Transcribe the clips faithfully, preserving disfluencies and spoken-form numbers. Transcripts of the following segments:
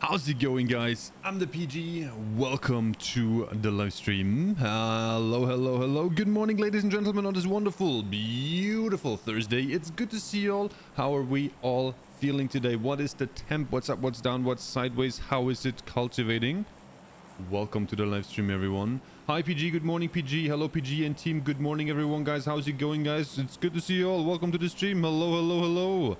How's it going, guys? I'm the P G. Welcome to the live stream. Hello, hello, hello. Good morning, ladies and gentlemen, on this wonderful, beautiful Thursday. It's good to see you all. How are we all feeling today? What is the temp? What's up? What's down? What's sideways? How is it cultivating? Welcome to the live stream, everyone. Hi, P G. Good morning, P G. Hello, P G and team. Good morning, everyone, guys. How's it going, guys? It's good to see you all. Welcome to the stream. Hello, hello, hello.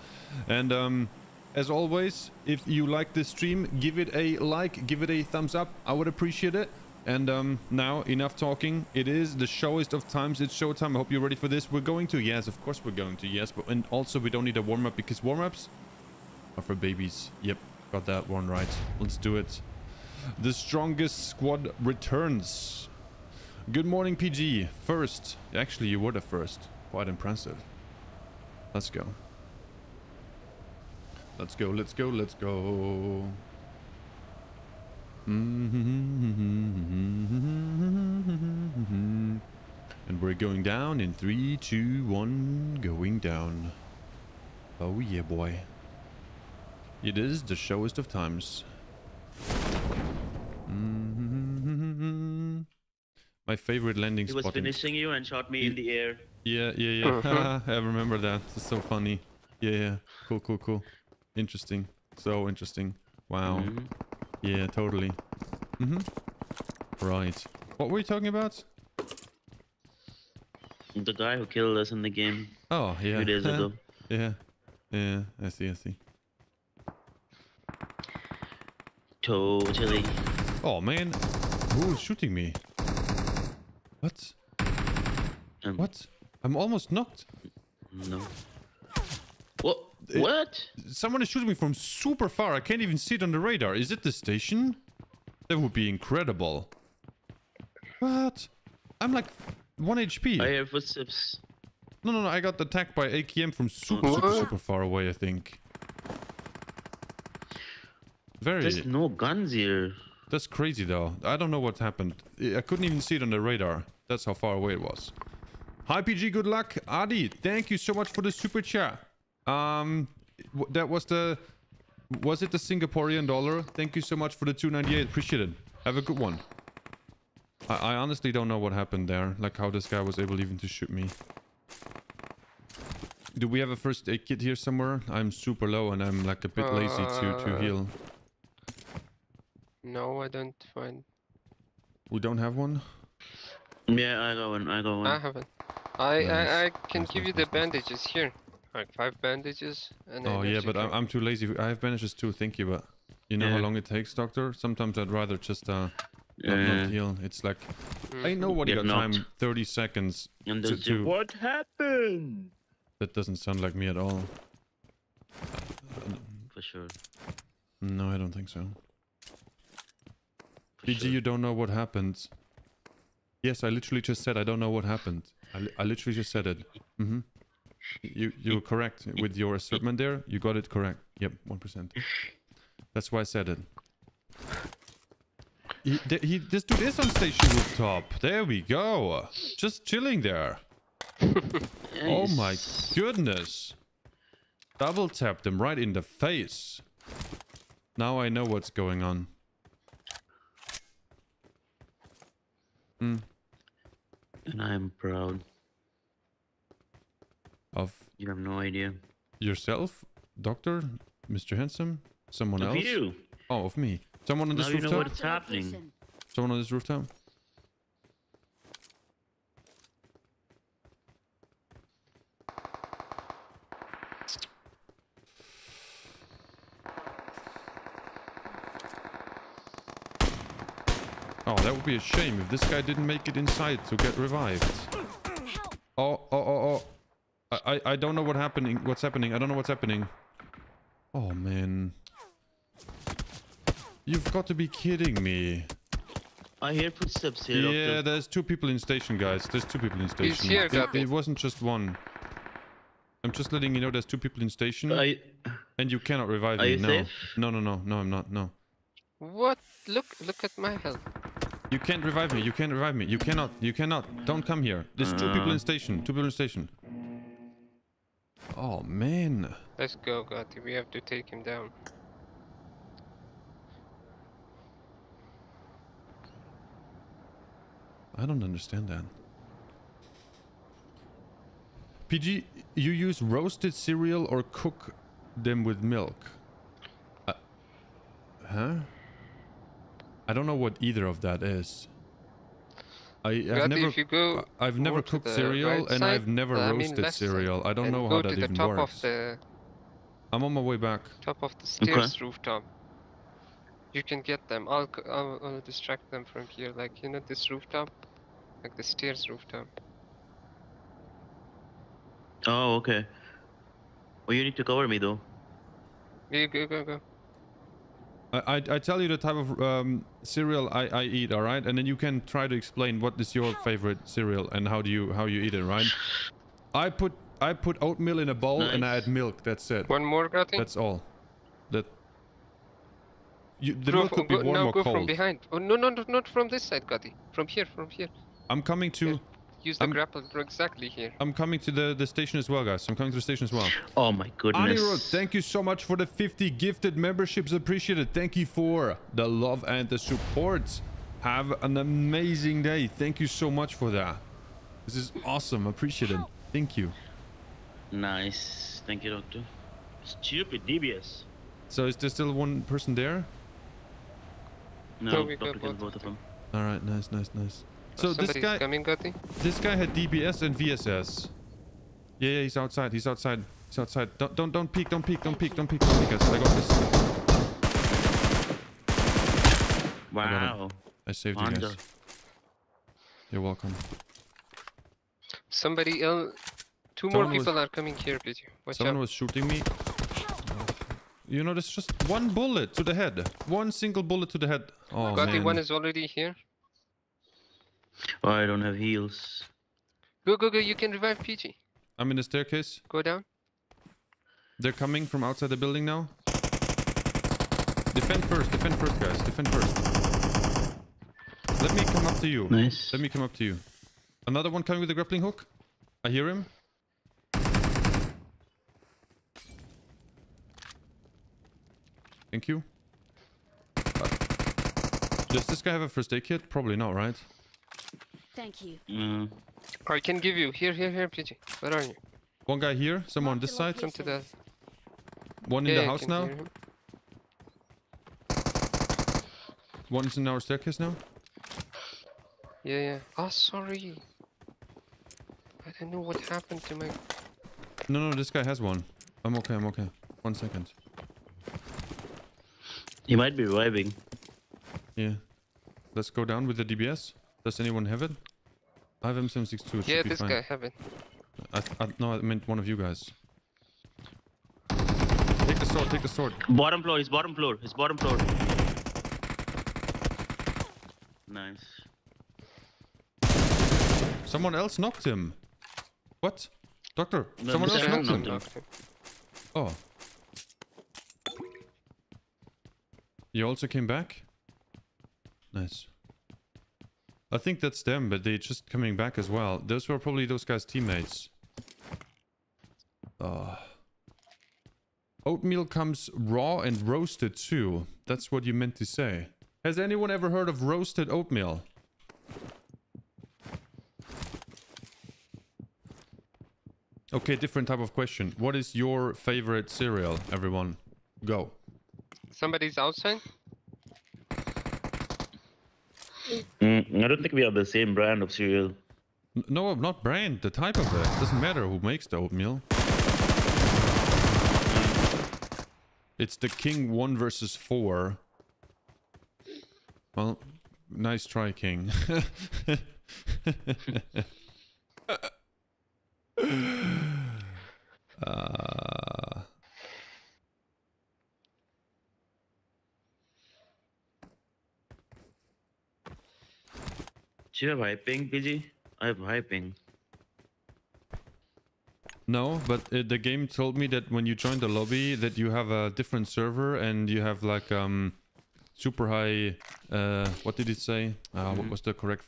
And, um... as always, if you like this stream, give it a like, give it a thumbs up. I would appreciate it. And um, now, enough talking. It is the showest of times. It's showtime. I hope you're ready for this. We're going to. Yes, of course we're going to. Yes, but and also we don't need a warm-up because warm-ups are for babies. Yep, got that one right. Let's do it. The strongest squad returns. Good morning, P G. First. Actually, you were the first. Quite impressive. Let's go. Let's go, let's go, let's go. And we're going down in three, two, one, going down. Oh yeah, boy. It is the showest of times. My favorite landing spot. He was finishing you and shot me in the air. Yeah, yeah, yeah. I remember that. It's so funny. Yeah, yeah. Cool, cool, cool. Interesting. So interesting. Wow. Mm-hmm. Yeah, totally. Mm-hmm. Right. What were you talking about? The guy who killed us in the game. Oh, yeah. Two days ago. Yeah. Yeah. I see, I see. Totally. Oh, man. Who is shooting me? What? Um, what? I'm almost knocked. No. What? It, what? Someone is shooting me from super far. I can't even see it on the radar. Is it the station? That would be incredible. What? I'm like one H P. I have footsteps. No, no, no. I got attacked by A K M from super, super, super far away, I think. Very. There's no guns here. That's crazy, though. I don't know what happened. I couldn't even see it on the radar. That's how far away it was. Hi, P G. Good luck. Adi, thank you so much for the super chat. Um, that was the, was it the Singaporean dollar? Thank you so much for the two ninety-eight. Appreciate it. Have a good one. I, I honestly don't know what happened there. Like how this guy was able even to shoot me. Do we have a first aid kit here somewhere? I'm super low and I'm like a bit uh, lazy to, to heal. No, I don't find. We don't have one? Yeah, I got one. I got one. I haven't. I, nice. I, I can nice, give nice, you nice, the bandages nice. Here. Like five bandages and oh yeah, but I'm, I'm too lazy. I have bandages too, thank you, but you know yeah. how long it takes, doctor? Sometimes I'd rather just uh yeah. not, not heal. It's like mm. I know what you got not. time thirty seconds and to, to... what happened. That doesn't sound like me at all for sure. No, I don't think so. P G, sure. You don't know what happened. Yes, I literally just said I don't know what happened. I, li I literally just said it. Mm-hmm. You you were correct with your assortment there. You got it correct. Yep, one percent. That's why I said it. He, th he this dude is on station rooftop. There we go. Just chilling there. Oh my goodness! Double tapped him right in the face. Now I know what's going on. Mm. And I'm proud. Of you have no idea. Yourself, doctor, Mister Handsome, someone of else. You. Oh, of me. Someone on now this you rooftop. Know what's happening. Someone on this rooftop. Oh, that would be a shame if this guy didn't make it inside to get revived. Oh, oh, oh, oh. I, I don't know what happening. What's happening? I don't know what's happening. Oh, man. You've got to be kidding me. I hear footsteps here. Yeah, doctor. There's two people in station, guys. There's two people in station. He's here, it, Captain. It wasn't just one. I'm just letting you know there's two people in station. I... And you cannot revive me. No. no, no, no, no, I'm not. No. What? Look, look at my health. You can't revive me. You can't revive me. You cannot. You cannot. Don't come here. There's two people in station. Two people in station. Oh, man. Let's go, Gotty. We have to take him down. I don't understand that. P G, you use roasted cereal or cook them with milk? Uh, huh? I don't know what either of that is. I, I've Gotty, never, if you go I've never cooked cereal right and side, I've never uh, roasted I mean cereal. I don't know how that even works. The, I'm on my way back. Top of the stairs, okay. Rooftop. You can get them. I'll, I'll, I'll distract them from here. Like, you know, this rooftop? Like the stairs rooftop. Oh, okay. Well, you need to cover me, though. Yeah, go, go, go. I, I, I tell you the type of um, cereal I, I eat, all right? And then you can try to explain what is your favorite cereal and how do you how you eat it, right? I put I put oatmeal in a bowl nice. And I add milk. That's it. One more, Gotty? That's all. That. You, the go, milk could be go, warm no, or go cold. From behind. Oh no, no, no, not from this side, Gotty. From here, from here. I'm coming to. Here. Use the I'm, grapple exactly here. I'm coming to the, the station as well, guys. I'm coming to the station as well. Oh my goodness. Anirudh, thank you so much for the fifty gifted memberships. Appreciated. Thank you for the love and the support. Have an amazing day. Thank you so much for that. This is awesome. Appreciate it. Thank you. Nice. Thank you, Doctor. Stupid D B S. So is there still one person there? No, so we Doctor got both of them. All right. Nice, nice, nice. So Somebody's this guy, coming, Gotty? This guy had D B S and V S S. Yeah, yeah, he's outside. He's outside. He's outside. Don't, don't, don't peek. Don't peek. Don't peek. Don't peek. Don't peek us. I got this. Wow. I, I saved Wonder. You guys. You're welcome. Somebody else. Two someone more people was, are coming here, please. Watch someone out. Was shooting me. You know, there's just one bullet to the head. One single bullet to the head. Oh, Gotty, man. One is already here. Oh, I don't have heals. Go, go, go. You can revive P G. I'm in the staircase. Go down. They're coming from outside the building now. Defend first. Defend first, guys. Defend first. Let me come up to you. Nice. Let me come up to you. Another one coming with a grappling hook. I hear him. Thank you. Does this guy have a first aid kit? Probably not, right? Thank you. Mm. I can give you. Here, here, here, P G. Where are you? One guy here. Someone on this side. Come to the... One in yeah, the house now. One's in our staircase now. Yeah, yeah. Oh, sorry. I don't know what happened to my... No, no, this guy has one. I'm okay, I'm okay. One second. He might be reviving. Yeah. Let's go down with the D B S. Does anyone have it? I have M seven sixty-two. Yeah, this fine. Guy have it. I, I, no, I meant one of you guys. Take the sword. Take the sword. Bottom floor. It's bottom floor. It's bottom floor. Nice. Someone else knocked him. What? Doctor. No, someone else knocked him. knocked him. Oh. You also came back? Nice. I think that's them, but they're just coming back as well. Those were probably those guys' teammates. Oh. Oatmeal comes raw and roasted too. That's what you meant to say. Has anyone ever heard of roasted oatmeal? Okay, different type of question. What is your favorite cereal, everyone? Go. Somebody's outside? Mm, I don't think we have the same brand of cereal. No, not brand, the type of it. It doesn't matter who makes the oatmeal. It's the King one versus four. Well, nice try, King. uh... Do you have high ping, P G? I have high ping. No, but uh, the game told me that when you join the lobby that you have a different server and you have like um super high... Uh, what did it say? Uh, mm-hmm. What was the correct...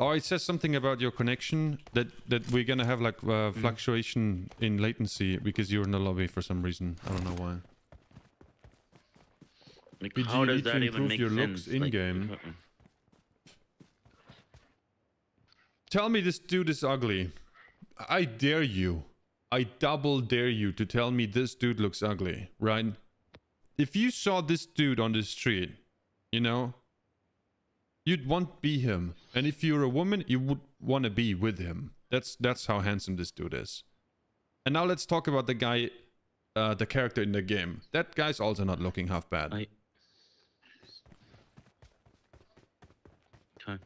Oh, it says something about your connection, that, that we're gonna have like uh, fluctuation mm. in latency because you're in the lobby for some reason. I don't know why. Like, how does that even make your sense? Looks in like, game. Uh-uh. Tell me this dude is ugly. I dare you. I double dare you to tell me this dude looks ugly, right? If you saw this dude on the street, you know, you'd want to be him. And if you're a woman, you would want to be with him. That's that's how handsome this dude is. And now let's talk about the guy, uh, the character in the game. That guy's also not looking half bad. I... Okay.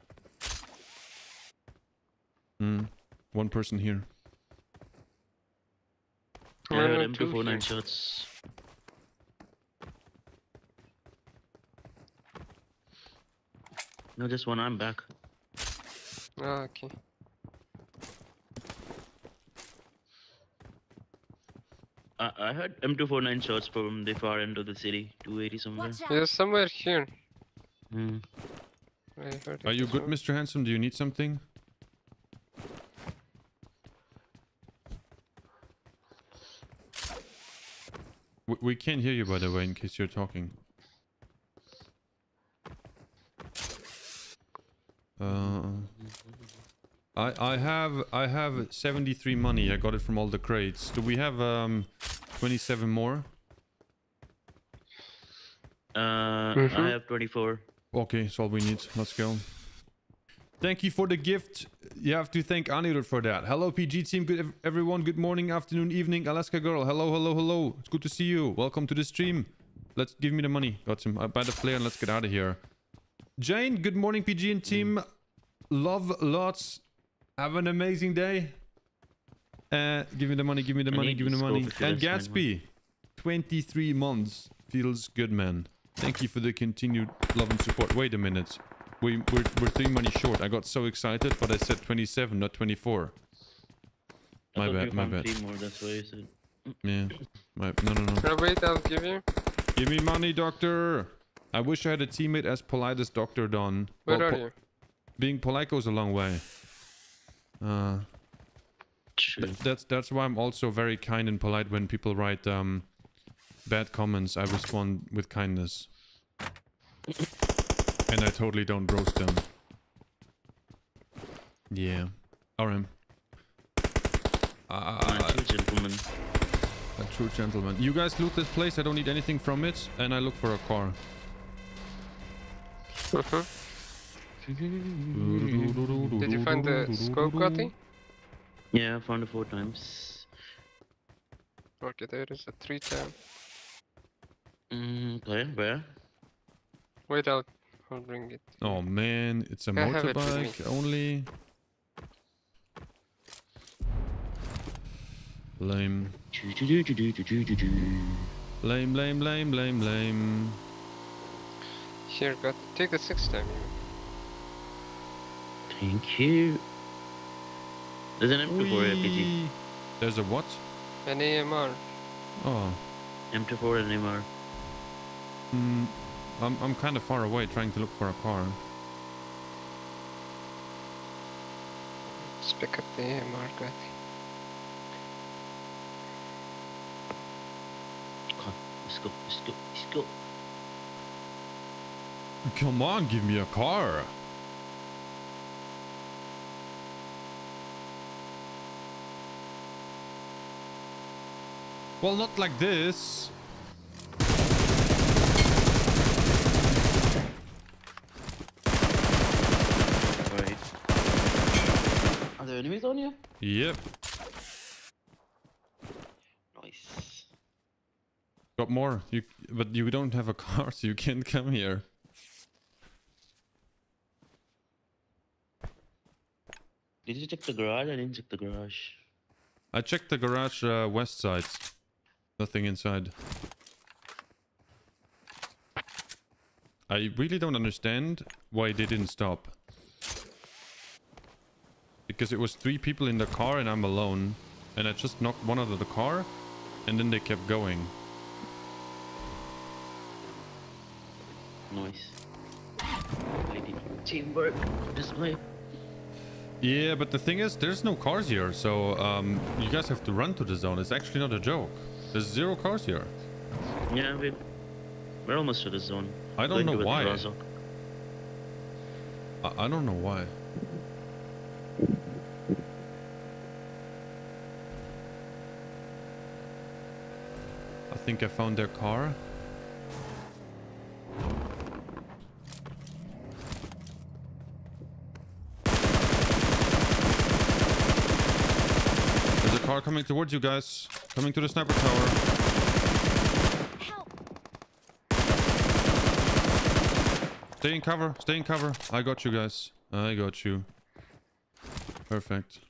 Mm, one person here. I heard him before nine shots. No, just one. I'm back. Ah, okay. I, I heard M two forty-nine shots from the far end of the city. two eighty somewhere. Yeah, somewhere here. Hmm. I heard. Are you good, well. Mister Handsome? Do you need something? We, we can't hear you, by the way, in case you're talking. Uh, I I have I have seventy-three money. I got it from all the crates. Do we have um twenty-seven more? Uh, mm-hmm. I have twenty-four. Okay, that's all we need. Let's go. Thank you for the gift. You have to thank Anirudh for that. Hello, P G team. Good everyone. Good morning, afternoon, evening. Alaska girl. Hello, hello, hello. It's good to see you. Welcome to the stream. Let's give me the money. Got some. I buy the player and let's get out of here. Jane, good morning, P G and team. Mm. Love lots. Have an amazing day. Uh, give me the money, give me the I money, give me the money. And Gatsby, twenty-three months. Feels good, man. Thank you for the continued love and support. Wait a minute. We, we're, we're three money short. I got so excited, but I said twenty-seven, not twenty-four. My bad, my bad. More, that's what you said. Yeah. My, no, no, no. Wait, I'll give you. Give me money, doctor. I wish I had a teammate as polite as Doctor Don. Where well, are you? Being polite goes a long way. Uh, th that's that's why I'm also very kind and polite when people write um, bad comments. I respond with kindness. And I totally don't roast them. Yeah. Alright. Uh, a true gentleman. A true gentleman. You guys loot this place. I don't need anything from it. And I look for a car. Uh-huh. Did you find the scope, Gotty? Yeah, I found it four times. Okay, there is a three time. Mm, where? Where? Wait, I'll, I'll bring it. Oh man, it's a I motorbike it only. Lame. Lame, lame, lame, lame, lame. Here, got take the sixth time. Thank you. There's an M two four R P G. There's a what? An A M R. Oh. M two four and A M R. Hmm. I'm I'm kind of far away, trying to look for a car. Let's pick up the A M R, guy. Come on, let's go, let's go, let's go. Come on, give me a car. Well, not like this. Wait. Are there enemies on you? Yep. Nice. Got more. You, but you don't have a car, so you can't come here. Did you check the garage? I didn't check the garage. I checked the garage uh, west side. Nothing inside. I really don't understand why they didn't stop. Because it was three people in the car and I'm alone. And I just knocked one out of the car. And then they kept going. noise. I need teamwork this way. Yeah, but the thing is, there's no cars here, so um, you guys have to run to the zone. It's actually not a joke. There's zero cars here. Yeah, we, we're almost to the zone. I don't know why. I, I don't know why. I think I found their car. Coming towards you guys, coming to the sniper tower. Help. Stay in cover, stay in cover. I got you guys, I got you. Perfect.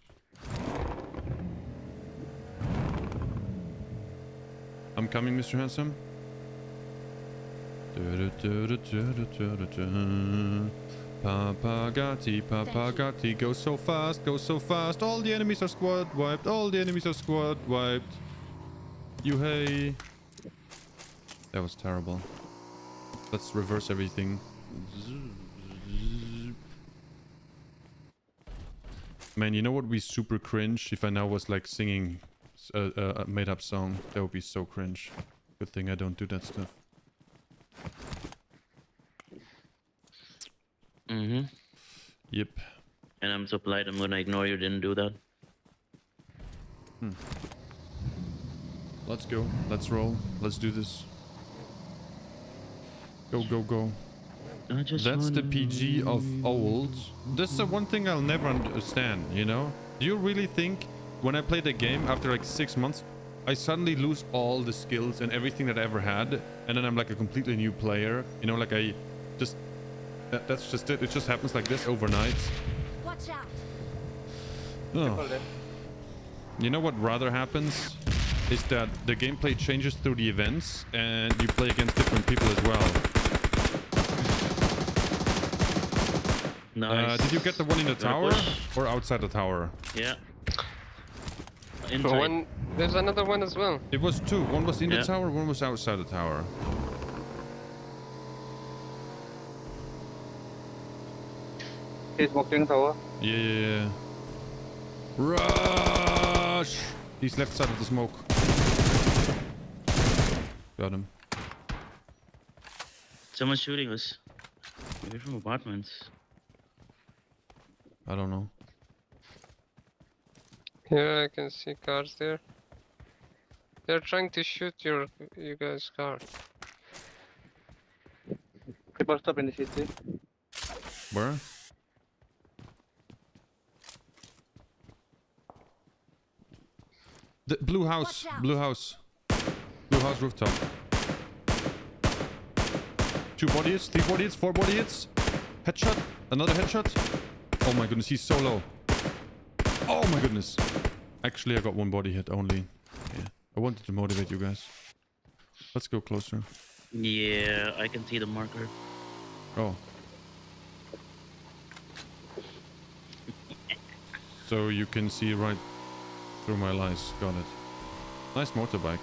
I'm coming, Mister Handsome. Papa Gotti, Papa Gotti, go so fast, go so fast. All the enemies are squad wiped, all the enemies are squad wiped. You hey. That was terrible. Let's reverse everything. Man, you know what would be super cringe if I now was like singing a, a made up song? That would be so cringe. Good thing I don't do that stuff. Mm-hmm. Yep. And I'm so polite, I'm gonna ignore you didn't do that. Hmm. Let's go. Let's roll. Let's do this. Go, go, go. I just That's wanna... the P G of old. That's the one thing I'll never understand, you know? Do you really think when I play the game after like six months, I suddenly lose all the skills and everything that I ever had, and then I'm like a completely new player, you know, like I just... That's just it. It just happens like this overnight. Watch out. Oh. You know what rather happens is that the gameplay changes through the events and you play against different people as well. Nice. Uh, did you get the one in the tower or outside the tower? Yeah. So one, there's another one as well. It was two. One was in yeah. the tower, one was outside the tower. He's walking tower. Yeah, yeah, yeah. Rush! He's left side of the smoke. Got him. Someone's shooting us. Maybe from apartments. I don't know. Yeah, I can see cars there. They're trying to shoot your you guys' car. People stop in the city. Where? The blue house, blue house, blue house rooftop. Two body hits, three body hits, four body hits. Headshot, another headshot. Oh my goodness, he's so low. Oh my goodness. Actually, I got one body hit only. Yeah. I wanted to motivate you guys. Let's go closer. Yeah, I can see the marker. Oh. So you can see right through my lies, got it. Nice motorbike.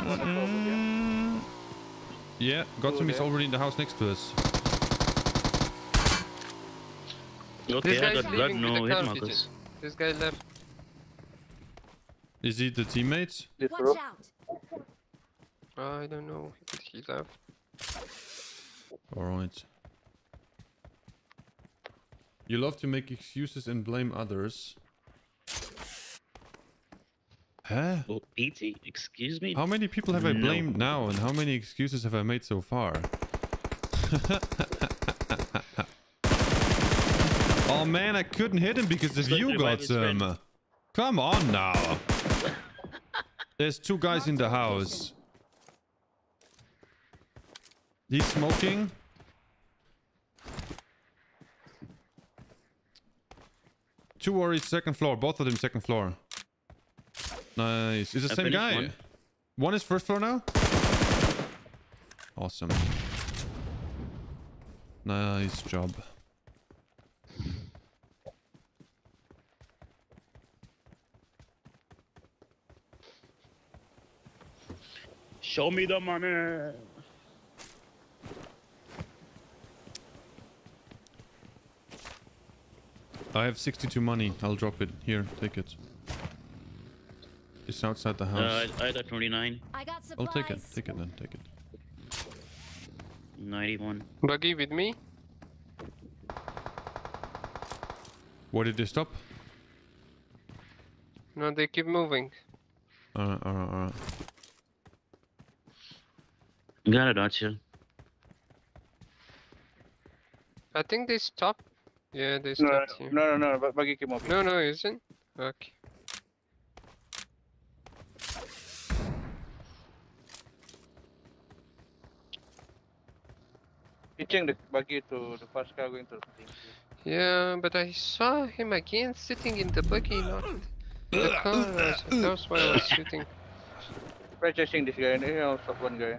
Uh, yeah, Gotham is already in the house next to us. Okay, I got blood, no hit markers. This guy left. Is he the teammate? Watch out. I don't know if he left. Alright. You love to make excuses and blame others. Huh? Well, eighty? Excuse me? How many people have no. I blamed now and how many excuses have I made so far? Oh man, I couldn't hit him because of you, Gotham. Come on now. There's two guys in the house. He's smoking. Two worries, second floor. Both of them second floor. Nice. It's the I same guy. One. one is first floor now. Awesome. Nice job. Show me the money. I have sixty-two money. I'll drop it. Here, take it. It's outside the house. Uh, I got twenty-nine. I got supplies. Oh, take it. Take it then. Take it. ninety-one. Buggy with me. Why did they stop? No, they keep moving. Alright, alright, alright. Got it, Archer. I think they stopped. Yeah, they stopped here. No, no, no, no, Buggy keep moving. No, no, isn't. Okay. Pitching the buggy to the first car going to the thing. Yeah, but I saw him again sitting in the buggy, not the car. That's why I was shooting. We're chasing this guy, and here I'll stop one guy.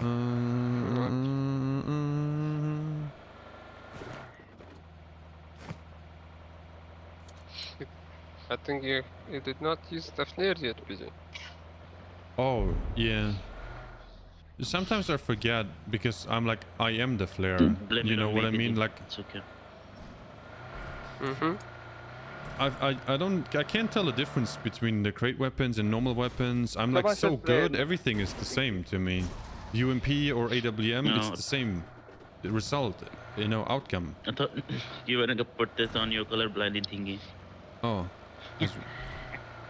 Um, Shit. I think you, you did not use the flare yet, P J. Oh, yeah. Sometimes I forget because I'm like, I am the flare. Let you know what I mean? It. Like, it's okay. Mm-hmm. I, I I don't I can't tell the difference between the crate weapons and normal weapons. I'm like so good. Everything is the same to me. U M P or A W M, no. It's the same result. You know, outcome. I thought you were gonna put this on your color blinding thingy. Oh. That's,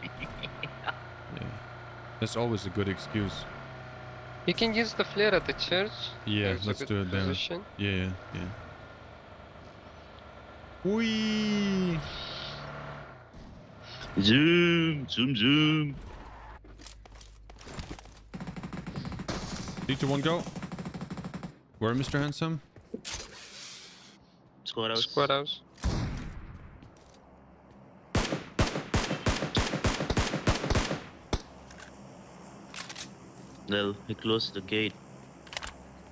yeah. That's always a good excuse. You can use the flare at the church. Yeah, There's let's do it there. Yeah, yeah, yeah. Whee! Zoom, zoom, zoom. Three, two, one, go. Where, Mister Handsome? Squad house. Squad house. Well, he closed the gate.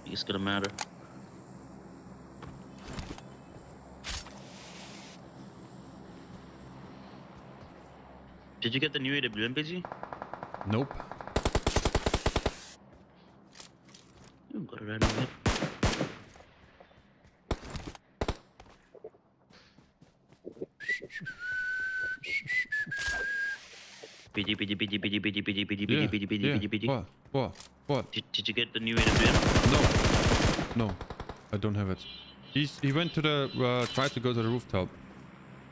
It's gonna matter. Did you get the new A W M, P G? Nope. You got a random hit. P G, P G, P G, P G, P G, P G, P G, P G, P G, P G, P G. What? What? What? Did, did you get the new A W M? No. No. I don't have it. He's, he went to the... Uh, tried to go to the rooftop.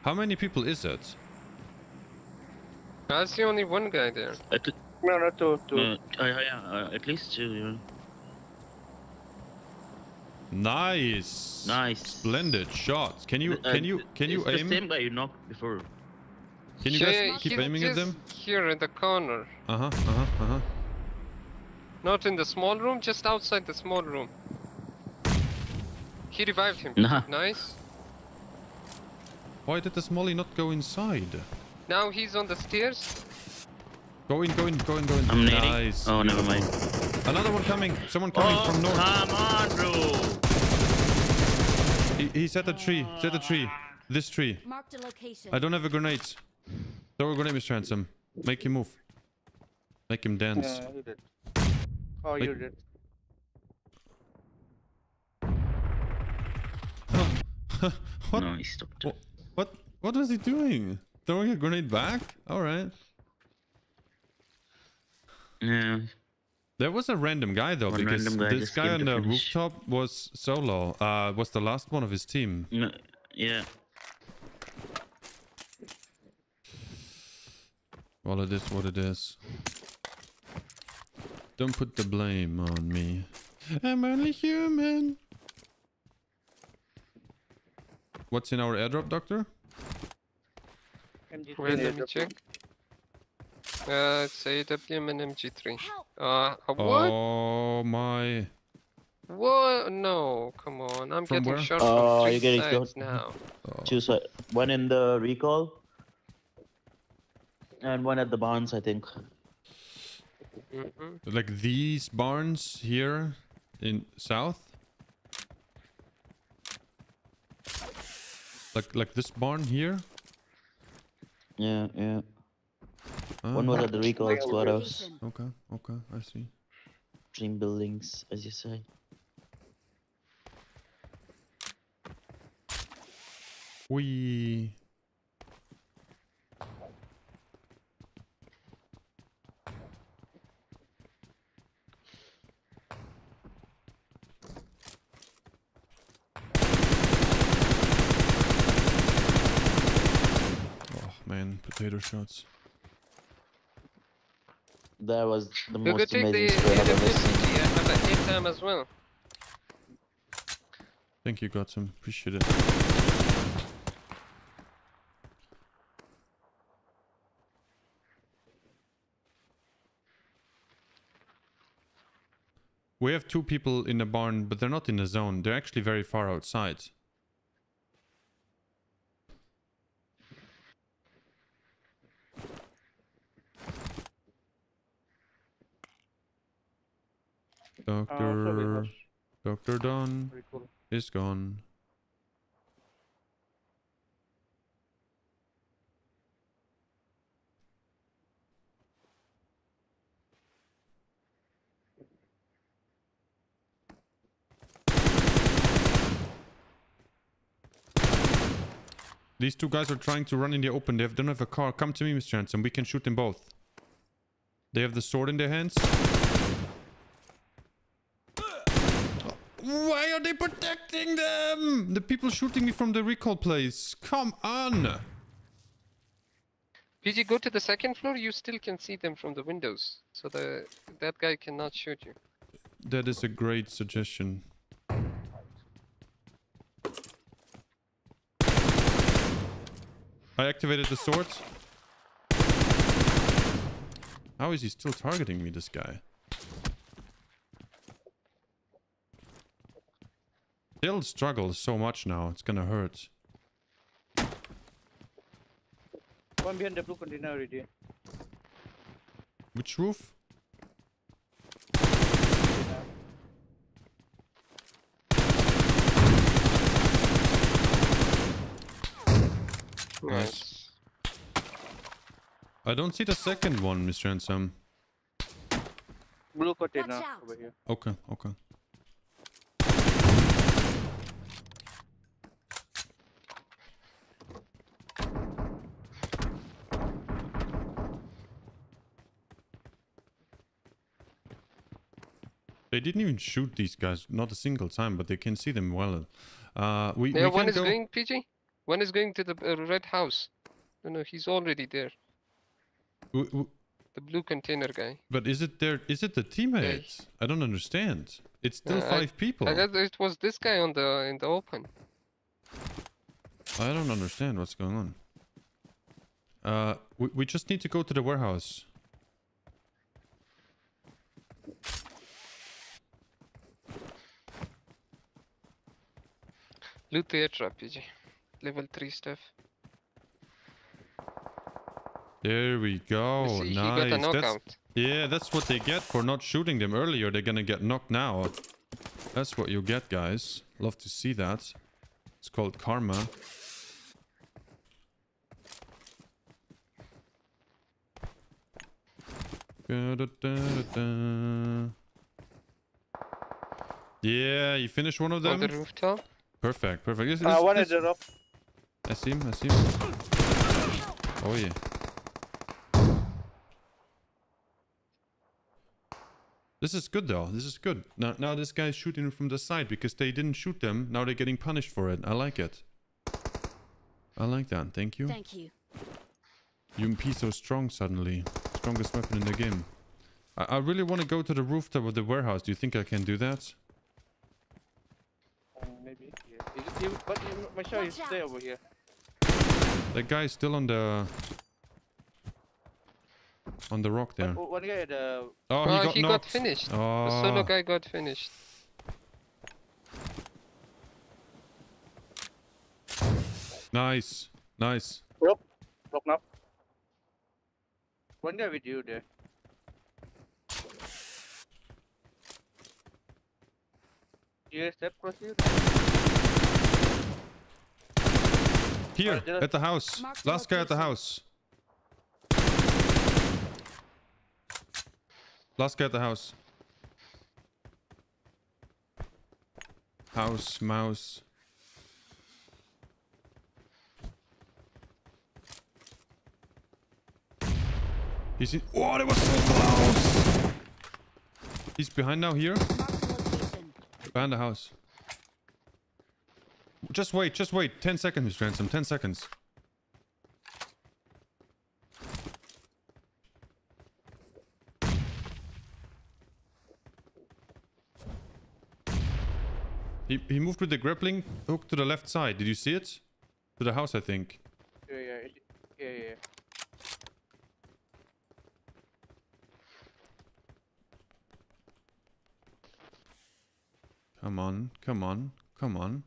How many people is it? I see only one guy there. At no, not two. two. Uh, uh, yeah, uh, at least two. Yeah. Nice. Nice. Splendid shots. Can you... Can you... Can you, can you aim? The same guy you knocked before. Can you guys yeah, keep aiming at them? Here in the corner. Uh-huh, uh-huh, uh-huh. Not in the small room, just outside the small room. He revived him. Nah. Nice. Why did the smallie not go inside? Now he's on the stairs. Go in, go in, go in, go in. I'm nice. Needing. Oh, never mind. Another one coming. Someone coming oh, from north. Come on, bro. He, he's at a tree. He's at a tree. This tree. Mark the location. I don't have a grenade. Throw a grenade, Mister Handsome. Make him move. Make him dance. Yeah, you did. Oh, Make... you did. Oh. What? No, he stopped. What? What? What was he doing? Throwing a grenade back? Alright. Yeah. There was a random guy though, one because guy this guy on the finish. rooftop was solo. Uh, was the last one of his team. No, yeah. Well, it is what it is. Don't put the blame on me. I'm only human. What's in our airdrop, Doctor? M G three. Wait, let me check. Uh, it's A W M and M G three. Uh, what? Oh my. What? No, come on. I'm from getting where? shot oh, from three you're getting sides shot. now. Oh. Two sides. One in the recall. And one at the barns, I think. Mm-hmm. Like these barns here in south? Like like this barn here? Yeah, yeah. Uh, One was at the recall squad house. Okay, okay, I see. Dream buildings, as you say. We. Man, potato shots. That was the we most amazing the, spread the I've ever seen. Yeah, at the same time as well. Thank you, Gotham. Appreciate it. We have two people in the barn, but they're not in the zone. They're actually very far outside. Doctor... Uh, Doctor Don cool. is gone. These two guys are trying to run in the open. They don't have a car. Come to me, Mister Hanson. We can shoot them both. They have the sword in their hands. Why are they protecting them? The people shooting me from the recall place. Come on. P G, go to the second floor. You still can see them from the windows. So the that guy cannot shoot you. That is a great suggestion. I activated the sword. How is he still targeting me, this guy? Still struggles so much now, it's gonna hurt. One behind the blue container already. Which roof? Nice. Nice. I don't see the second one, Mister Ransom. Blue container over here. Okay, okay. They didn't even shoot these guys, not a single time, but they can see them well. Uh, we, yeah, we one is go... going, P G. One is going to the uh, red house. No, no, he's already there. W w the blue container guy. But is it there? Is it the teammates? Yeah. I don't understand. It's still uh, five I, people. I thought it was this guy on the in the open. I don't understand what's going on. Uh, we we just need to go to the warehouse. Loot the airdrop, P G. Level three stuff. There we go. See, nice. He got a knockout. That's, yeah, that's what they get for not shooting them earlier. They're gonna get knocked now. That's what you get, guys. Love to see that. It's called karma. Da, da, da, da. Yeah, you finish one of them? On the rooftop? Perfect, perfect. It's, it's, uh, one is up. I see him, I see him. Oh yeah. This is good though, this is good. Now, now this guy's shooting from the side because they didn't shoot them. Now they're getting punished for it. I like it. I like that, thank you. Thank you. U M P so strong suddenly. Strongest weapon in the game. I, I really want to go to the rooftop of the warehouse. Do you think I can do that? Maybe. Yeah. He, he, but he, my shot is there over here. That guy is still on the on the rock there. One, one guy had a... Oh, he, oh, got, he got finished. Oh. The solo guy got finished. Nice, nice. Rock, rock now. One guy with you there. Here, step across here. Here, at the house. Last guy at the house. Last guy at the house. House, mouse. You see? Oh, that was so close! He's behind now here. Behind the house. Just wait, just wait. ten seconds, Mr. Ransom. ten seconds. He, he moved with the grappling hook to the left side. Did you see it? To the house, I think. Yeah, yeah, yeah, yeah. Come on, come on, come on.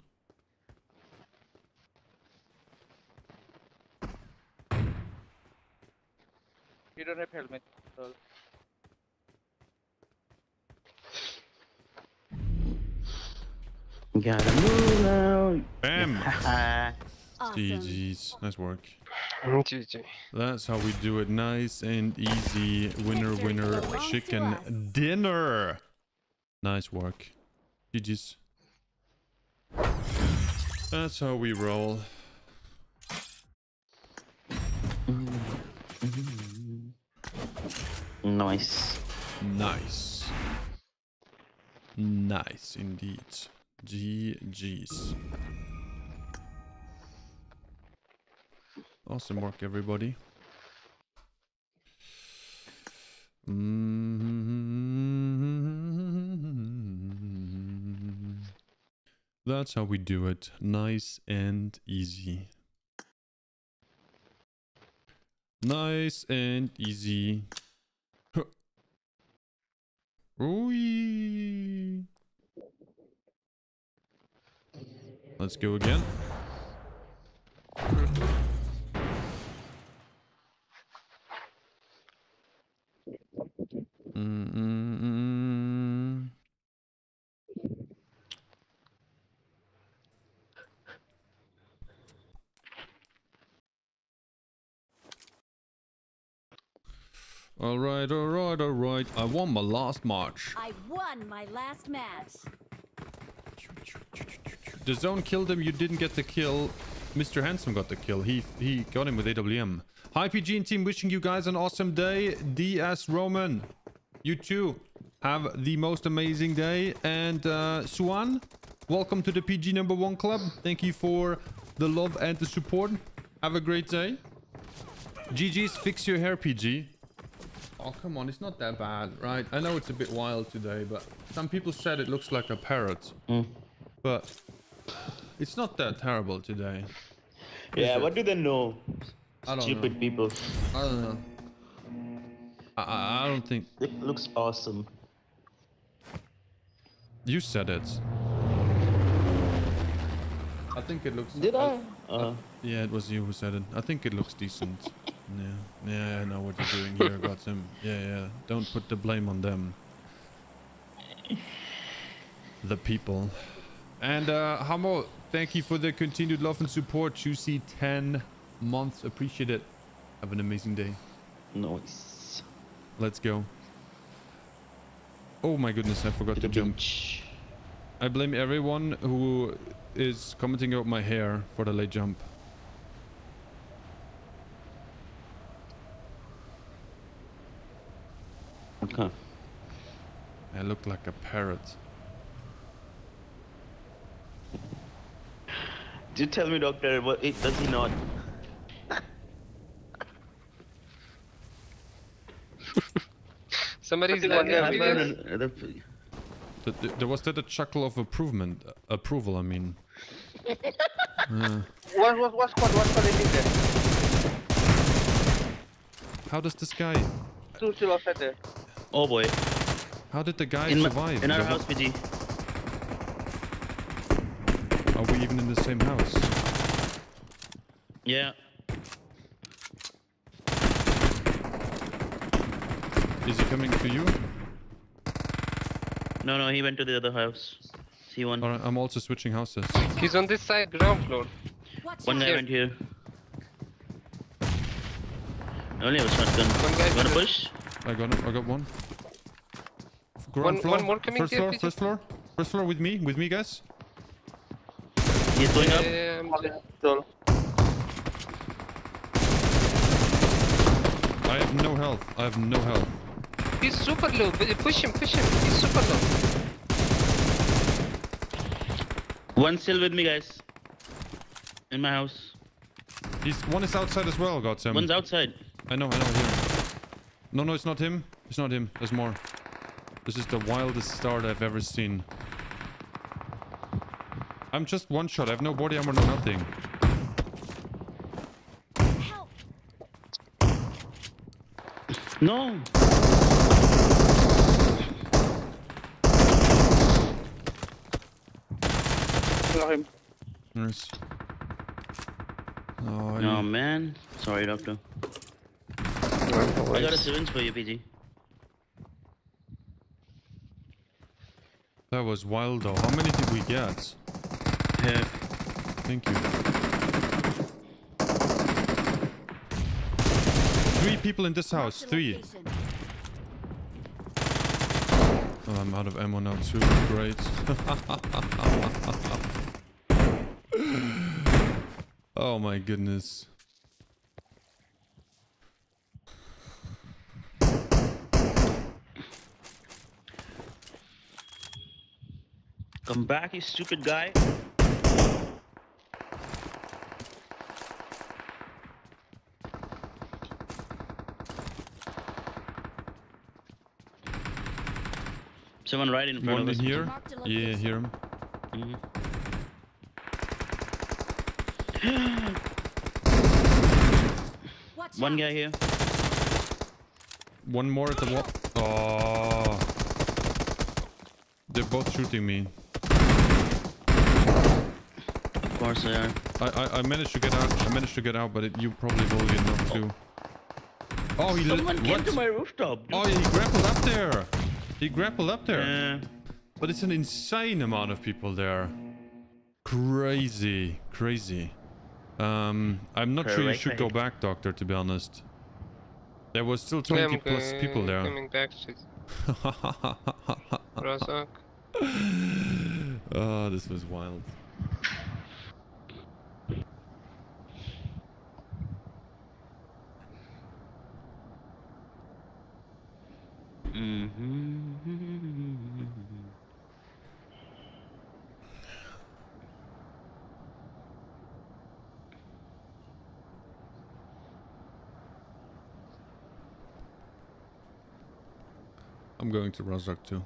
You don't have helmet. So. Gotta move out. Bam! Awesome. G G's. Nice work. G G. That's how we do it. Nice and easy. Winner, winner, chicken dinner. Nice work. G G's. That's how we roll. Nice. Nice. Nice indeed. G G's. Awesome work, everybody. Mm-hmm. That's how we do it. Nice and easy. Nice and easy. Huh. Ooh. Let's go again. Mm-mm-mm. All right, all right, all right. I won my last match. I won my last match. The zone killed him, you didn't get the kill. Mister Handsome got the kill. He he got him with A W M. Hi P G and team, wishing you guys an awesome day. D S Roman, you too. Have the most amazing day. And uh, Suan, welcome to the P G number one club. Thank you for the love and the support. Have a great day. G G's, fix your hair, P G. Oh, come on. It's not that bad, right? I know it's a bit wild today, but some people said it looks like a parrot. Mm. But... it's not that terrible today. Yeah, what do they know? I don't Stupid know. people. I don't know. I, I don't think... It looks awesome. You said it. I think it looks... Did I? I, uh-huh. I yeah, it was you who said it. I think it looks decent. Yeah, yeah, I know what you're doing here, Gotham. Yeah, yeah. Don't put the blame on them. The people. And uh, Hamo, thank you for the continued love and support. Juicy ten months. Appreciate it. Have an amazing day. Nice. Let's go. Oh my goodness, I forgot to jump. Beach. I blame everyone who is commenting about my hair for the late jump. Okay. I look like a parrot. You tell me, Doctor, what it does he not? Somebody's like, there was that a chuckle of approval, approval, I mean. uh. What, what, what squad, what squad is there? How does this guy... Oh boy. How did the guy in survive? My, in our the house, P G. Are we even in the same house? Yeah. Is he coming to you? No, no, he went to the other house. C one. Alright, I'm also switching houses. He's on this side, ground floor. What's One guy went here. I only have a shotgun. You wanna push? I got him, I got one. Ground one, floor. One more coming first, floor, first floor. First floor with me. With me, guys. He's going up. Um, I have no health. I have no health. He's super low. Push him, push him. He's super low. One still with me, guys. In my house. He's, one is outside as well, Godsam. One's outside. I know, I know him. No, no, it's not him. It's not him. There's more. This is the wildest start I've ever seen. I'm just one shot. I have no body armor, no nothing. Help. No. Got him. Nice. Oh, no, man. Sorry, Doctor. I got a syringe for you, P G. That was wild, though. How many did we get? Yeah. Thank you. Three people in this house. Three. Oh, I'm out of ammo now, too. Great. Oh, my goodness. Come back, you stupid guy. Someone right in front One of us. Here? Yeah, hear him. Mm-hmm. One guy here. One more at the wall. Oh. They're both shooting me. I, I I managed to get out. I managed to get out, but it, you probably will get knocked too. Oh, he Someone came what? to my rooftop. Dude. Oh, he grappled up there. He grappled up there. Yeah. But it's an insane amount of people there. Crazy, crazy. Um, I'm not Correct. sure you should go back, Doctor. To be honest, there was still twenty yeah, plus people there. Coming back, shit. Rozhok. Oh, this was wild. Mm-hmm. I'm going to Rozhok too.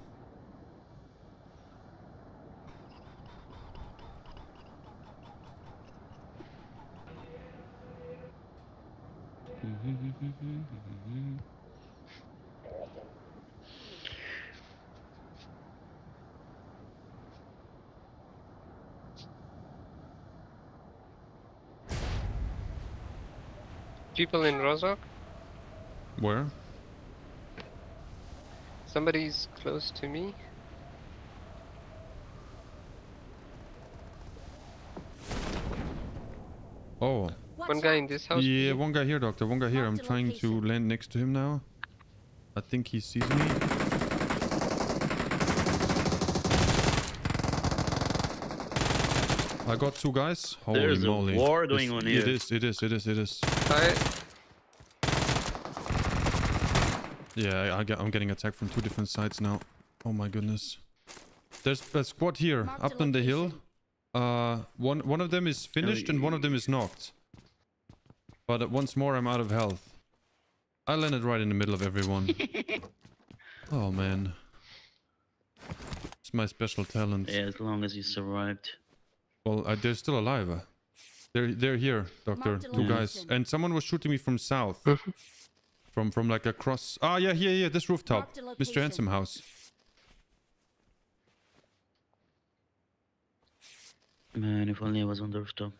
People in Rozhok? Where? Somebody's close to me. Oh. One guy in this house? Yeah, one guy here, Doctor. One guy here. I'm trying to land next to him now. I think he sees me. I got two guys. Holy There's moly. There's a war going it's, on here. It is, it is, it is, it is. I... Yeah, I, I get, I'm getting attacked from two different sides now. Oh my goodness. There's a squad here, Marked up on the hill. Uh, one, one of them is finished and one of them is knocked. But once more, I'm out of health. I landed right in the middle of everyone. Oh man. It's my special talent. Yeah, as long as you survived. Well, uh, they're still alive. Uh. They're they're here, Doctor. Two yeah. guys, and someone was shooting me from south, from from like across. Ah, yeah, yeah, yeah. This rooftop, Mister Handsome House. Man, if only I was on the rooftop.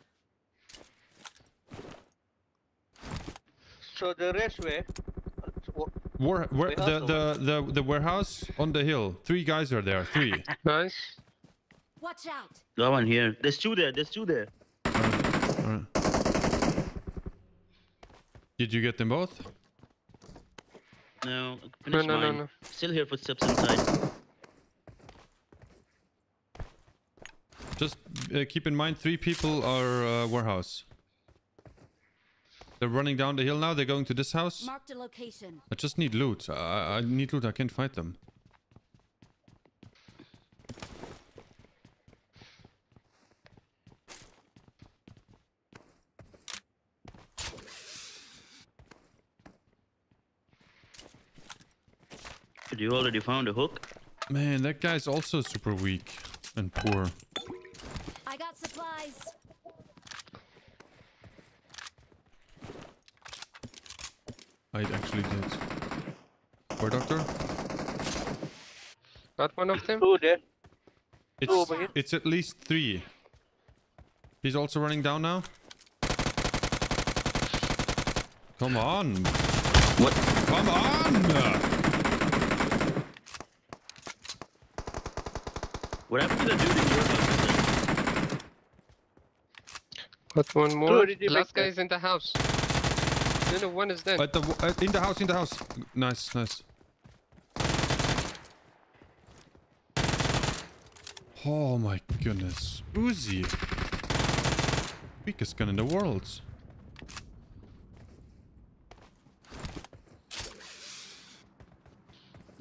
So the rest way. War, war, the, the the the warehouse on the hill. Three guys are there. Three. Nice. Watch out! Got one here. There's two there. There's two there. All right. All right. Did you get them both? No, finish no, no, mine. No, no. Still hear footsteps inside. Just uh, keep in mind, three people are uh, warehouse. They're running down the hill now. They're going to this house. Marked a location. I just need loot. I, I need loot. I can't fight them. You already found a hook. Man, that guy's also super weak and poor. I got supplies. I actually did. Where, Doctor? Not one of them? Two there. It's, oh, it's at least three. He's also running down now. Come on. What? Come on! What happened to the dude in your house? Got one more. The last guy is in the house. No, no, one is dead. At the, uh, in the house, in the house. Nice, nice. Oh my goodness. Uzi. Weakest gun in the world.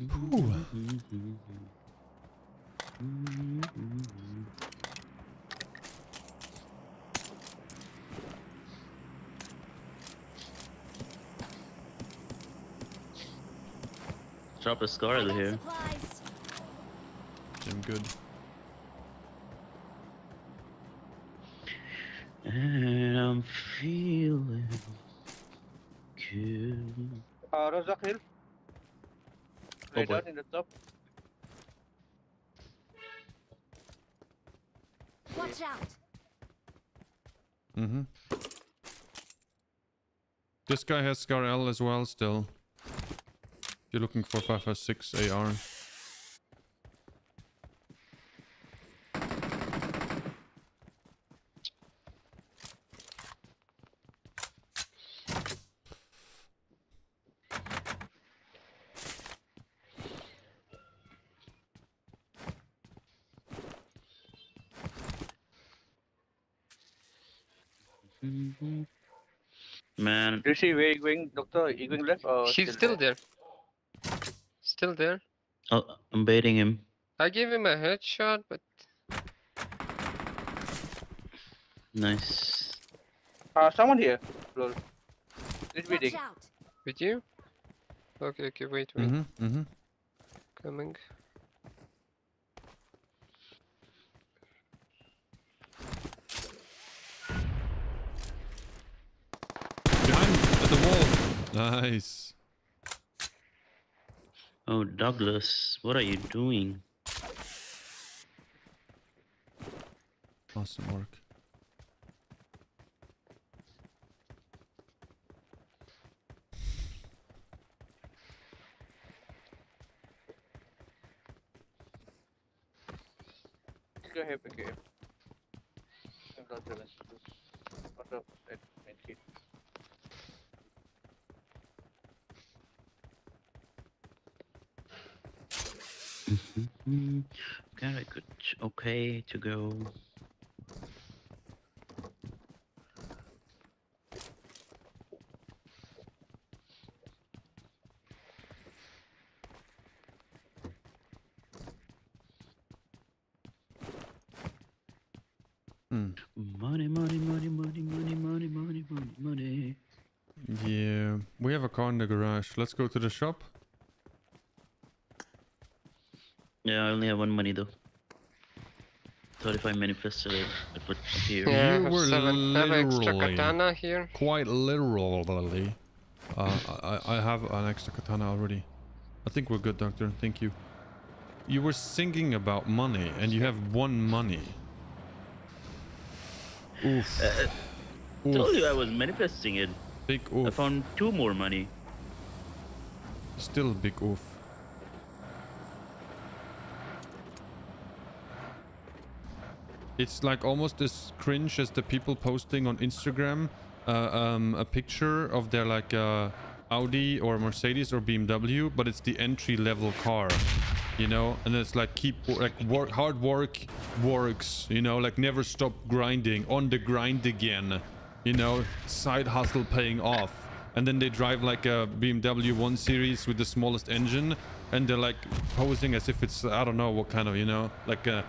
Ooh. Drop a scar over here. Damn good. And I'm feeling good. Uh, Rozhok Hill. Right out in the top. Watch out. Mm-hmm. This guy has Scar L as well still. If you're looking for five five six A R. Man, do you see where you going, Doctor? Are you going left? Or He's still, still there. there. Still there. Oh, I'm baiting him. I gave him a headshot, but nice. Uh, someone here. Lol. Did we dig? With you? Okay, okay, wait, wait. Mm-hmm, mm-hmm. Coming. Nice. Oh, Douglas, what are you doing? Awesome work. Go ahead, okay. I'm not Douglas. What's up? Mm-hmm. Got a good okay to go. Hmm. Money, money, money, money, money, money, money, money, money. Yeah, we have a car in the garage. Let's go to the shop. Yeah, I only have one money though. Thought if I manifested it, it would appear. Yeah, you were seven, literally extra here. Quite literally. Uh, I, I have an extra katana already. I think we're good, Doctor. Thank you. You were singing about money, and you have one money. Oof. Uh, I told oof. you I was manifesting it. Big oof. I found two more money. Still big oof. It's like almost as cringe as the people posting on Instagram uh, um, a picture of their like uh, Audi or Mercedes or B M W, but it's the entry-level car, you know? And it's like keep like work, hard work works, you know? Like never stop grinding, on the grind again, you know? Side hustle paying off. And then they drive like a B M W one series with the smallest engine, and they're like posing as if it's, I don't know what kind of, you know, like a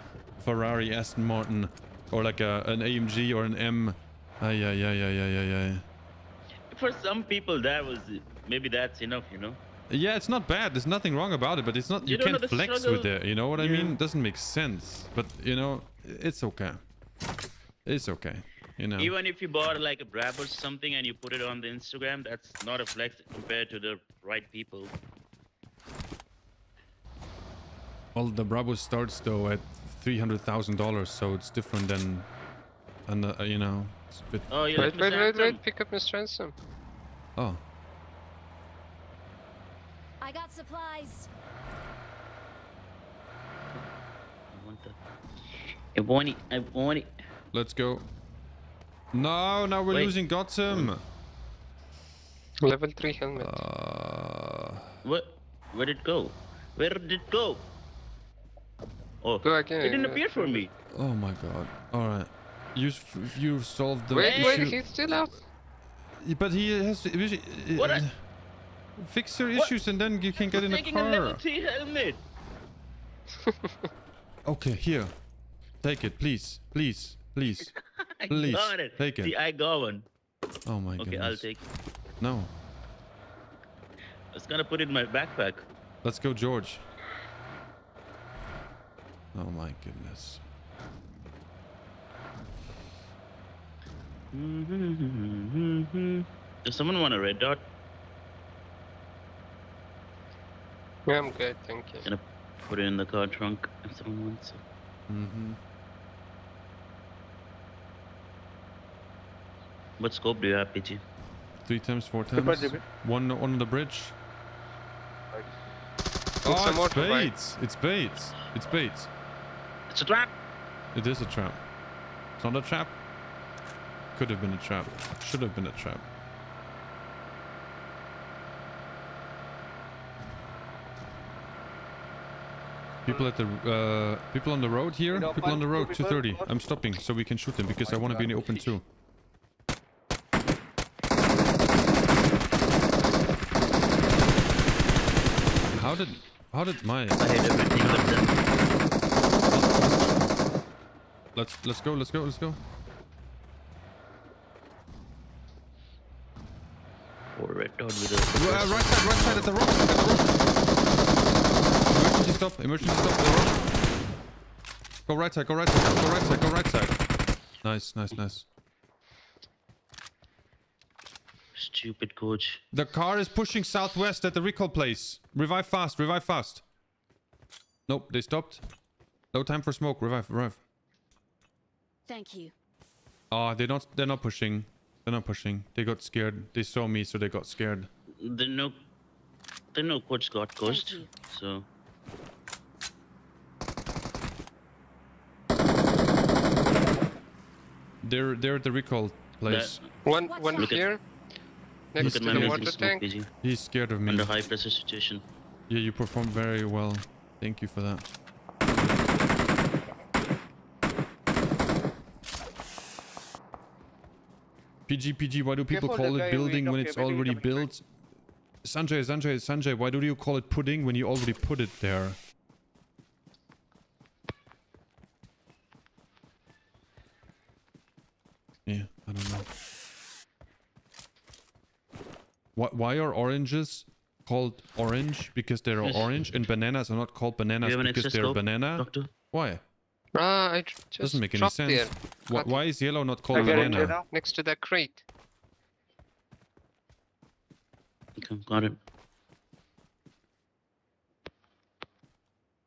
Ferrari, Aston Martin, or like a, an A M G or an M. Ay, ay, ay, ay, ay, ay. For some people, that was, maybe that's enough, you know? Yeah, it's not bad. There's nothing wrong about it, but it's not, you, you can't flex struggle with it. You know what yeah. I mean? It doesn't make sense, but you know, it's okay. It's okay. You know. Even if you bought like a Brab or something and you put it on the Instagram, that's not a flex compared to the right people. Well, the Bravo starts though at three hundred thousand dollars, so it's different than, and uh, you know, it's a bit... Oh, yeah, wait, wait, wait, wait, pick up Mister Ransom. Oh. I got supplies. I want it. I want it. I want it. Let's go. No, now we're wait. losing Gotham. Level three helmet. Uh... What? Where did it go? Where did it go? Oh, so it didn't uh, appear for me. Oh my god. Alright. You you solved the wait, issue. Wait, he's still out. But he has to uh, what I... fix your what? issues and then you can get in the car. A level three helmet. Okay, here. Take it, please. Please. Please. I Please, got it. Take it. See, I got one. Oh my god. Okay, I'll take it. No. I was gonna put it in my backpack. Let's go, George. Oh my goodness. Does someone want a red dot? Yeah, I'm good, thank you. I'm gonna put it in the car trunk if someone wants it. Mm-hmm. What scope do you have, P G? Three times, four times. One on the bridge. Oh, it's baits. It's baits. It's baits. It's a trap. It is a trap. It's not a trap. Could have been a trap. Should have been a trap. People at the uh, people on the road here. People on the road. two thirty. I'm stopping so we can shoot them because I want to be in the open too. How did how did my I hate everything of them. Let's let's go, let's go, let's go. Or right down with the uh, right side, right side at the rock, at the rock. Emergency stop, emergency stop at the rock. Go right side, go right side, go right side, go right side. Nice, nice, nice. Stupid coach. The car is pushing southwest at the recall place. Revive fast, revive fast. Nope, they stopped. No time for smoke. Revive, revive. Thank you. Ah, oh, they're not they're not pushing. They're not pushing. They got scared. They saw me, so they got scared. The no the no coach got coached. So They're they're at the recall place. The, one one here. Next to the water tank. He's scared of me. Under high pressure situation. Yeah, you performed very well. Thank you for that. P G, P G, why do people call it building when it's already built? Sanjay, Sanjay, Sanjay, why do you call it pudding when you already put it there? Yeah, I don't know. Why are oranges called orange because they are yes. orange, and bananas are not called bananas because they're banana? Doctor? Why? Uh, I just doesn't make any sense. Why, why is yellow not called banana? It, next to that crate. Okay, got it.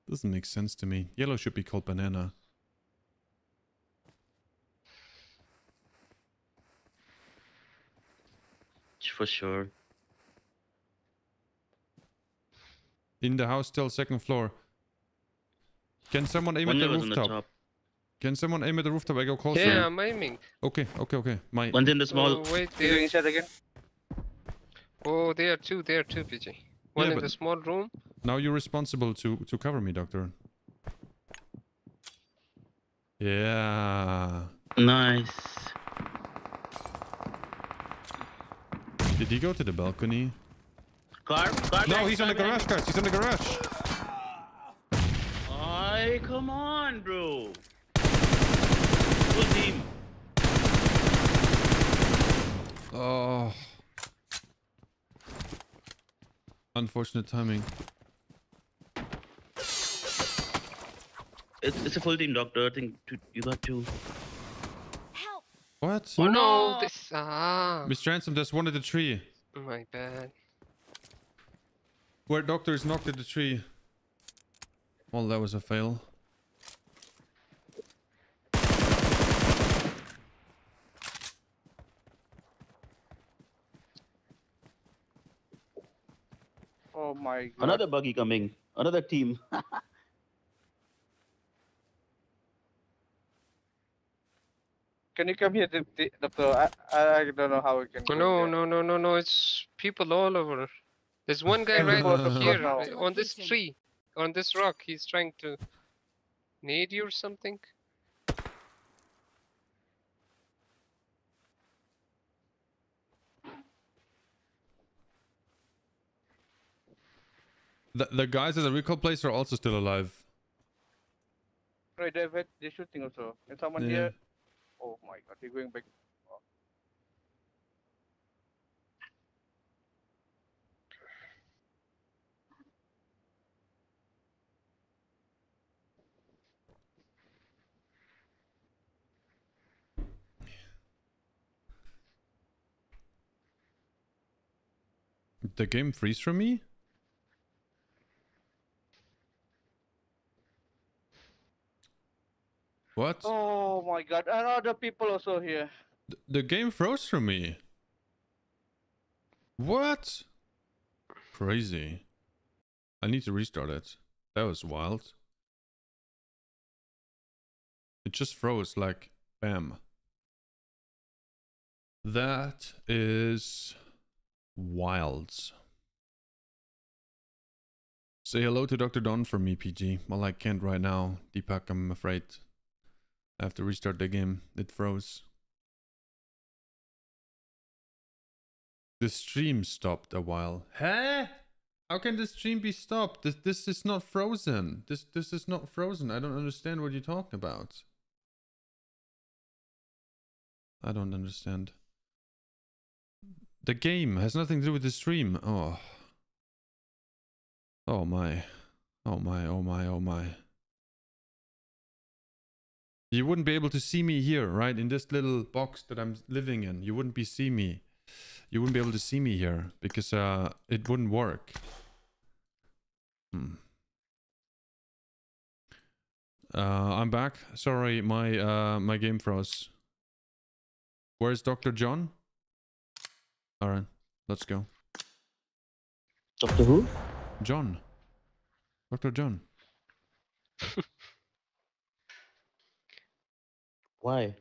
Doesn't make sense to me. Yellow should be called banana. For sure. In the house till second floor. Can someone aim One at the rooftop? The Can someone aim at the rooftop? I go closer. Yeah, I'm aiming. Okay, okay, okay. My. One's in the small. Oh, wait, do you inside again? Oh, there too, there too, P J. One yeah, in the small room. Now you're responsible to, to cover me, Doctor. Yeah. Nice. Did he go to the balcony? Car, car no, he's on the garage, guys. He's on the garage. Ay, come on, bro. Full team. Oh. Unfortunate timing. It's, it's a full team, Doctor. I think two, you got two. Help. What? Oh no! This, ah. Mister Ransom, there's one at the tree. My bad. Where Doctor is knocked at the tree. Well, that was a fail. Oh my god. Another buggy coming. Another team. Can you come here, Doctor? I, I don't know how we can. No, no, no, no, no. It's people all over. There's one guy right here on this tree, on this rock. He's trying to nade you or something. The, the guys at the recall place are also still alive. Right, they're shooting also. And someone yeah. here. Oh my god, they're going back. Oh. Did the game freeze from me? What? Oh my god, and other people also here. The, the game froze for me. What? Crazy. I need to restart it. That was wild. It just froze like bam. That is wild. Say hello to Doctor Don for me, P G. Well, I can't right now, Deepak, I'm afraid. I have to restart the game. It froze. The stream stopped a while. Huh? How can the stream be stopped? This this is not frozen. This this is not frozen. I don't understand what you're talking about. I don't understand. The game has nothing to do with the stream. Oh. Oh my. Oh my, oh my, oh my. You wouldn't be able to see me here, right? In this little box that I'm living in. You wouldn't be see me. You wouldn't be able to see me here. Because uh, it wouldn't work. Hmm. Uh, I'm back. Sorry, my uh, my game froze. Where's Doctor John? Alright, let's go. Doctor who? John. Doctor John. Why?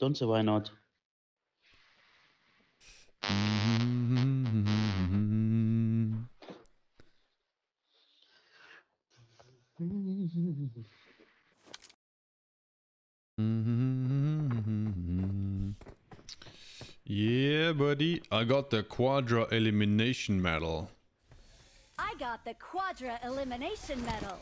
Don't say why not. Mm-hmm. Mm-hmm. Yeah, buddy. I got the Quadra Elimination Medal. I got the Quadra Elimination Medal.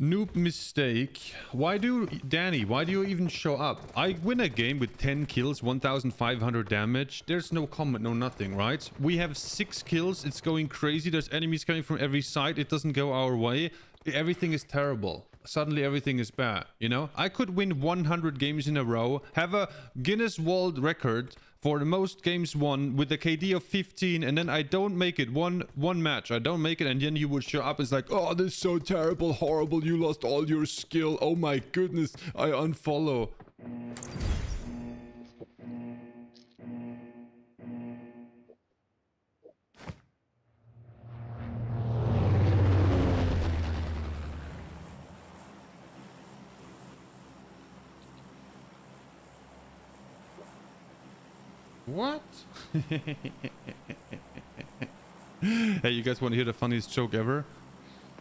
Noob mistake. Why do... Danny, why do you even show up? I win a game with ten kills, one thousand five hundred damage. There's no comment, no nothing, right? We have six kills. It's going crazy. There's enemies coming from every side. It doesn't go our way. Everything is terrible. Suddenly everything is bad, you know? I could win one hundred games in a row. Have a Guinness World Record for the most games won with a K D of fifteen, and then I don't make it one one match. I don't make it, and then you would show up. It's like, oh, this is so terrible, horrible. You lost all your skill. Oh my goodness, I unfollow. What? Hey, you guys want to hear the funniest joke ever?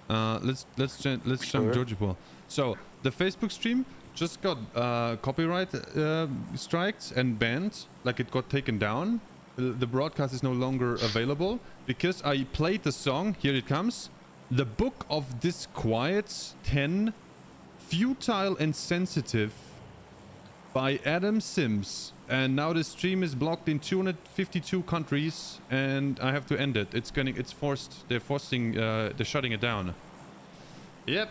Uh, let's let's let's jump sure. Georgopol. So the Facebook stream just got uh, copyright uh, strikes and banned. Like it got taken down. The broadcast is no longer available because I played the song. Here it comes. The Book of Disquiets ten, Futile and Sensitive by Adam Sims. And now the stream is blocked in two hundred fifty-two countries and I have to end it. It's going it's forced. They're forcing uh, they're shutting it down. Yep.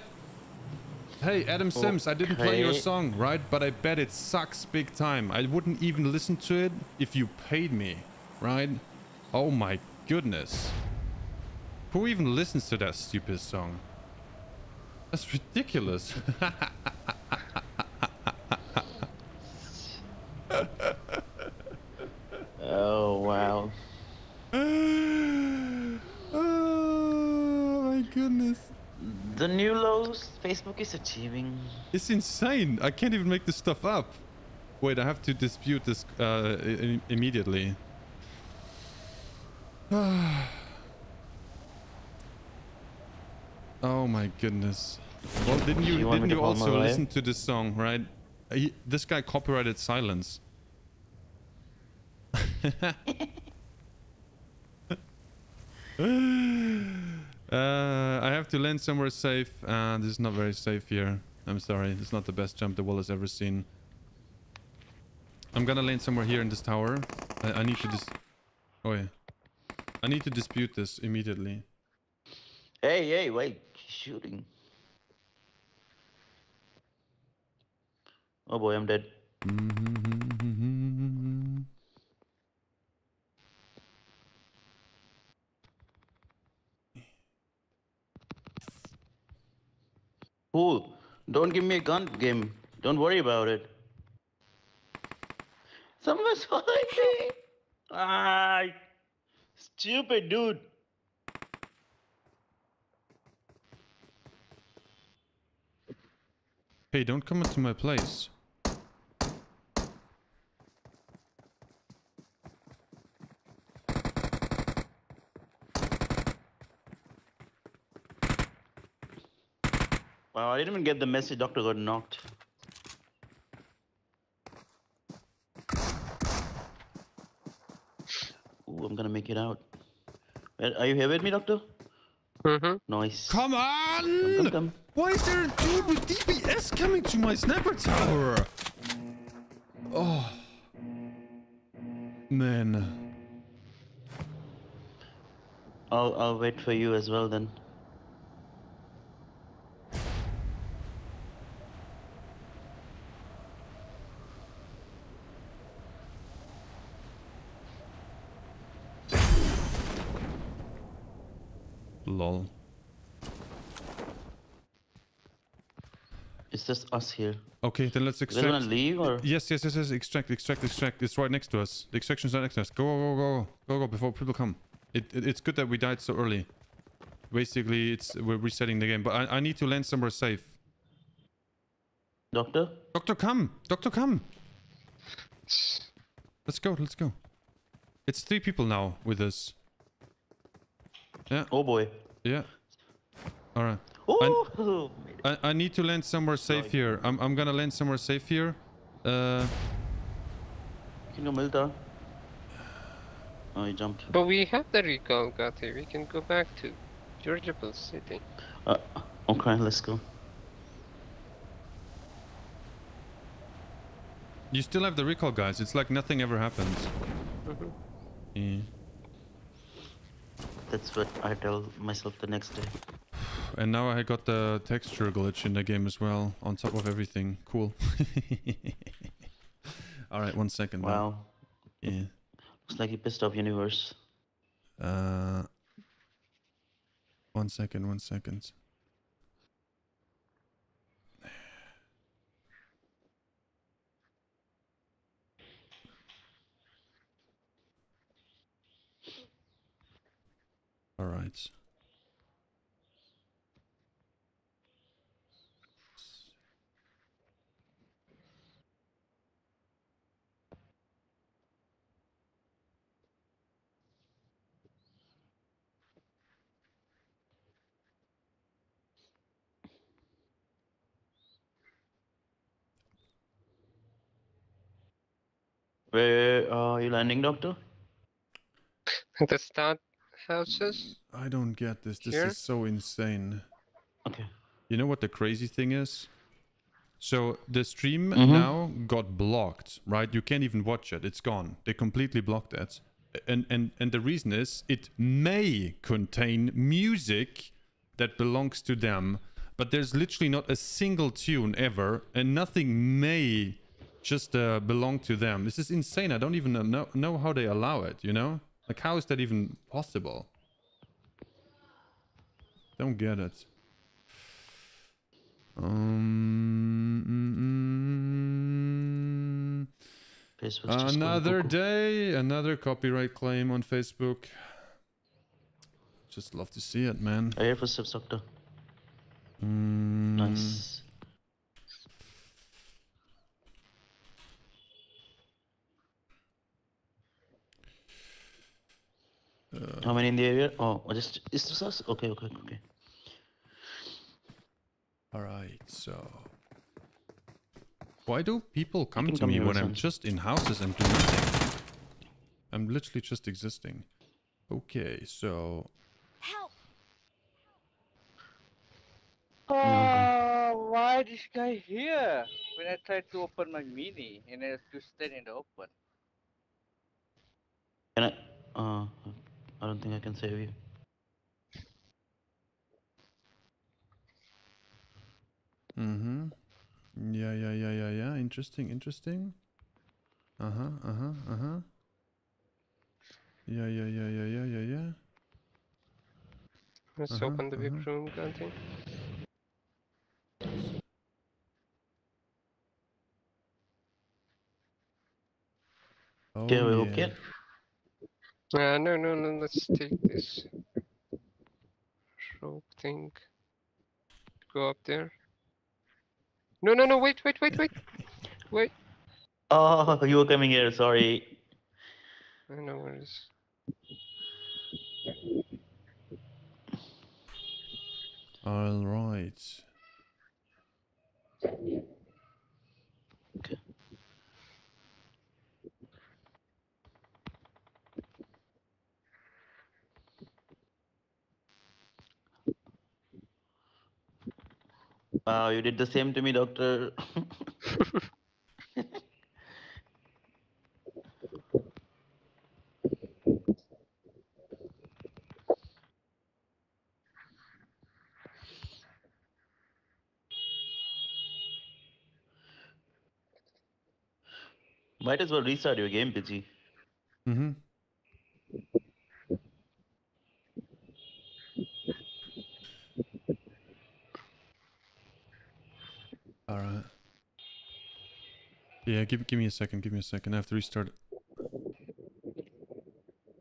Hey, Adam oh, Sims, I didn't hey. play your song, right? But I bet it sucks big time. I wouldn't even listen to it if you paid me, right? Oh my goodness. Who even listens to that stupid song? That's ridiculous. Oh, wow. Oh, my goodness. The new lows Facebook is achieving. It's insane. I can't even make this stuff up. Wait, I have to dispute this uh, i- immediately. Oh, my goodness. Well, didn't you, you didn't you also listen to this song, right? He, this guy copyrighted silence. uh, I have to land somewhere safe. Uh, this is not very safe here. I'm sorry. It's not the best jump the wall has ever seen. I'm gonna land somewhere here in this tower. I, I need to dis... Oh, yeah. I need to dispute this immediately. Hey, hey, wait. Shooting. Oh boy, I'm dead. Mm-hmm. Cool. Don't give me a gun game. Don't worry about it. Someone's following me. Ah, stupid dude. Hey, don't come into my place. Wow, I didn't even get the message. Doctor got knocked. Ooh, I'm gonna make it out. Are you here with me, Doctor? Mm-hmm. Nice. Come on! Come, come, come. Why is there a dude with D P S coming to my sniper tower? Oh. Man. I'll, I'll wait for you as well then. Lol. It's just us here. Okay, then let's extract. Do you want to leave or? Yes, yes, yes, yes. Extract, extract, extract. It's right next to us. The extraction's right next to us. Go, go, go, go, go, before people come. It, it, it's good that we died so early. Basically, it's we're resetting the game. But I, I need to land somewhere safe. Doctor? Doctor, come! Doctor, come! Let's go, let's go. It's three people now with us. Yeah. Oh boy. Yeah. All right. I, I, I need to land somewhere safe here. I'm I'm gonna land somewhere safe here. Uh. You know, Milta. Oh, he jumped. But we have the recon, Gotty. We can go back to Georgopol City. Uh, okay, let's go. You still have the recall, guys. It's like nothing ever happens. Mm-hmm. Yeah. That's what I tell myself the next day. And now I got the texture glitch in the game as well, on top of everything. Cool. Alright, one second. Wow. Though. Yeah. Looks like you pissed off universe. Uh. One second, one second. Alright. Where are you landing, Doctor? The start houses? I don't get this. This Here? is so insane. Okay. You know what the crazy thing is? So the stream mm-hmm. now got blocked, right? You can't even watch it. It's gone. They completely blocked that. And, and, and the reason is it may contain music that belongs to them, but there's literally not a single tune ever, and nothing may just uh, belong to them. This is insane. I don't even know, know how they allow it, you know? Like, how is that even possible? Don't get it. Um, mm, mm. Another day, another copyright claim on Facebook. Just love to see it, man. I have a sip, Doctor. Mm. Nice. Uh, How many in the area? Oh, just is this us? Okay, okay, okay. Alright, so... Why do people come to come me when I'm just in houses and do nothing? I'm literally just existing. Okay, so... Help! Oh, okay. Why this guy here? When I tried to open my mini and I have to stand in the open. Can I... Uh, I don't think I can save you. Mm-hmm. Yeah, yeah, yeah, yeah, yeah. Interesting, interesting. Uh-huh, uh-huh, uh-huh. Yeah, yeah, yeah, yeah, yeah, yeah, yeah. Let's uh-huh, open the uh-huh. big room, Gotty. Oh, okay, we yeah. okay? Uh, no, no, no, let's take this rope thing. Go up there. No, no, no, wait, wait, wait, wait, wait. Oh, you were coming here, sorry. I know where it is. All right. Okay. Wow, you did the same to me, Doctor. Might as well restart your game, P G. Mm-hmm. All right. Yeah, give give me a second. Give me a second. I have to restart.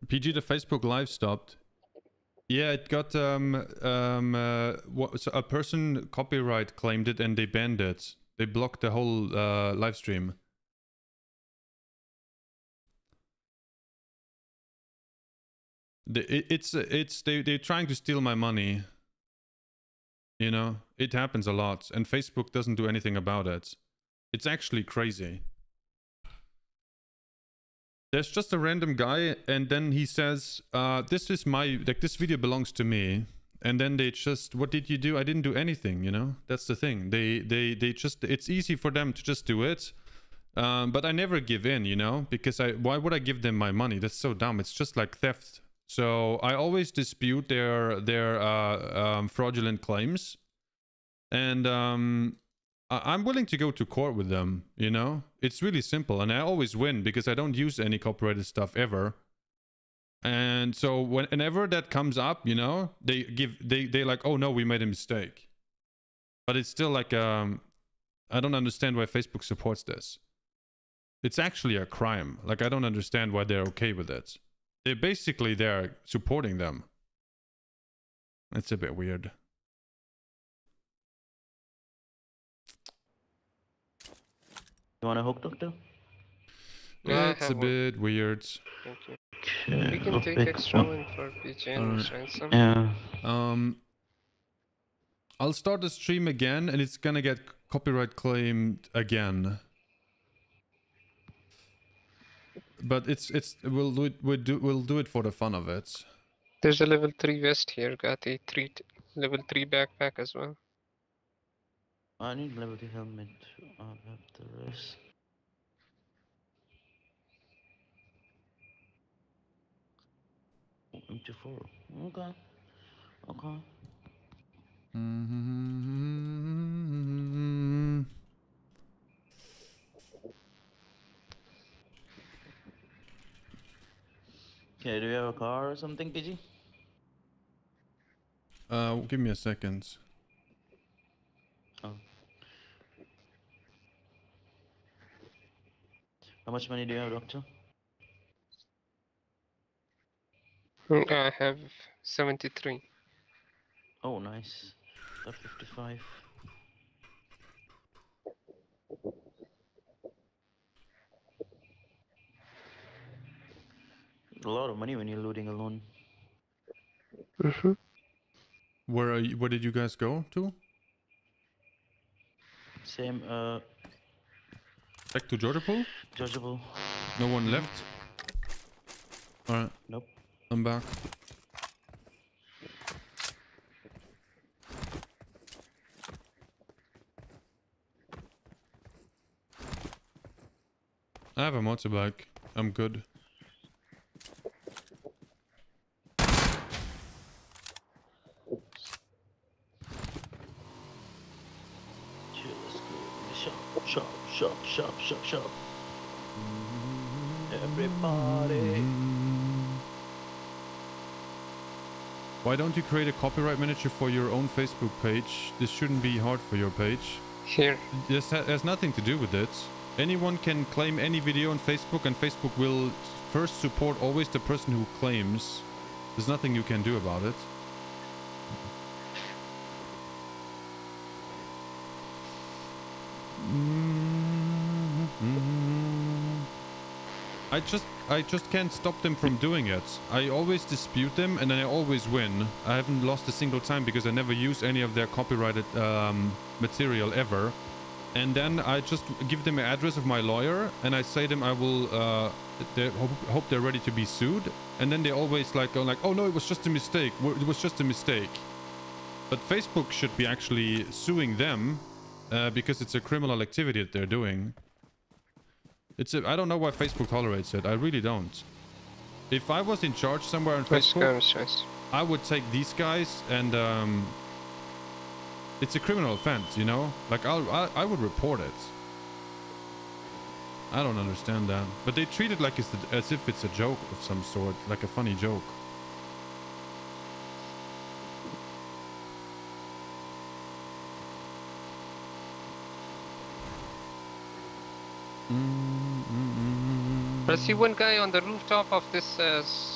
P G, the Facebook live stopped. Yeah, it got um um uh, what, so a person copyright claimed it and they banned it. They blocked the whole uh, live stream. The, it, it's it's they they're trying to steal my money. You know, it happens a lot, and Facebook doesn't do anything about it. It's actually crazy. There's just a random guy, and then he says, uh, this is my, like, this video belongs to me. And then they just, what did you do? I didn't do anything, you know? That's the thing. They, they, they just, it's easy for them to just do it. Um, but I never give in, you know? Because I, why would I give them my money? That's so dumb. It's just like theft. So I always dispute their their uh, um, fraudulent claims, and um, I I'm willing to go to court with them. You know, it's really simple, and I always win because I don't use any copyrighted stuff ever. And so whenever that comes up, you know, they give they they like, oh no, we made a mistake, but it's still like um, I don't understand why Facebook supports this. It's actually a crime. Like, I don't understand why they're okay with it. They basically they're supporting them. It's a bit weird. You want a hook, Doctor? Yeah, it's a bit weird. Thank you. Okay. We can take extra one for P G and ransom. Yeah. Um. I'll start the stream again, and it's gonna get copyright claimed again. but it's it's we'll do it we'll do we'll do it for the fun of it. There's a level three vest here. Got a three level three backpack as well. I need level three helmet. I'll have the rest. M twenty-four. Okay. Okay. Mm-hmm. Okay, do you have a car or something, P G? Uh, give me a second. Oh. How much money do you have, Doctor? I have seventy-three. Oh, nice. fifty-five. A lot of money when you're looting alone. Mm-hmm. Where are you? Where did you guys go to? Same. Uh. Back to Georgopol. Georgopol. No one left. All right. Nope. I'm back. I have a motorbike. I'm good. Shop, shop, shop, shop, shop, shop. Everybody. Why don't you create a copyright manager for your own Facebook page? This shouldn't be hard for your page. Here. This ha has nothing to do with it. Anyone can claim any video on Facebook, and Facebook will first support always the person who claims. There's nothing you can do about it. I just I just can't stop them from doing it. I always dispute them, and then I always win. I haven't lost a single time because I never use any of their copyrighted um, material ever. And then I just give them an address of my lawyer, and I say them I will. Uh, they hope, hope they're ready to be sued. And then they always like go like, oh no, it was just a mistake. It was just a mistake. But Facebook should be actually suing them uh, because it's a criminal activity that they're doing. It's a, I don't know why Facebook tolerates it. I really don't. If I was in charge somewhere on Facebook, I would take these guys and. Um, It's a criminal offense, you know? Like, I'll, I I would report it. I don't understand that. But they treat it like it's the, as if it's a joke of some sort, like a funny joke. Mm-hmm. I see one guy on the rooftop of this uh,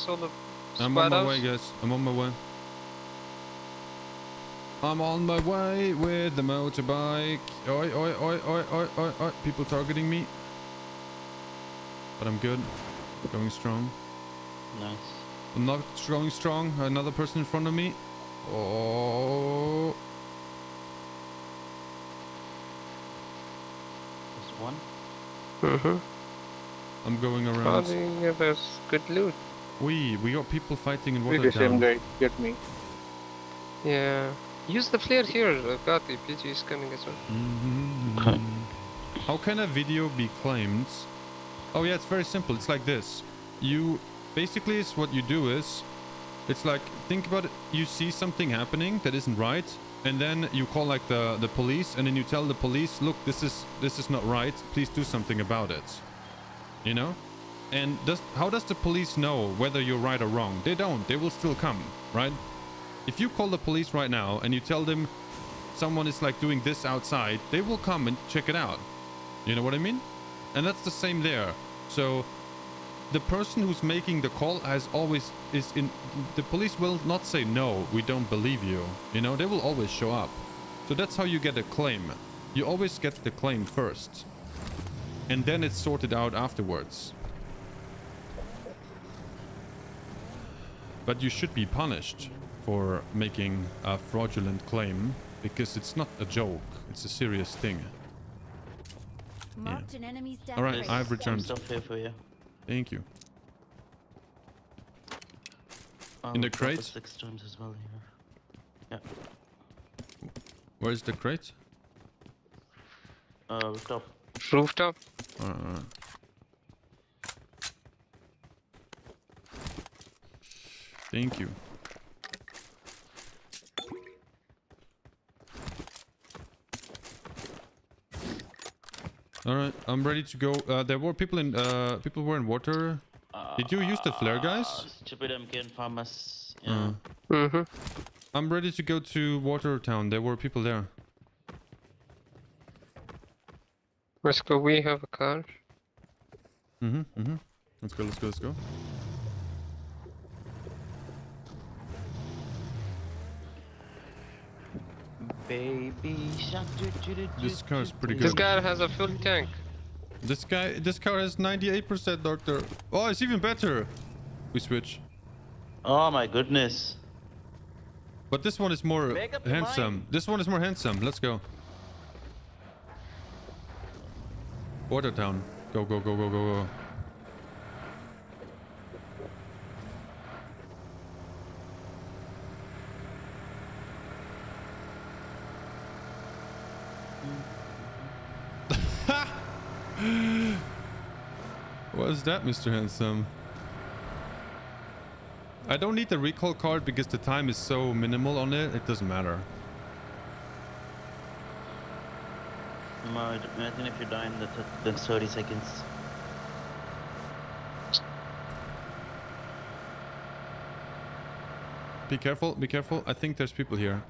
solar I'm on my house. way, guys. I'm on my way. I'm on my way with the motorbike. Oi, oi, oi, oi, oi, oi, oi. People targeting me. But I'm good. Going strong. Nice. I'm not going strong. Another person in front of me. Oh. There's one. Mm-hmm. I'm going around. Oh, there's good loot. We, we got people fighting in water. We're the same guy. Get me. Yeah. Use the flare here, Gotty. P G is coming as well. Mm-hmm. Okay. How can a video be claimed? Oh yeah, it's very simple. It's like this. You basically is what you do is, it's like think about it. You see something happening that isn't right, and then you call like the the police, and then you tell the police, look, this is this is not right. Please do something about it. You know? And does how does the police know whether you're right or wrong? They don't. They will still come, right? If you call the police right now and you tell them someone is like doing this outside, they will come and check it out. You know what I mean? And that's the same there. So the person who's making the call has always is in the police will not say, no, we don't believe you. You know, they will always show up. So that's how you get a claim. You always get the claim first, and then it's sorted out afterwards. But you should be punished for making a fraudulent claim, because it's not a joke, it's a serious thing. Yeah. All right, I've returned. I'm still here for you. Thank you. Oh, in the crate? Six times as well here. Yeah. Where's the crate? Uh, rooftop. Rooftop. Uh, thank you. All right, I'm ready to go. Uh, there were people in. Uh, people were in water. Uh, Did you use the flare, guys? Stupid M K and farmers. Yeah. Uh. Mm-hmm. I'm ready to go to Water Town. There were people there. Let's go. We have a car. Mhm. Mhm. Let's go. Let's go. Let's go. Baby shark. This car is pretty good. This guy has a full tank. This guy, this car has ninety-eight percent, Doctor. Oh, it's even better. We switch. Oh my goodness. But this one is more handsome. Mine. This one is more handsome. Let's go. Watertown. Go, go, go, go, go, go. What is that, Mister Handsome? I don't need the recall card because the time is so minimal on it, it doesn't matter. Imagine if you die in the th thirty seconds. Be careful, be careful. I think there's people here.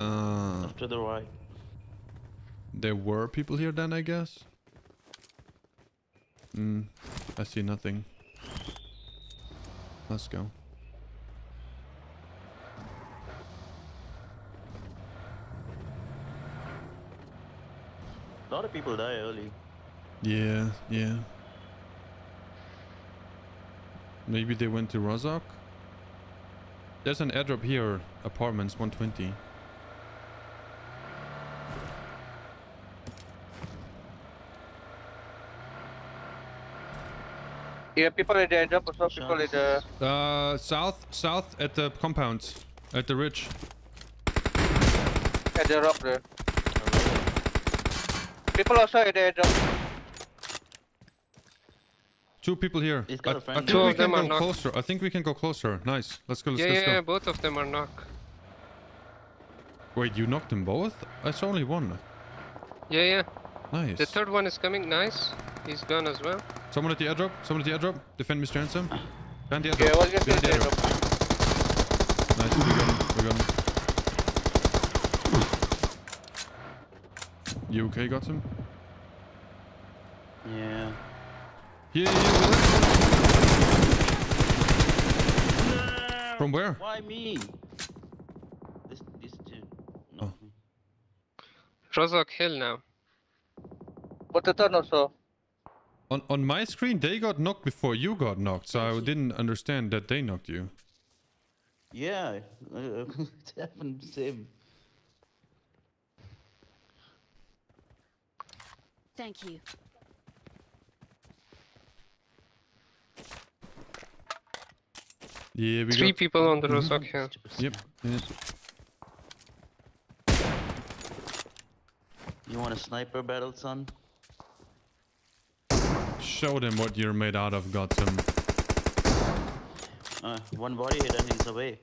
Uh, After the right. There were people here then, I guess. Hmm. I see nothing. Let's go. A lot of people die early. Yeah, yeah. Maybe they went to Rozhok? There's an airdrop here. Apartments one twenty. Yeah, people at the airdrop, also people at the... Uh, south, south at the compound, at the ridge. At the rock there. People also at the airdrop. Two people here. He's got I, a friend. I think Two we of can them go are knocked. Closer. I think we can go closer. Nice. Let's go, let's, yeah, let's yeah, go. Yeah, both of them are knocked. Wait, you knocked them both? That's only one. Yeah, yeah. Nice. The third one is coming. Nice. He's gone as well. Someone at the airdrop. Someone at the airdrop. Defend Mister Handsome. Defend the airdrop. Yeah, we'll get the airdrop. Nice. We got him. We got him. You okay, got him? Yeah. Here, here, no. From where? Why me? This, this dude. No. Oh. Rozhok Hill now. But the turn also. On on my screen, they got knocked before you got knocked, so I didn't understand that they knocked you. Yeah, uh, it happened same. Thank you. Yeah, we Three got... people on the mm-hmm. Rozhok Hill. Yep. Yes. You want a sniper battle, son? Show them what you're made out of, Gotham. Uh, one body hit and he's away.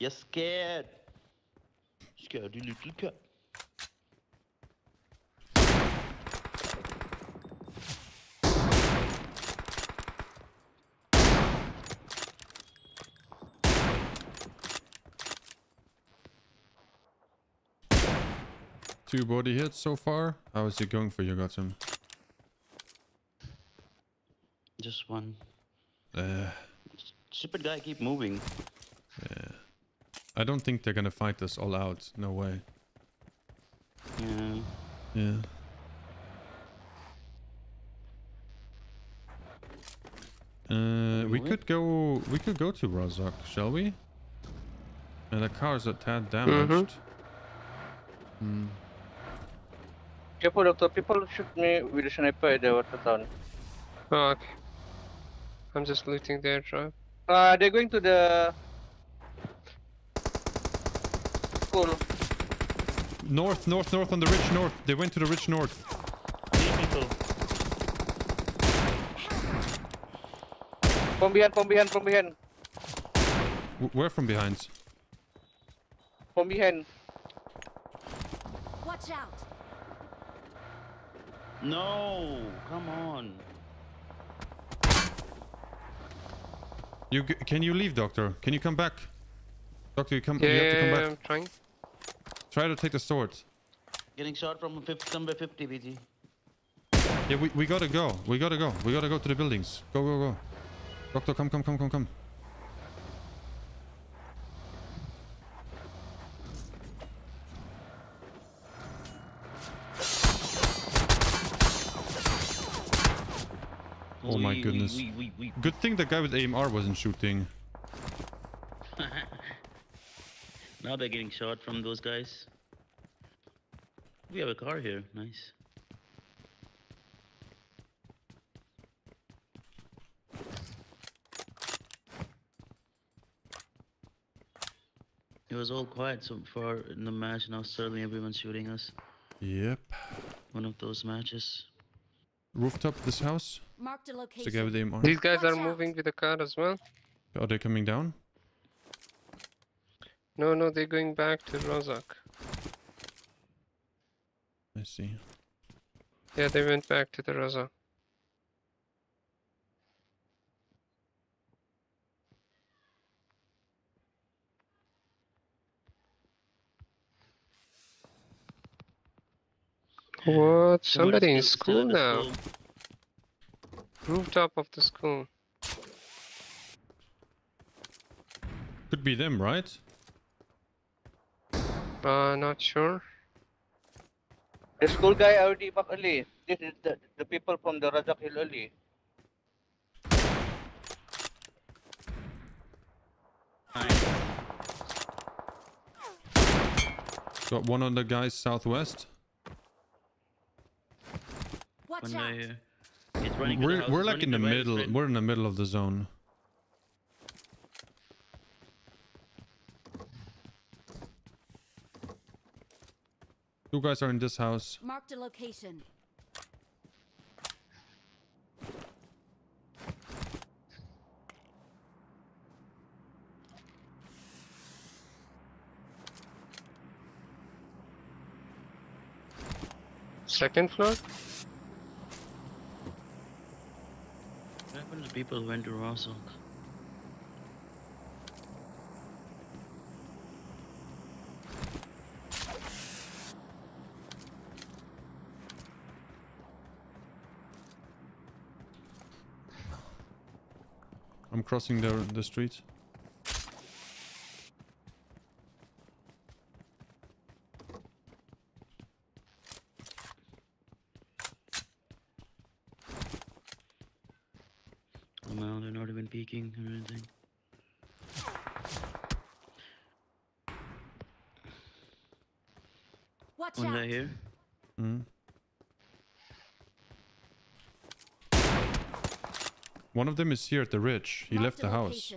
You're scared. Scaredy little cat. Two body hits so far. How is it going for you, Gotham? Just one. Uh, Stupid guy, keep moving. Yeah. I don't think they're gonna fight us all out. No way. Yeah. Yeah. Uh, we could go. We could go to Rozhok, shall we? And the car's a tad damaged. Mm-hmm. Hmm. Careful, doctor. People shoot me with a sniper. They were down. Oh, okay. I'm just looting their drive. Uh, they're going to the school. North, north, north on the ridge north. They went to the ridge north. Three people. From behind, from behind, from behind. Where from behind? From behind. Watch out! No, come on. You g can you leave, doctor? Can you come back? Doctor, you come. Yeah, you have to come back. I'm trying. Try to take the sword. Getting shot from fifty, number fifty, B G. Yeah, we we gotta go. We gotta go. We gotta go to the buildings. Go, go, go. Doctor, come, come, come, come, come. Oh my goodness. We, we, we, we. Good thing the guy with A M R wasn't shooting. Now they're getting shot from those guys. We have a car here. Nice. It was all quiet so far in the match. Now suddenly everyone's shooting us. Yep. One of those matches. Rooftop this house. Marked a location. The These guys Watch are out. moving with the car as well. Are they coming down? No, no, they're going back to Rozhok. I see. Yeah, they went back to the Rozhok. What? Somebody in school now. Rooftop of the school. Could be them, right? Uh, not sure. The school guy already back early. This is the, the people from the Rozhok Hill early. Got one on the guys southwest. Watch out. I, uh, It's running we're house, we're it's like running in the middle. Friend. We're in the middle of the zone. Two guys are in this house. Marked a location. Second floor. People went to Rozhok. I'm crossing the the street. Or anything. Watch One out. guy here. Mm. One of them is here at the ridge. He Not left the, the house.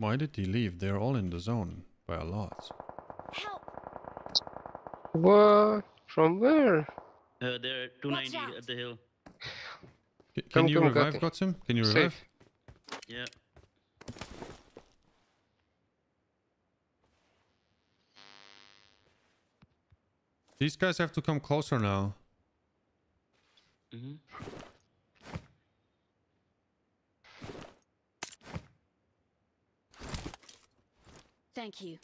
Why did he leave? They're all in the zone by a lot. Help. What? From where? Uh, they're at two ninety at the hill. C can come, you come, revive Gotty. Gotham? Can you revive? Safe. Yeah. These guys have to come closer now. Mm-hmm. Thank you.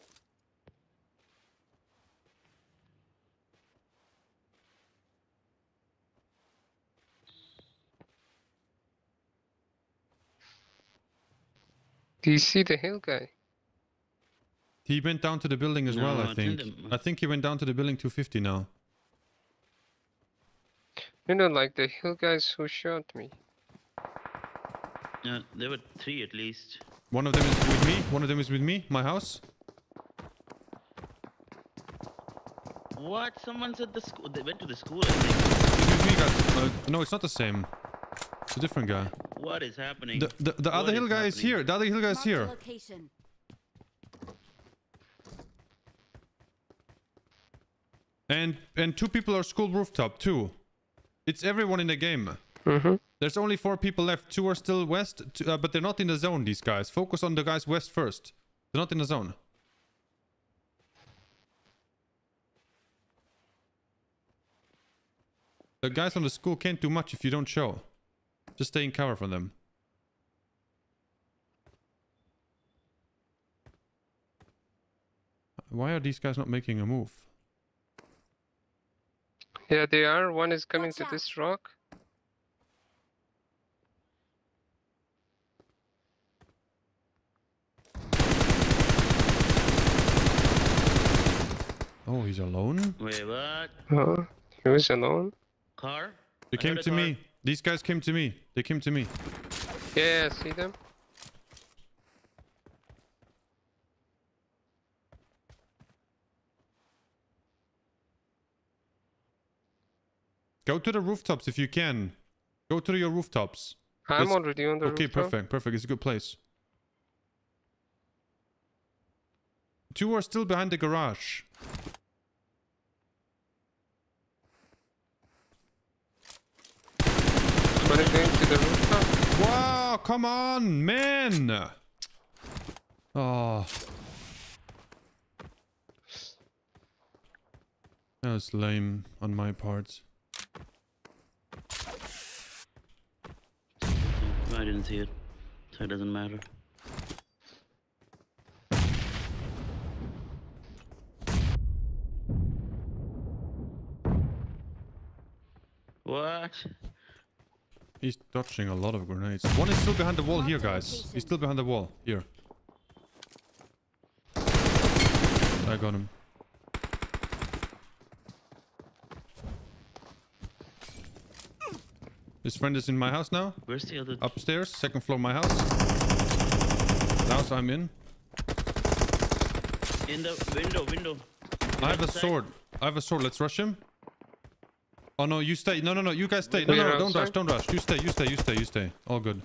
Do you see the hill guy? He went down to the building as no, well, I, I think. Didn't. I think he went down to the building two fifty now. You know, like the hill guys who shot me. Yeah, there were three at least. One of them is with me. One of them is with me. My house. What? Someone's at the school. They went to the school, I think. With me, guys. Uh, no, it's not the same. It's a different guy. What is happening? The, the, the other hill guy happening? is here. The other hill guy is here. Location. And and two people are school rooftop too. It's everyone in the game. Mm-hmm. There's only four people left. Two are still west, two, uh, but they're not in the zone, these guys. Focus on the guys west first. They're not in the zone. The guys on the school can't do much if you don't show. Just stay in cover from them. Why are these guys not making a move? Yeah, they are. One is coming Watch to out. this rock. Oh, he's alone? Wait, what? Oh, he was alone? Car? They I came to car. me. These guys came to me. They came to me. Yeah, I see them. Go to the rooftops if you can. Go to your rooftops. I'm Let's... already on the okay, rooftop. Okay, perfect, perfect. It's a good place. Two are still behind the garage. But I'm going to the rooftop. Wow, come on, man! Oh. That was lame on my part. I didn't see it, so it doesn't matter. What? He's dodging a lot of grenades. One is still behind the wall here, guys. He's still behind the wall. Here. I got him. His friend is in my house now. Where's the other? Upstairs, second floor, my house. The house I'm in. In the window, window. I have a sword. I have a sword. Let's rush him. Oh no, you stay. No, no, no. You guys stay. No, no, no. Don't rush. Don't rush. You stay. You stay. You stay. You stay. All good.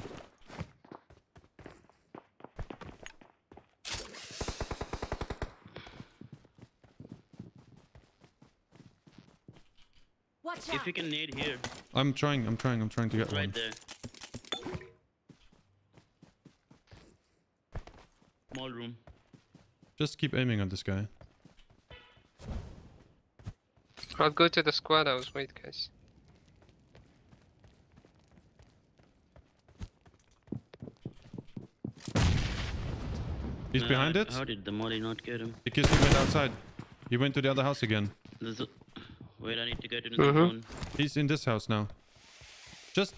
If you can nade here. I'm trying, I'm trying, I'm trying to get right one. there. Small room. Just keep aiming at this guy. I'll go to the squad house, wait guys. He's no, behind it? How did the molly not get him? Because he went outside. He went to the other house again. There's a Wait, I need to get in the mm-hmm. zone. He's in this house now. Just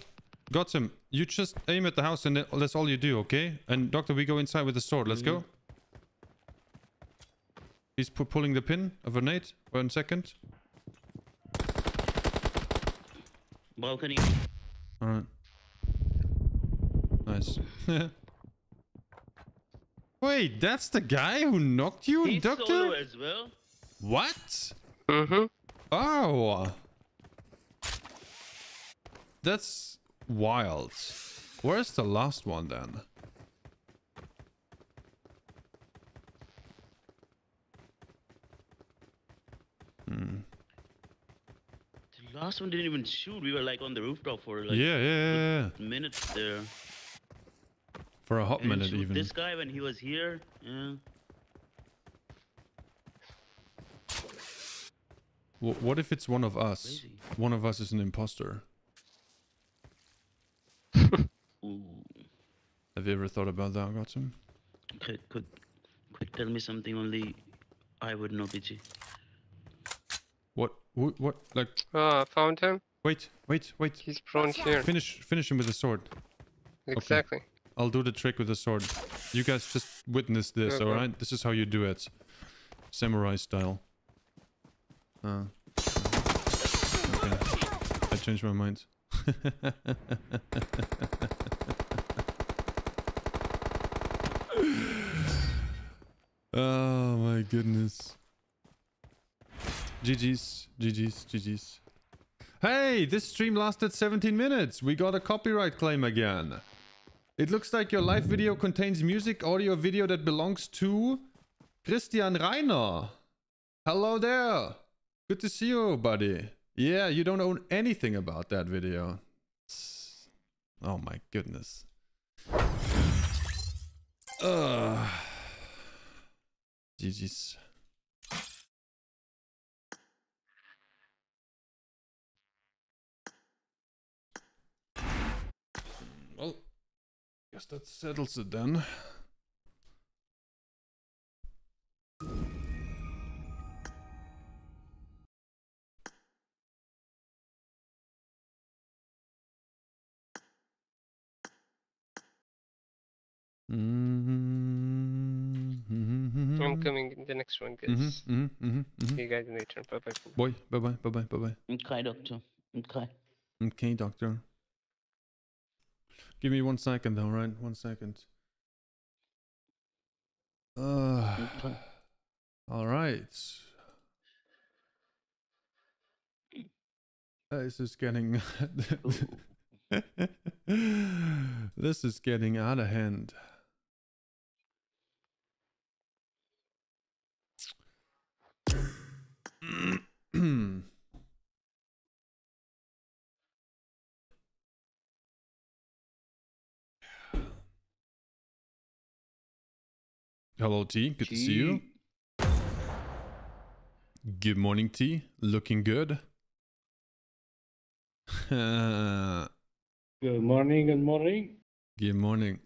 got him. You just aim at the house and that's all you do, okay? And Doctor, we go inside with the sword. Let's mm-hmm. go. He's pu pulling the pin of a nade. One second. Balcony. Alright. Nice. Wait, that's the guy who knocked you, He's Doctor? Solo as well. What? Mm-hmm. Oh, that's wild. Where's the last one then? Hmm. The last one didn't even shoot. We were like on the rooftop for like yeah, yeah, yeah, yeah. minutes there. For a hot and minute even. This guy when he was here. Yeah. What if it's one of us? Crazy. One of us is an imposter. Have you ever thought about that, Gotham? Okay, could, could tell me something only I would know, P G. What? What? What? Like? Ah, uh, found him. Wait, wait, wait. He's prone here. Finish, finish him with the sword. Exactly. Okay. I'll do the trick with the sword. You guys just witnessed this, yeah, alright? Yeah. This is how you do it. Samurai style. Uh, okay. I changed my mind. Oh my goodness. G G's. G G's. G G's. Hey, this stream lasted seventeen minutes. We got a copyright claim again. It looks like your live video contains music, audio, video that belongs to Christian Reiner. Hello there. Good to see you, buddy. Yeah, you don't own anything about that video. Oh my goodness. Ugh. G G's. Well, guess that settles it then. Mm-hmm. I'm coming in the next one, guys. Mm-hmm, mm-hmm, mm-hmm. See you guys later. Bye bye. Boy, bye bye, bye bye, bye bye. Okay, doctor. Okay. Okay, doctor. Give me one second, though, right? One second. Uh, okay. All right. This is getting. This is getting out of hand. Hello, T. Good T. to see you. Good morning, T. Looking good. Good morning, good morning. Good morning.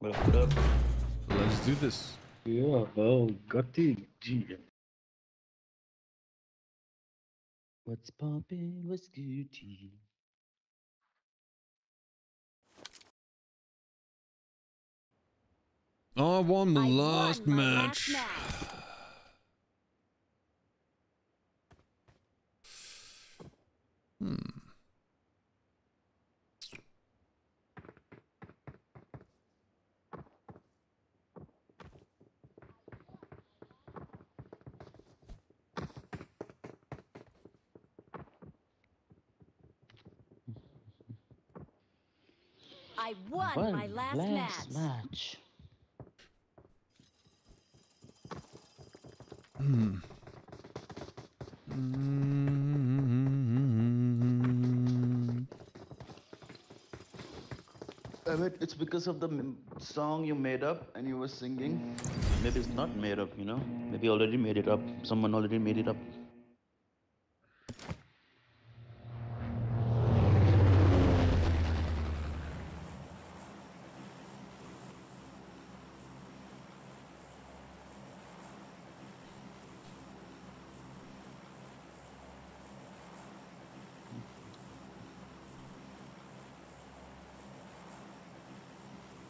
What's up? Let's do this. Yeah, well, Gotty. What's poppin'? What's Gotty? I won the I last, won match. last match. Hmm. I won, won my last, last match. match. Hmm. Mm-hmm. I bet it's because of the song you made up and you were singing. Maybe it's not made up, you know? Maybe already made it up. Someone already made it up.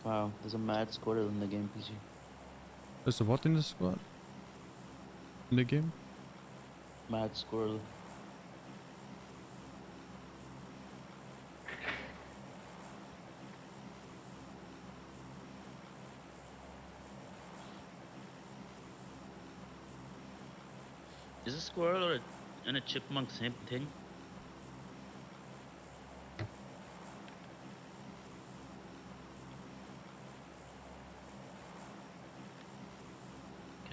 Wow, there's a mad squad in the game, P G. There's a what in the squad? In the game? Mad squirrel. Is a squirrel or a, and a chipmunk same thing?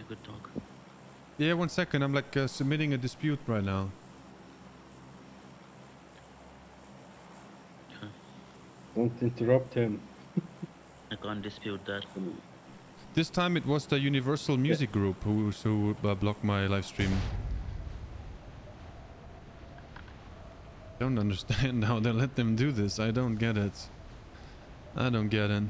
Good talk. Yeah, one second. I'm like uh, submitting a dispute right now. Huh. Don't interrupt him. I can't dispute that. This time it was the Universal Music yeah. Group who who uh, blocked my live stream. Don't understand how they let them do this. I don't get it. I don't get it.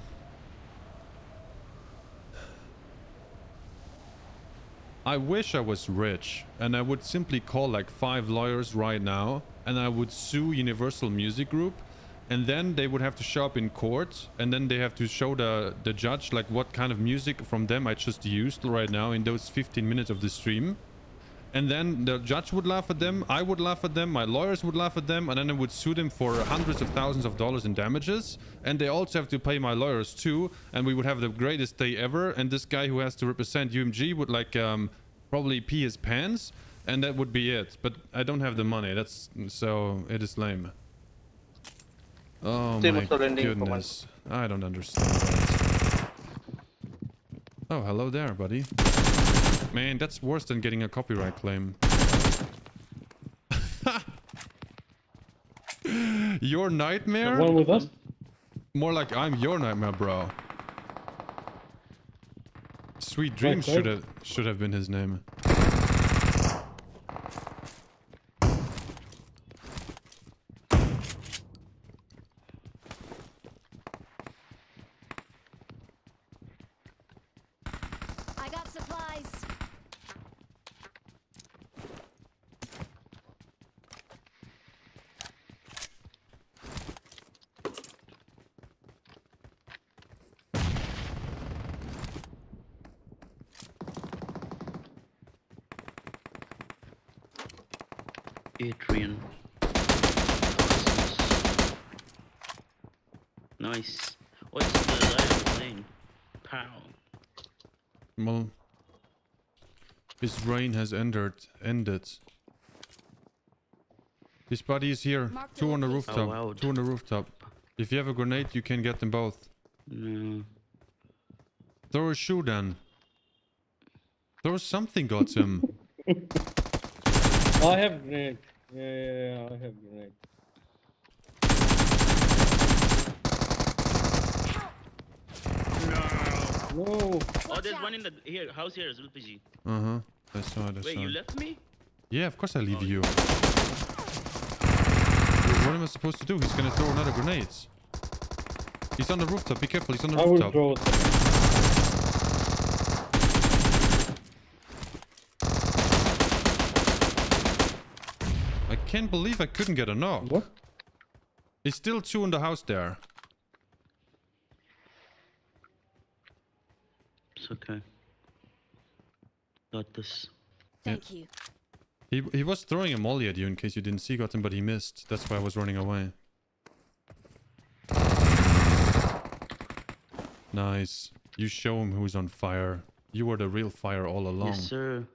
I wish I was rich and I would simply call like five lawyers right now and I would sue Universal Music Group and then they would have to show up in court, and then they have to show the the judge like what kind of music from them I just used right now in those fifteen minutes of the stream. And then the judge would laugh at them, I would laugh at them, my lawyers would laugh at them, and then I would sue them for hundreds of thousands of dollars in damages. And they also have to pay my lawyers too, and we would have the greatest day ever. And this guy who has to represent U M G would like um, probably pee his pants, and that would be it. But I don't have the money, that's so it is lame. Oh my goodness, I don't understand that. Oh, hello there, buddy. Man, that's worse than getting a copyright claim. Your nightmare? The one with us? More like I'm your nightmare, bro. Sweet Dreams should have should have been his name. His reign has ended. Ended. His body is here. Two on the rooftop. Oh, Two on the rooftop. If you have a grenade, you can get them both. No. Throw a shoe then. Throw something got him. I have grenade. Yeah, yeah, yeah, I have grenade. No. No. Oh, there's one in the here house here is L P G. Uh huh. I saw it, I saw Wait, you it. left me? Yeah, of course I leave oh. you. What am I supposed to do? He's gonna throw another grenade. He's on the rooftop, be careful, he's on the I rooftop. Will throw I can't believe I couldn't get a knock. What? He's still two in the house there. It's okay. Got this. Thank yeah. you. He he was throwing a molly at you in case you didn't see Gotham, but he missed. That's why I was running away. Nice. You show him who's on fire. You were the real fire all along. Yes, sir.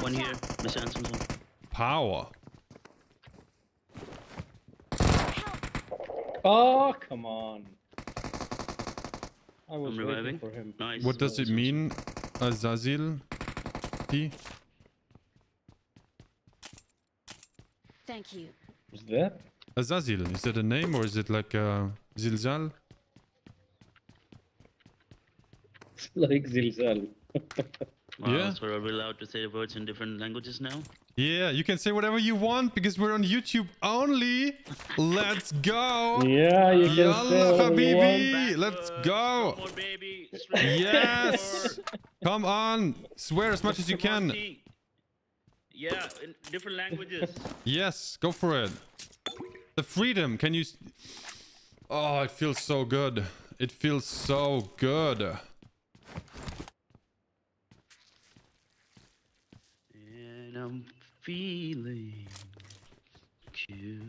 One here, Mister Antonson. Power. Oh, come on. I was waiting for him. Nice. What does it mean? Azazil P. Thank you. What's that? Azazil. Is that a name or is it like uh, Zilzal? It's like Zilzal. Wow, yeah. So are we allowed to say words in different languages now? Yeah, you can say whatever you want because we're on YouTube only. Let's go. Yeah, you can Yalla say Habibi. You Let's go. More baby. Yes. Come on, swear as much as you can. Yeah, in different languages. Yes, go for it. The freedom, can you... Oh, it feels so good. It feels so good. And I'm feeling cute.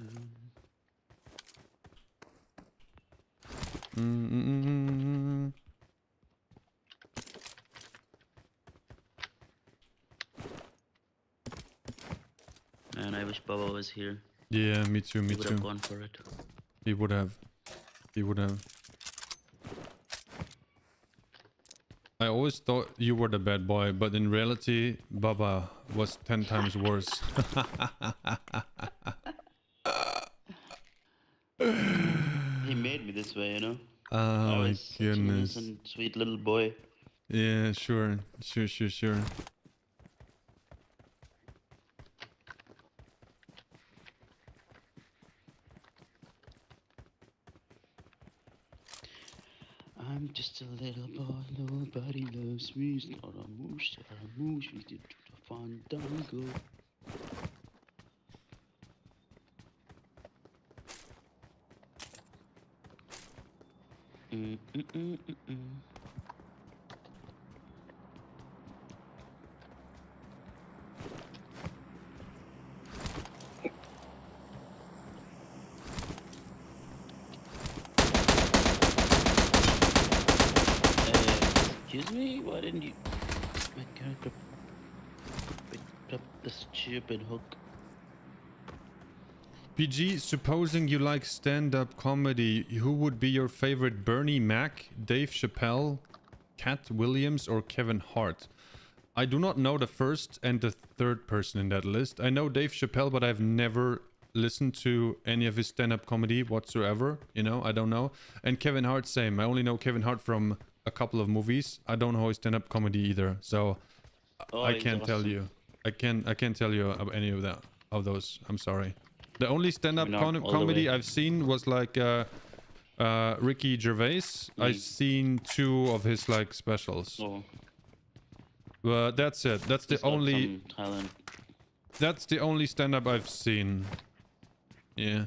Mm-mm-mm-mm. Man, I wish Baba was here. Yeah, me too, me too. He would have gone for it. He would have. He would have. I always thought you were the bad boy, but in reality, Baba was ten times worse. He made me this way, you know? Oh, my goodness. Such an innocent, sweet little boy. Yeah, sure. Sure, sure, sure. I'm just a little boy, nobody loves me. Scaramouche, Scaramouche, we did the fandango. Mm -mm -mm -mm -mm. Uh, excuse me, why didn't you? My character picked up the stupid hook. P G, supposing you like stand-up comedy, who would be your favorite? Bernie Mac, Dave Chappelle, Cat Williams, or Kevin Hart? I do not know the first and the third person in that list. I know Dave Chappelle, but I've never listened to any of his stand-up comedy whatsoever. You know, I don't know. And Kevin Hart, same. I only know Kevin Hart from a couple of movies. I don't know his stand-up comedy either, so oh, I can't awesome. tell you. I can't. I can't tell you of any of that. Of those, I'm sorry. The only stand-up com comedy I've seen was like uh, uh, Ricky Gervais. Mm. I've seen two of his like specials. Oh. But that's it. That's the only. That's the only stand-up I've seen. Yeah.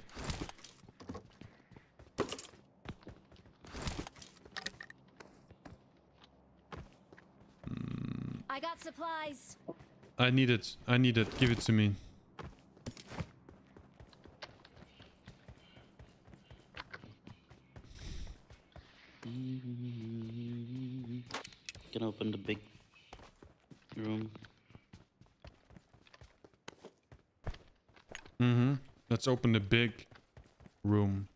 Mm. I got supplies. I need it. I need it. Give it to me. Can open the big room. Mm-hmm. Let's open the big room.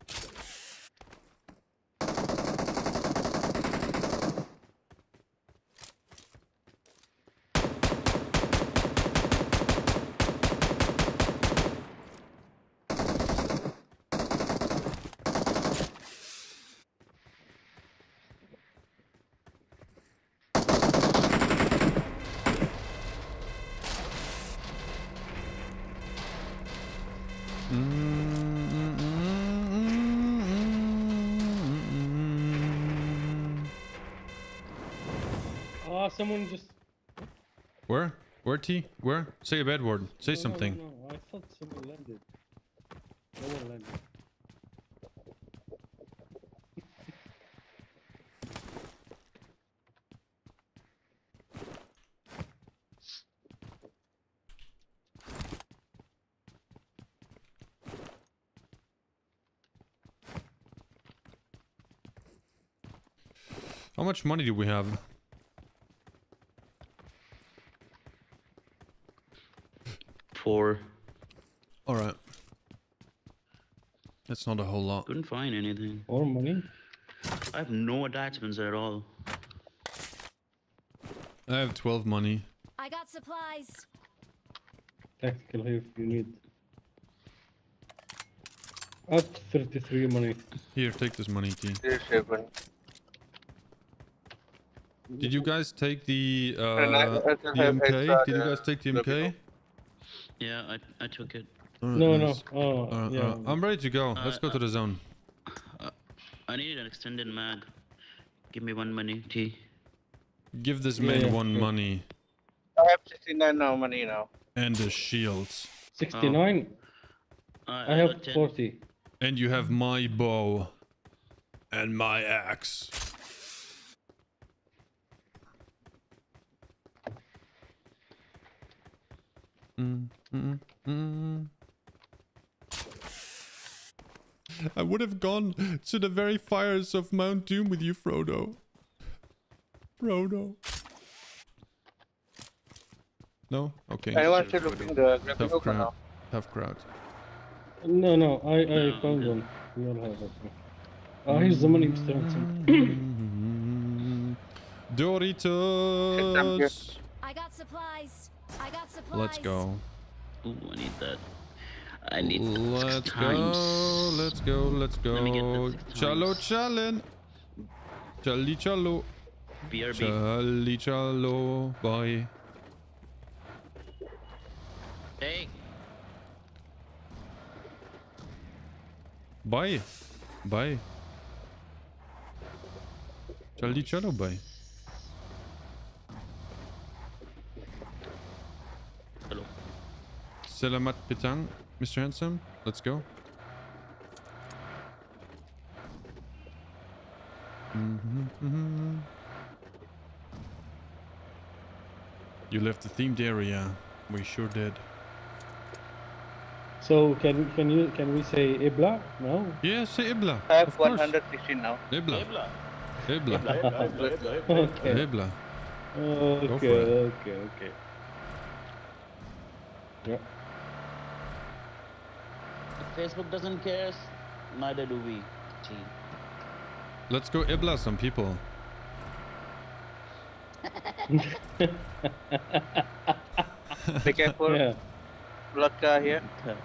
Someone just... Where? Where, T? Where? Say a bad word. Say no, something. No, no, no. I thought someone landed. No one landed. How much money do we have? Four. All right. That's not a whole lot. Couldn't find anything. Or money. I have no attachments at all. I have twelve money. I got supplies. Tactical here if you need. Up thirty-three money. Here, take this money, T. Here, sure, buddy. Did you guys take the uh, I, I the M K? Extra, Did you guys take the M K? Yeah, I, I took it. Right, no, nice. no. Oh, right, yeah. Right. I'm ready to go. Uh, Let's go uh, to the zone. Uh, I need an extended mag. Give me one money, T. Give this yeah, man yeah, one yeah. money. I have sixty-nine now, money now. And the shields. sixty-nine? Oh. I, I have forty. And you have my bow. And my axe. Mm, mm, mm. I would have gone to the very fires of Mount Doom with you, Frodo. Frodo. No? Okay. I want to look in the graphic Tough crowd. Now. Tough crowd. No, no. I, I no, found one. We all have it. Oh, here's the money extraction. Doritos. I got supplies. I got supplies. Let's go. Ooh, I need that. I need that Let's six times. go. Let's go. Let's go. Let me get that six times. Chalo challin. Chali chalo. B R B. Chali chalo. Bye. Hey. Bye. Bye. Chali chalo. Bye. Salamat Pitang, Mister Handsome. Let's go. Mm-hmm, mm-hmm. You left the themed area. We sure did. So can can you can we say Ibla now? Yeah, say Ibla. I have one hundred sixteen now. Ibla. Ibla. Ibla. Okay. Ibla. Okay. Okay. Okay. Yeah. If Facebook doesn't care, neither do we. Team. Let's go Ibla some people. Be careful. Yeah. Blood car here. Okay.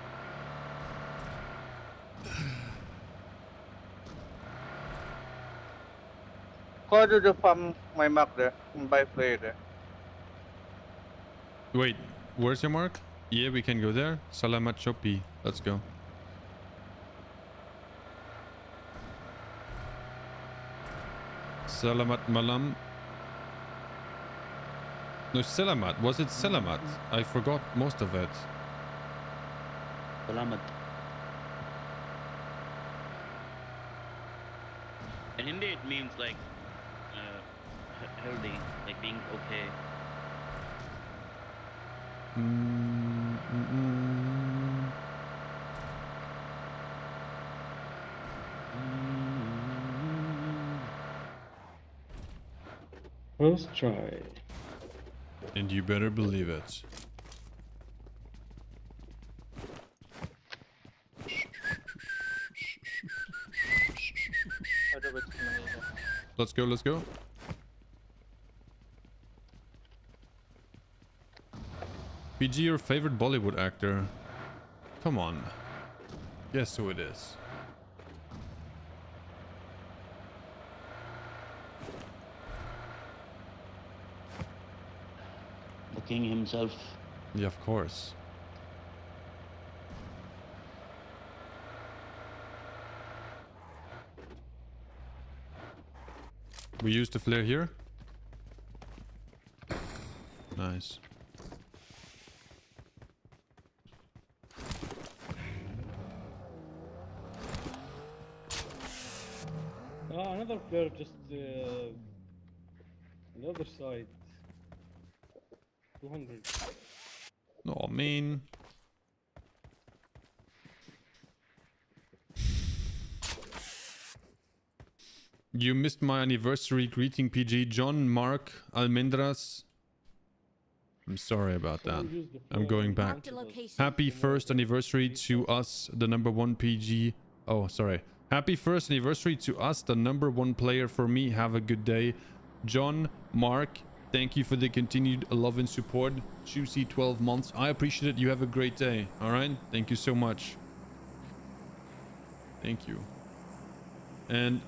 Go to the farm, my mark there, by player there. Wait, where's your mark? Yeah, we can go there. Salamat Chopi. Let's go. Salamat Malam. No, Salamat. Was it Salamat? I forgot most of it. Salamat. In Hindi, it means like uh, healthy, like being okay. Mm -mm. Let's try. And you better believe it. Let's go, let's go. P G, your favorite Bollywood actor. Come on. Guess who it is. The king himself. Yeah, of course. We used the flare here. Nice. Ah, another flare just uh, on the other side. two hundred. No, I mean. You missed my anniversary greeting, P G. John Mark Almendras. I'm sorry about that. I'm going back. Happy first anniversary to us, the number one P G. Oh, sorry. Happy first anniversary to us, the number one player for me. Have a good day. John Mark, thank you for the continued love and support. Juicy twelve months. I appreciate it. You have a great day. All right. Thank you so much. Thank you. And...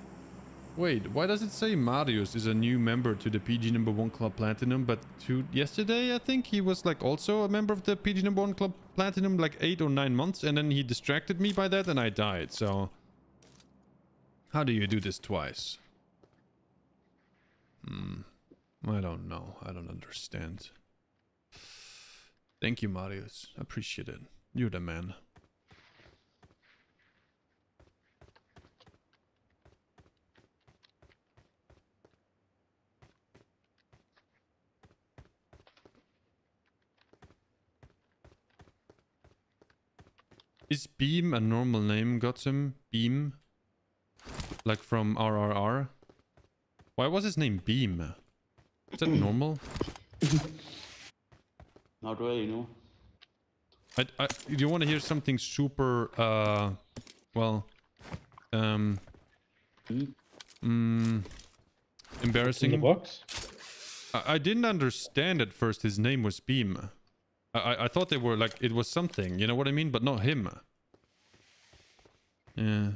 wait, why does it say Marius is a new member to the P G number one club platinum, but to yesterday I think he was like also a member of the P G number one club platinum like eight or nine months and then he distracted me by that and I died. So how do you do this twice? Hmm, I don't know. I don't understand. Thank you, Marius. Appreciate it. You're the man. Is Beam a normal name, Gotham? Beam? Like from R R R? Why was his name Beam? Is that normal? Not really, no. I, I, you want to hear something super, uh, well, um, mm. um embarrassing? In the box? I, I didn't understand at first his name was Beam. I, I thought they were like, it was something, you know what I mean? But not him. Yeah.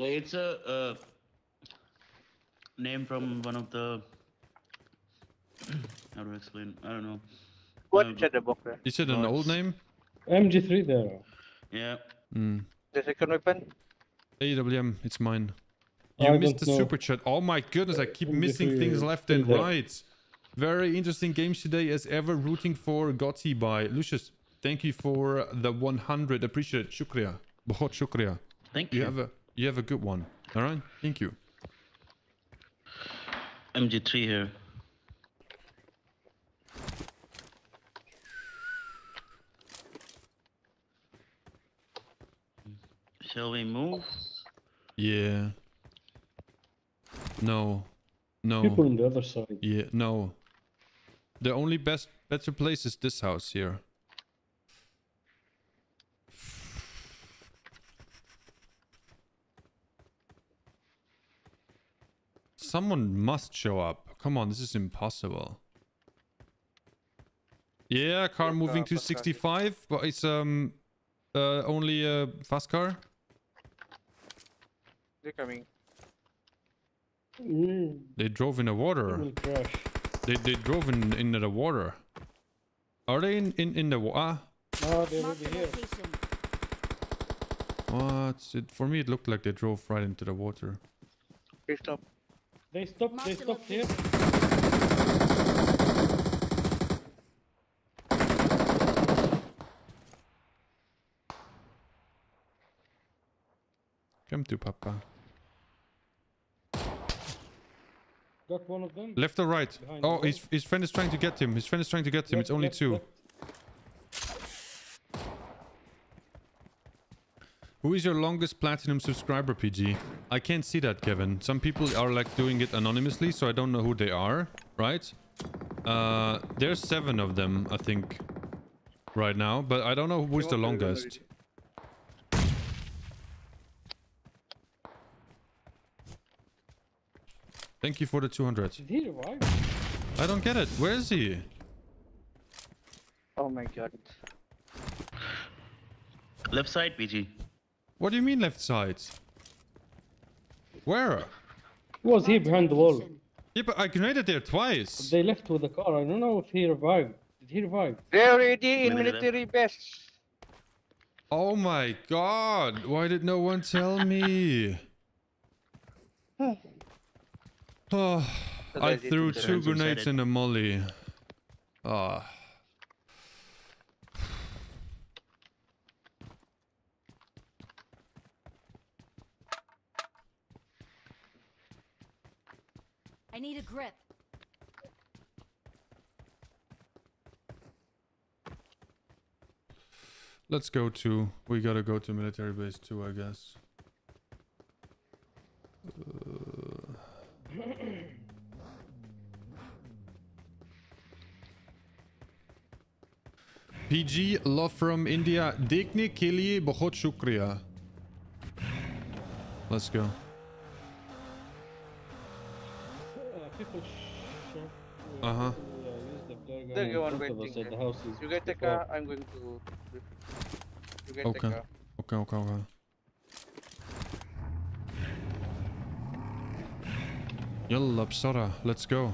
Yeah, it's a uh, name from one of the... how do I explain? I don't know. What uh, is it an old name? M G three there. Yeah. Mm. The second weapon? A W M, it's mine. You I missed the know. super chat. Oh my goodness, I keep M G three missing things left and there. right. Very interesting games today as ever. Rooting for Gotty by Lucius. Thank you for the one hundred. Appreciate it. Shukriya. Bahut shukriya. Thank you. You have a, you have a good one. All right, thank you. M G three here. Shall we move? Yeah. No. No. People on the other side. Yeah, no. The only best, better place is this house here. Someone must show up. Come on, this is impossible. Yeah, car moving to sixty-five, but it's um uh, only a fast car. They're coming. Mm. They drove in the water. It will crash. They they drove in into the water. Are they in in, in the water? No, they will be here. What's it? For me, it looked like they drove right into the water. They stopped. They stopped. They stopped here. Come to Papa. Got one of them. Left or right? Behind oh, his, his friend is trying to get him. His friend is trying to get him. Left, it's only left, two. Left. Who is your longest platinum subscriber, P G? I can't see that, Kevin. Some people are like doing it anonymously, so I don't know who they are, right? Uh, there's seven of them, I think, right now, but I don't know who is the longest. Thank you for the two hundred. Did he revive? I don't get it. Where is he? Oh my god. Left side, P G. What do you mean left side? Where? He was here behind the wall. Yeah, but I grenaded there twice. They left with the car. I don't know if he revived. Did he revive? They're already in military base. Oh my god. Why did no one tell me? Oh, I threw two grenades in a molly. Ah. Oh. I need a grip. Let's go to... We gotta go to military base too, I guess. Uh... P G, love from India. Digni Kili, bahut shukriya. Let's go. Uh-huh. There you are waiting. You get the car, I'm going to... You get okay. the car. Okay, okay, okay. Yalla, Bsara, let's go.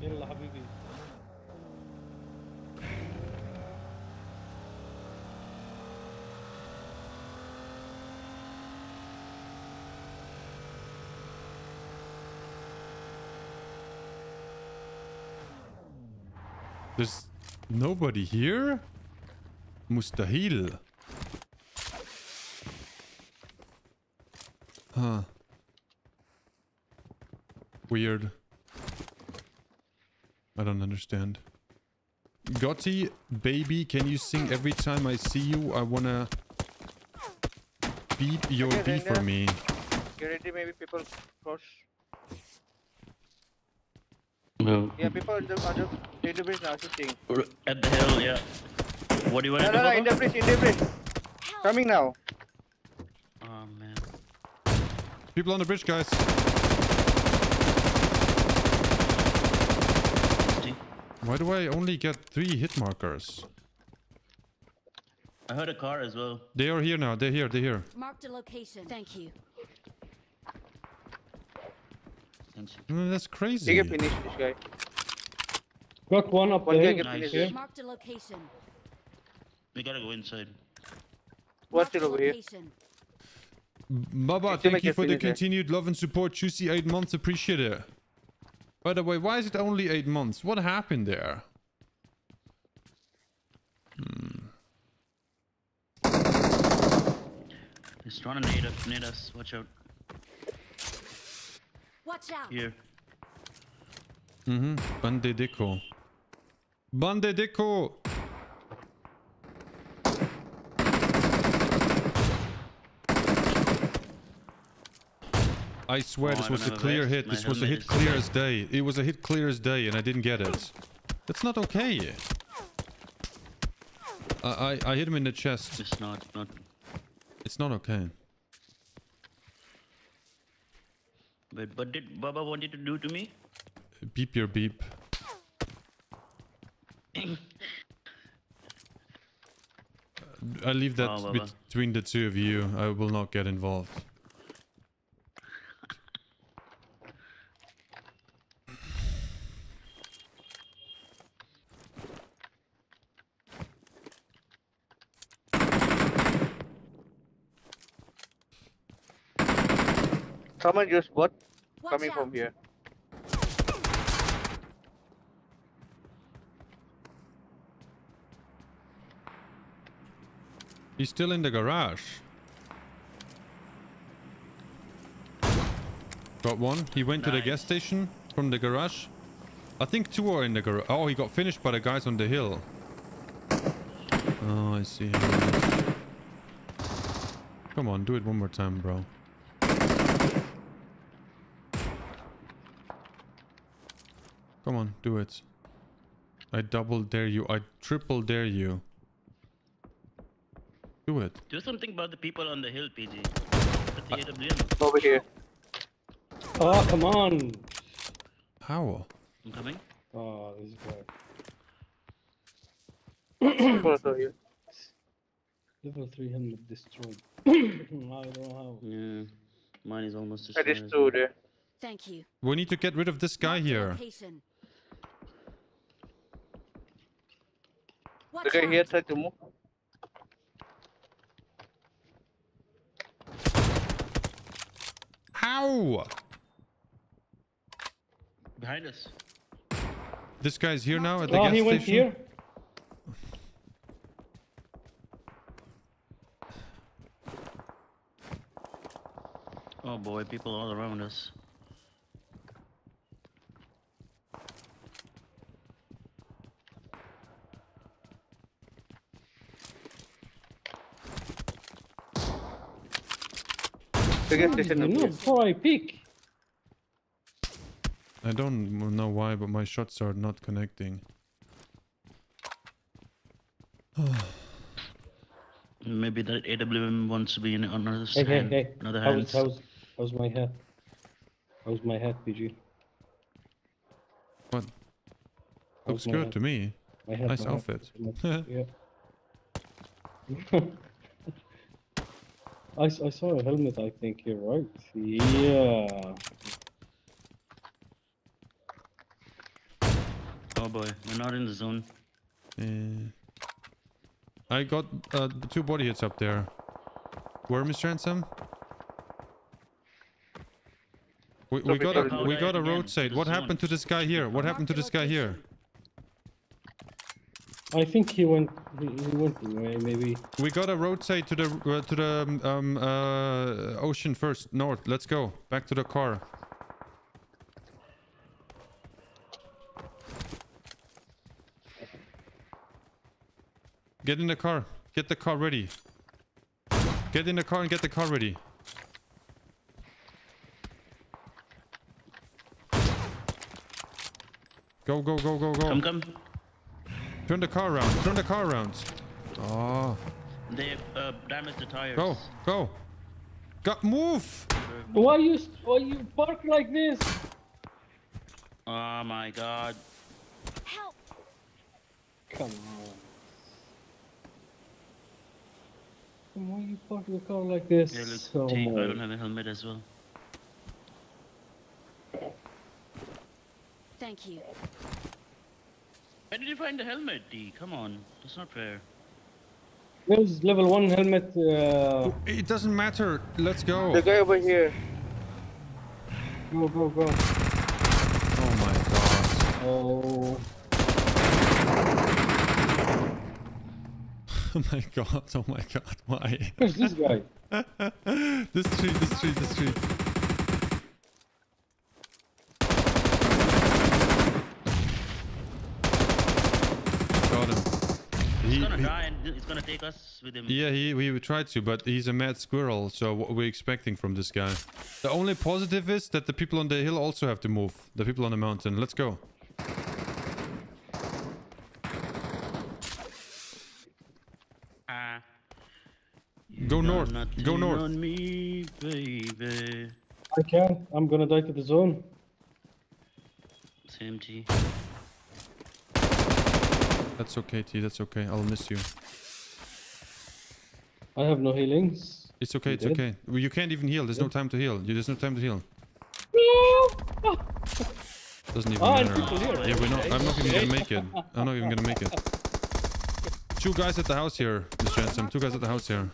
Yalla, Habibi. There's nobody here? Mustahil. Huh. Weird. I don't understand. Gotty, baby, can you sing every time I see you? I wanna beep your okay, B for me. Get ready, maybe people cross. No. Yeah, people at the other database now shooting. At the hill, yeah. What do you want no, to do? No, no, no, in the bridge, in the bridge. Coming now. Oh, man. People on the bridge, guys. Why do I only get three hit markers? I heard a car as well. They are here now, they're here, they're here. Mark the location, thank you. Mm, that's crazy. You can finish this guy. Got one up one there. Nice. Here. Mark the location. We gotta go inside. What's it over here? Baba, it's thank you for the continued there. Love and support. Juicy eight months, appreciate it. By the way, why is it only eight months? What happened there? Hmm. He's trying to nade us. Nade us. Watch out. Watch out. Here. Mm-hmm. Bande déco. Bande déco. I swear oh, this I was a clear hit. This was a hit clear as day. It was a hit clear as day and I didn't get it. That's not okay. I I, I hit him in the chest. It's not, not. It's not okay. Wait, what did Baba wanted to do to me? Beep your beep. I leave that oh, between the two of you. I will not get involved. Someone just what? Watch coming out. From here. He's still in the garage. Got one. He went nice. To the gas station from the garage. I think two are in the garage. Oh, he got finished by the guys on the hill. Oh, I see him. Come on, do it one more time, bro. Come on, do it. I double dare you. I triple dare you. Do it. Do something about the people on the hill, P G. I over here. Oh, come on. How? I'm coming. Oh, this is bad. Level three hundred destroyed. I don't know how. Yeah. Mine is almost destroyed. I destroyed it. Thank you. We need to get rid of this guy here. The guy here tried to move. Ow! Behind us. This guy's here now at the oh, gas station. Oh, he went here. Oh boy, people all around us. No, before I pick. I don't know why, but my shots are not connecting. Maybe that A W M wants to be in another okay, hand. Okay. Another how's, how's, how's my hat? How's my hat, P G? What? How's Looks good hat? To me. Hat, nice outfit. Hat. Yeah. I, I saw a helmet, I think, here, right? Yeah. Oh boy, we're not in the zone. Uh, I got uh, two body hits up there. Where, Mister Ransom? We, we got a we got a roadside. What happened to this guy here? What happened to this guy here? I think he went. He went away, maybe. We got a roadside to the uh, to the um, uh, ocean first north. Let's go back to the car. Get in the car. Get the car ready. Get in the car and get the car ready. Go go go go go. Come come. Turn the car around. Turn the car around. Oh. They uh, damaged the tires. Go, go, go! Move! Why you why you park like this? Oh my God! Help! Come on! Why you park the car like this? Yeah, look, so I don't have a helmet as well. Thank you. Where did you find the helmet, D? Come on, that's not fair. There's level one helmet. Uh... It doesn't matter. Let's go. The guy over here. Go, go, go. Oh my God. Oh. Oh my God. Oh my God. Why? Where's this guy? This tree, this tree, this tree. Got him. He's he, gonna he, die and he's gonna take us with him. Yeah, he, he tried to, but he's a mad squirrel. So what we're expecting from this guy. The only positive is that the people on the hill also have to move. The people on the mountain. Let's go. Go north. Go north. On me, baby. I can't. I'm gonna die to the zone. It's empty. That's okay, T. That's okay. I'll miss you. I have no healings. It's okay. It's okay. You can't even heal. There's yeah. no time to heal. There's no time to heal. No. Doesn't even oh, matter. Oh, yeah, we're not. I'm not even gonna make it. I'm not even gonna make it. Two guys at the house here, Mister Ransom. Two guys at the house here.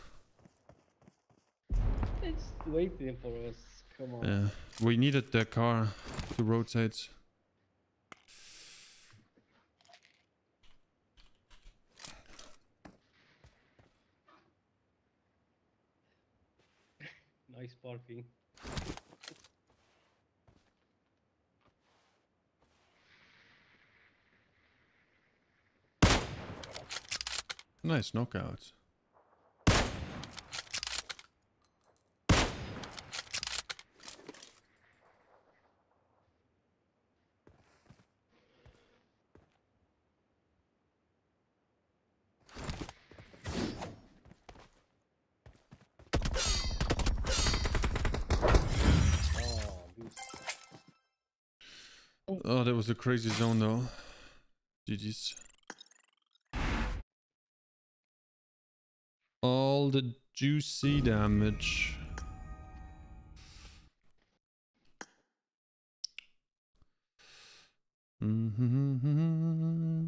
Waiting for us. Come on. Yeah, we needed the car to rotate. Nice parking. Nice knockouts. Oh, that was a crazy zone though. G G's. All the juicy damage. Mm-hmm.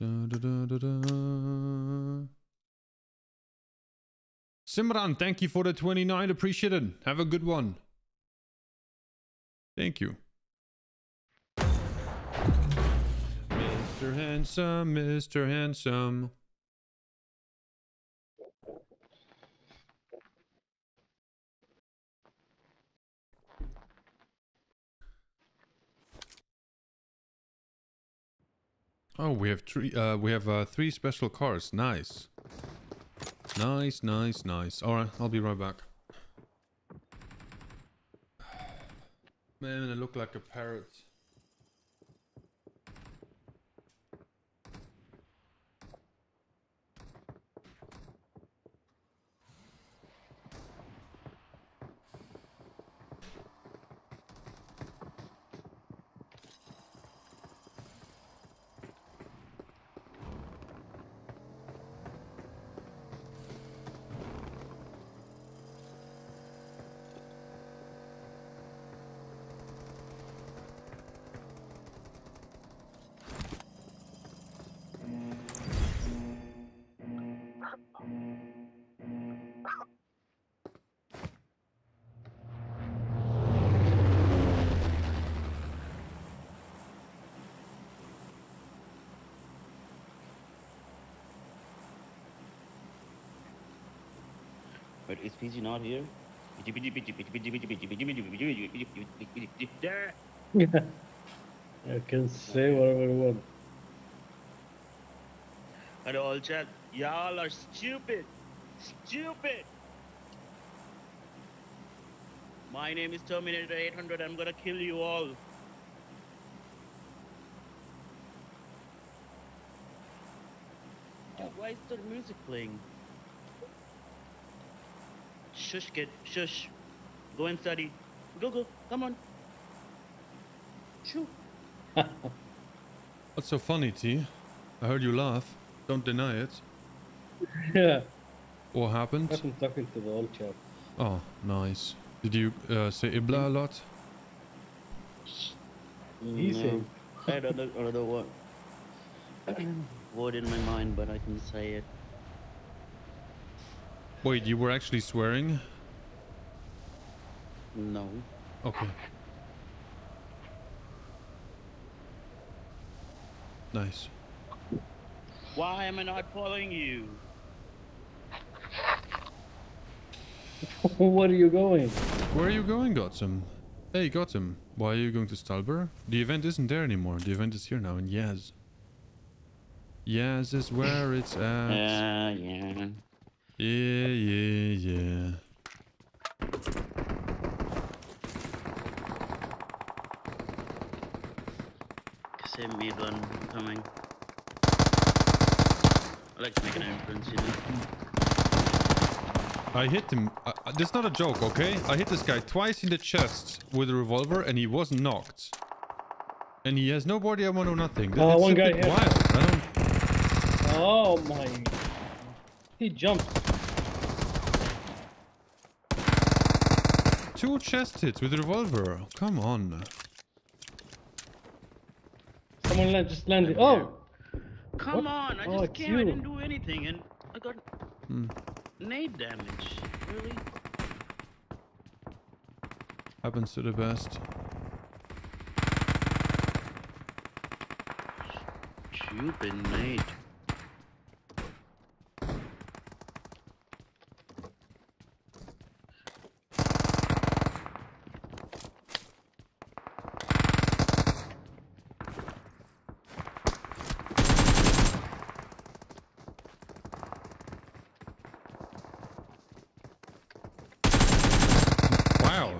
Da, da, da, da, da. Simran, thank you for the twenty-nine. Appreciate it. Have a good one. Thank you. Mister Handsome, Mister Handsome. Oh, we have three. Uh, we have uh, three special cars. Nice. Nice, nice, nice. Alright, I'll be right back. Man, I look like a parrot. Is P Z not here? Yeah. I can say whatever I want. And all chat, y'all are stupid. Stupid. My name is Terminator eight hundred. I'm gonna kill you all. Dude, why is the music playing? Shush, kid. Shush. Go and study. Go, go. Come on. Shoo. What's so funny, T? I heard you laugh. Don't deny it. Yeah. What happened? I'm talking to the old chap. Oh, nice. Did you uh, say Ibla a lot? Easy. I had another, another word. word in my mind, but I can say it. Wait, you were actually swearing? No. Okay. Nice. Why am I not following you? Where are you going? Where are you going, Gotham? Hey, Gotham. Why are you going to Stalber? The event isn't there anymore. The event is here now in Yaz. Yaz is where it's at. Yeah, uh, yeah. Yeah, yeah, yeah. Same mid one coming. I like to make an entrance, you know. I hit him. I, I, that's not a joke, okay? I hit this guy twice in the chest with a revolver and he wasn't knocked. And he has no body armor or nothing. That, oh, one guy hit. Wild. I don't... Oh my. He jumped. Two chest hits with a revolver. Come on. Someone land, just landed. Oh! Come what? on, I oh, just came, you. I didn't do anything and I got hmm. nade damage. Really? Happens to the best. Stupid nade.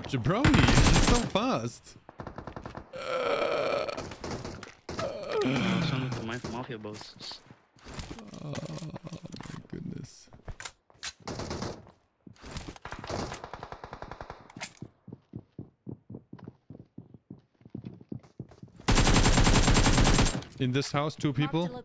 Jabroni, she's so fast. Uh, uh, Some of my mafia bosses. Oh my goodness. In this house, two people.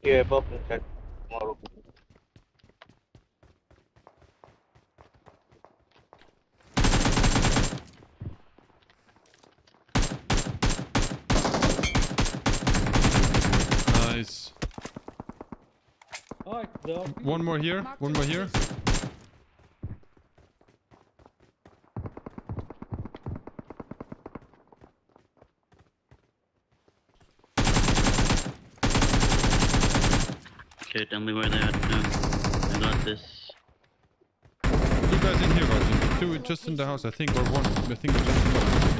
Yeah, above the check tomorrow. Nice. One more here, one more here. Tell me where they're at now. I got this. Two guys in here, Roger. Two just in the house, I think, or one. I think just in the house.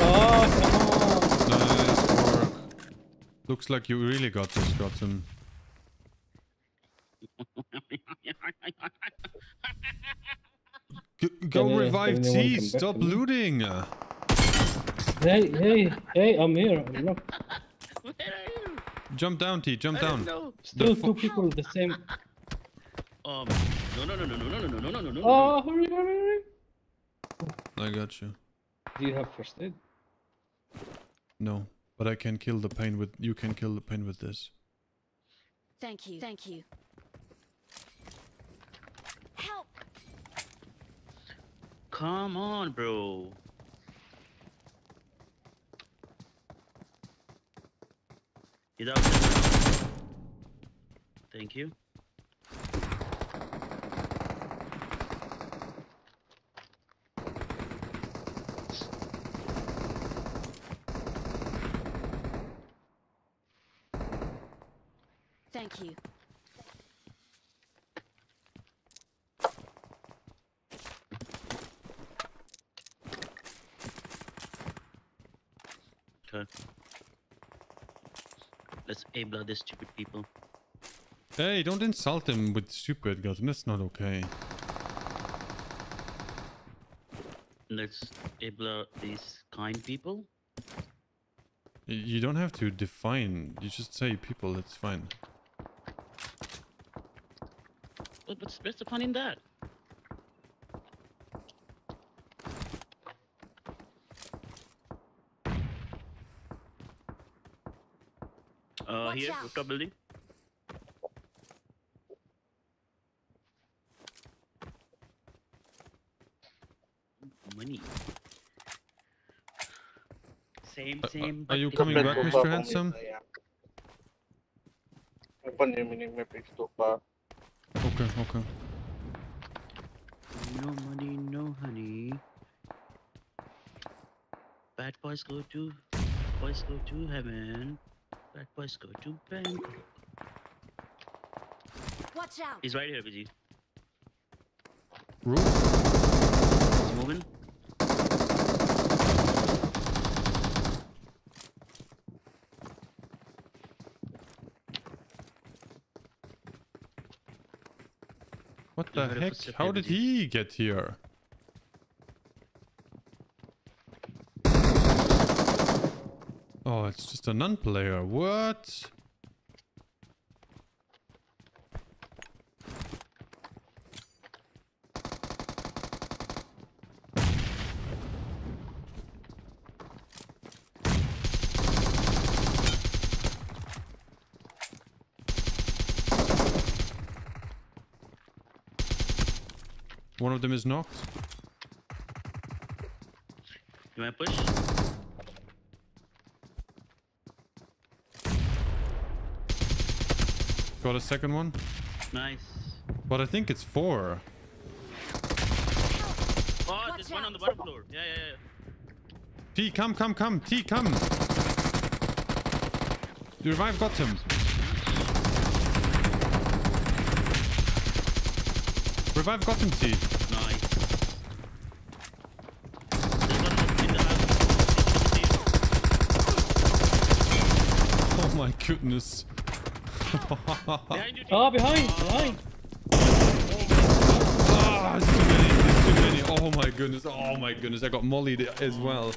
Oh, nice work. Looks like you really got this, Gotham. Go yeah, revive T, stop looting! Hey, hey, hey, I'm here, I'm not. Where are you? Jump down, T, jump I down. Still two people, the same. Um, no, no, no, no, no, no, no, no, no, no, no. Oh, hurry, hurry, hurry. I got you. Do you have first aid? No, but I can kill the pain with, you can kill the pain with this. Thank you, thank you. Come on, bro. Get out there. Thank you. Thank you. Let's able these stupid people. Hey, don't insult him with stupid, Gotham. That's not okay. Let's able these kind people. You don't have to define. You just say people. That's fine. What's what's the fun in that? Uh, here, rooftop building. Money. same team. Uh, are you coming back, Mister Handsome? Okay, okay. No money, no honey. Bad boys go to, boys go to heaven. Bad boys go to bank. Watch out! He's right here, B G. Roof? He's moving. What the heck? How did he get here? Oh, it's just a non-player. What? One of them is knocked. You wanna push? Got a second one. Nice. But I think it's four. Oh, there's one on the bottom floor. Yeah, yeah, yeah. T, come, come, come. T, come. The revive got him. Revive got him, T. Nice. Oh my goodness. Behind you, oh, behind! Behind! Ah, oh, it's too many, it's too many. Oh my goodness, oh my goodness. I got mollied as well.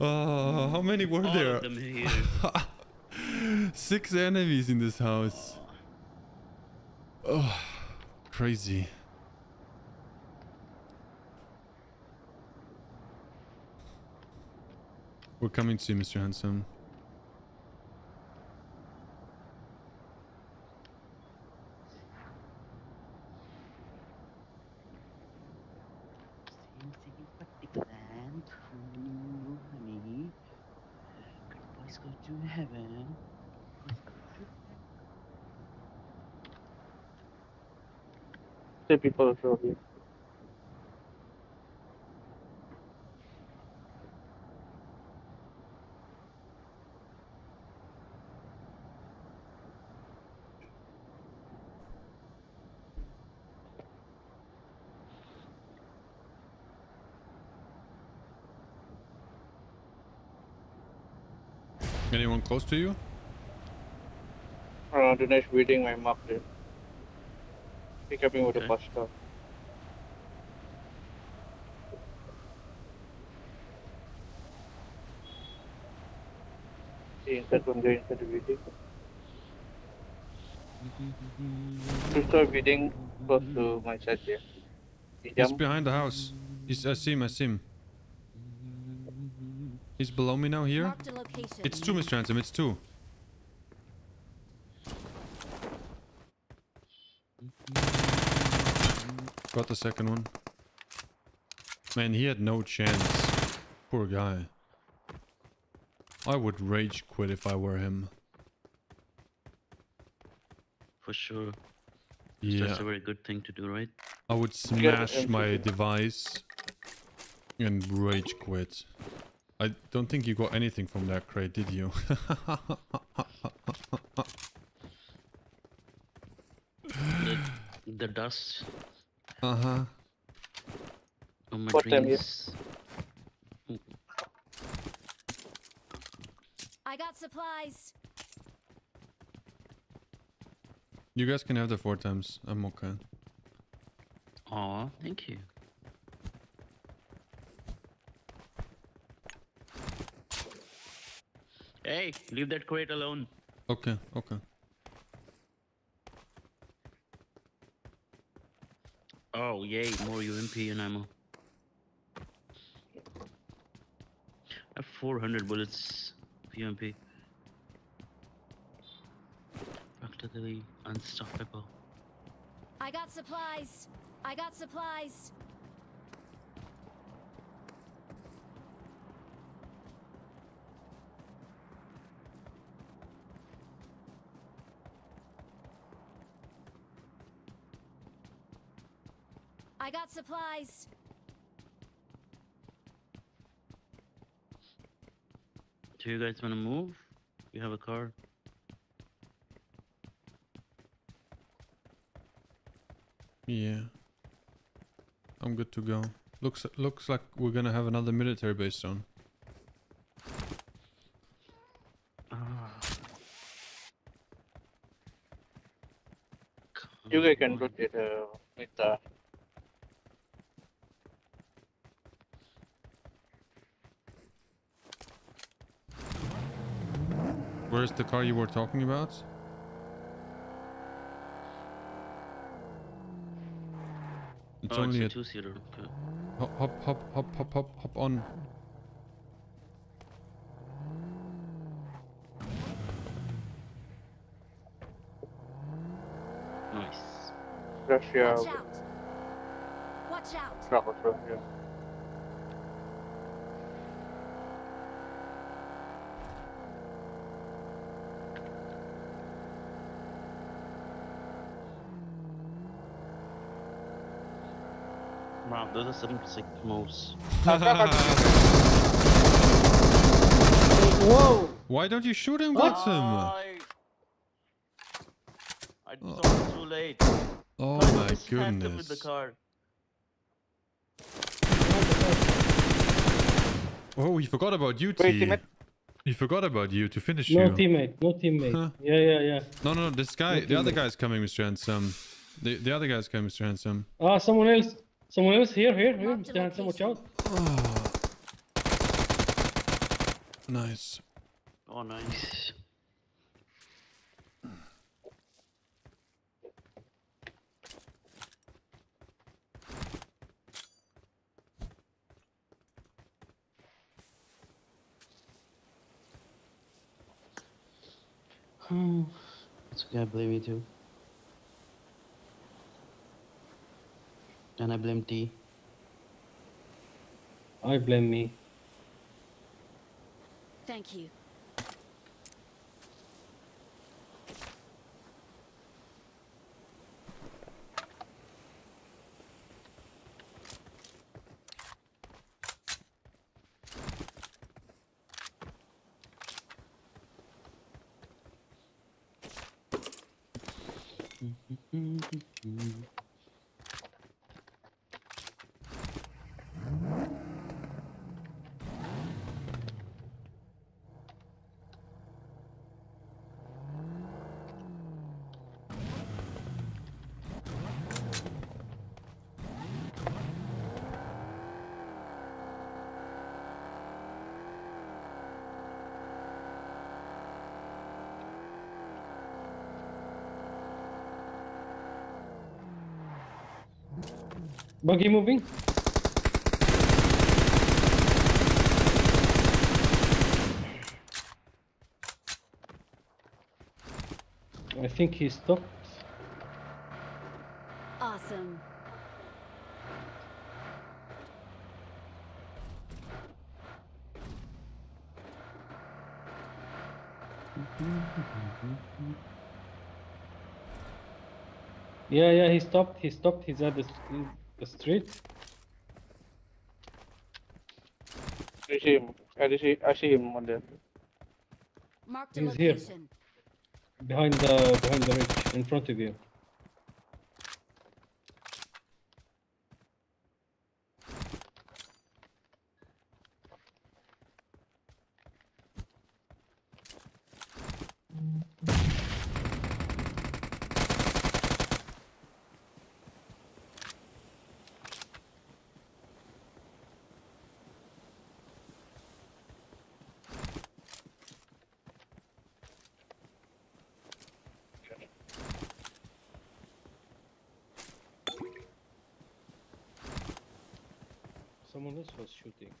Oh, how many were All there? Of them here. Six enemies in this house. Oh, crazy. We're coming to you, Mister Handsome. People are over here. Anyone close to you? Uh, Dinesh reading my map there. Pick up him with a bus stop. See, inside from there, inside the building. Two star building close to my side there. He He's behind the house. He's, I see him, I see him. He's below me now here. It's two, Mister Handsome, it's two. Got the second one. Man, he had no chance. Poor guy. I would rage quit if I were him. For sure. Yeah. That's a very good thing to do, right? I would smash my device and rage quit. I don't think you got anything from that crate, did you? the, the dust. Uh-huh. Oh my dreams. I got supplies. You guys can have the four times. I'm okay. Aw, thank you. Hey, leave that crate alone. Okay, okay. Oh, yay, more U M P and ammo. I have four hundred bullets of U M P. Practically unstoppable. I got supplies. I got supplies. I got supplies. Do you guys want to move? You have a car. Yeah. I'm good to go. Looks looks like we're gonna have another military base soon. You guys can loot it uh, with the. Where's the car you were talking about? It's oh, only it's a two-seater. Okay. Hop, hop, hop, hop, hop, hop, hop on. Nice. Russia. Watch out! Watch out! Travel through here. Wow, those are some sick moves. Whoa! Why don't you shoot him, Gotham? I, I oh. saw it too late. Oh I my goodness! Him with the car. Oh, we forgot about you, T. He forgot about you to finish no you. No teammate, no teammate. Huh? Yeah, yeah, yeah. No, no, this guy, no the teammate. other guy's coming, Mister Handsome. The the other guy's coming, Mister Handsome. Ah, uh, someone else. Someone else here, here, here, Mister Handsome, watch out. Oh. Nice. Oh, nice. Oh, it's okay, I blame you too. And I blame T. I blame me. Thank you. Buggy moving. I think he stopped. Awesome. Yeah, yeah, he stopped. He stopped. He's at the. He's The street. I see him. I see, I see him on there. Marked He's here. Behind the behind the ridge, in front of you. Someone else was shooting.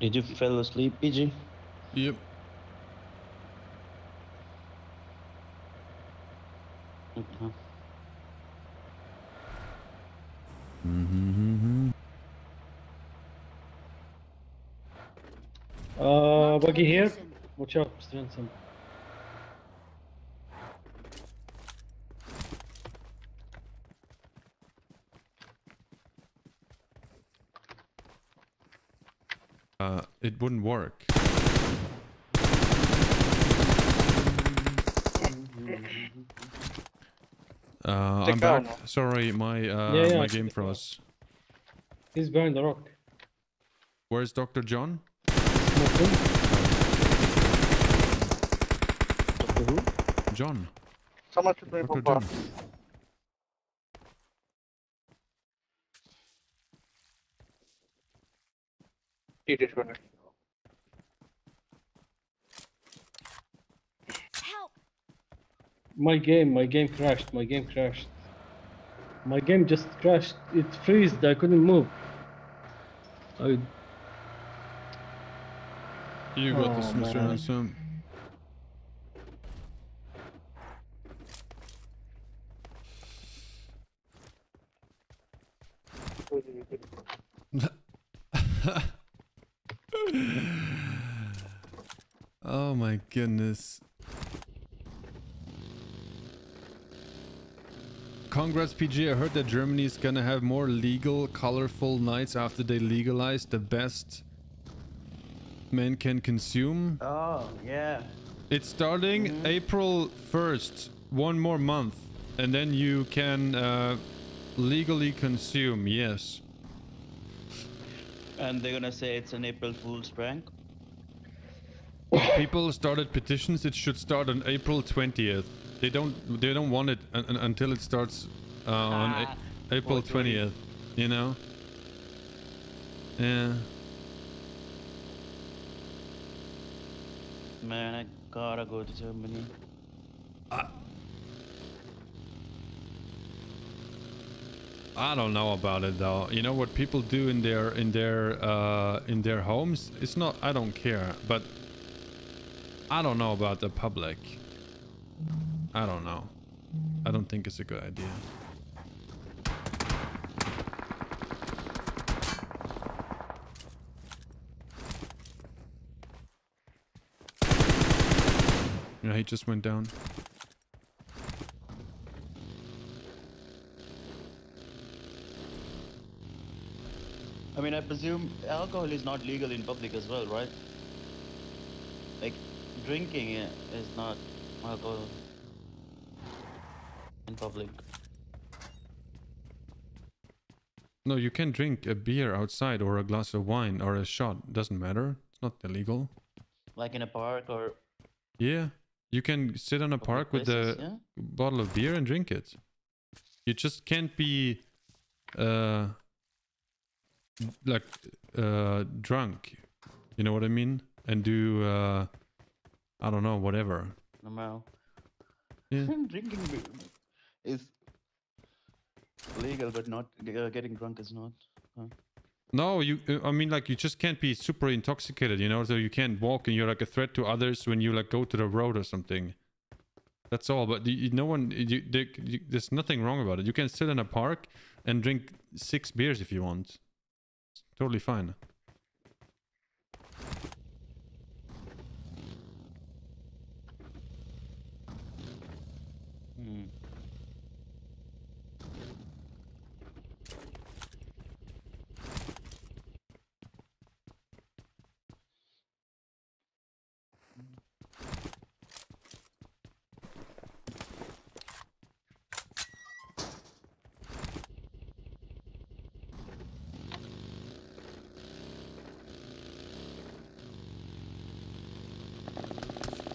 Did you fall asleep, E G? Yep. Okay. Mm-hmm. Uh, buggy here. Watch out, Stenson. Uh, it wouldn't work. Uh, I'm back. Now. Sorry, my uh, yeah, yeah, my game froze. He's behind the rock. Where's Doctor John? Doctor who? John. Someone should play Doctor John. Help. My game, my game crashed, my game crashed. My game just crashed. It froze. I couldn't move. I... You got oh, this, Mister Handsome. Oh my goodness. Congrats, P G. I heard that Germany is gonna have more legal, colorful nights after they legalize the best men can consume. Oh, yeah. It's starting mm-hmm. April first, one more month, and then you can uh, legally consume, yes. And they're gonna say it's an April Fool's prank? People started petitions. It should start on April twentieth. They don't. They don't want it un un until it starts uh, ah, on a April twentieth. You know. Yeah. Man, I gotta go to Germany. I, I don't know about it though. You know what people do in their in their uh, in their homes? It's not. I don't care. But I don't know about the public. I don't know. I don't think it's a good idea. Yeah, he just went down. I mean, I presume alcohol is not legal in public as well, right? Like, drinking is not alcohol. In public. No, you can drink a beer outside or a glass of wine or a shot. Doesn't matter. It's not illegal. Like in a park or... Yeah. You can sit in a park places, with a yeah? bottle of beer and drink it. You just can't be... Uh, like... Uh, drunk. You know what I mean? And do... Uh, I don't know, whatever. No. Yeah. Drinking beer is legal, but not uh, getting drunk is not. Huh? No, you. I mean, like, you just can't be super intoxicated, you know. So you can't walk, and you're like a threat to others when you like go to the road or something. That's all. But you, no one. You, they, you, there's nothing wrong about it. You can sit in a park and drink six beers if you want. It's totally fine. Hmm.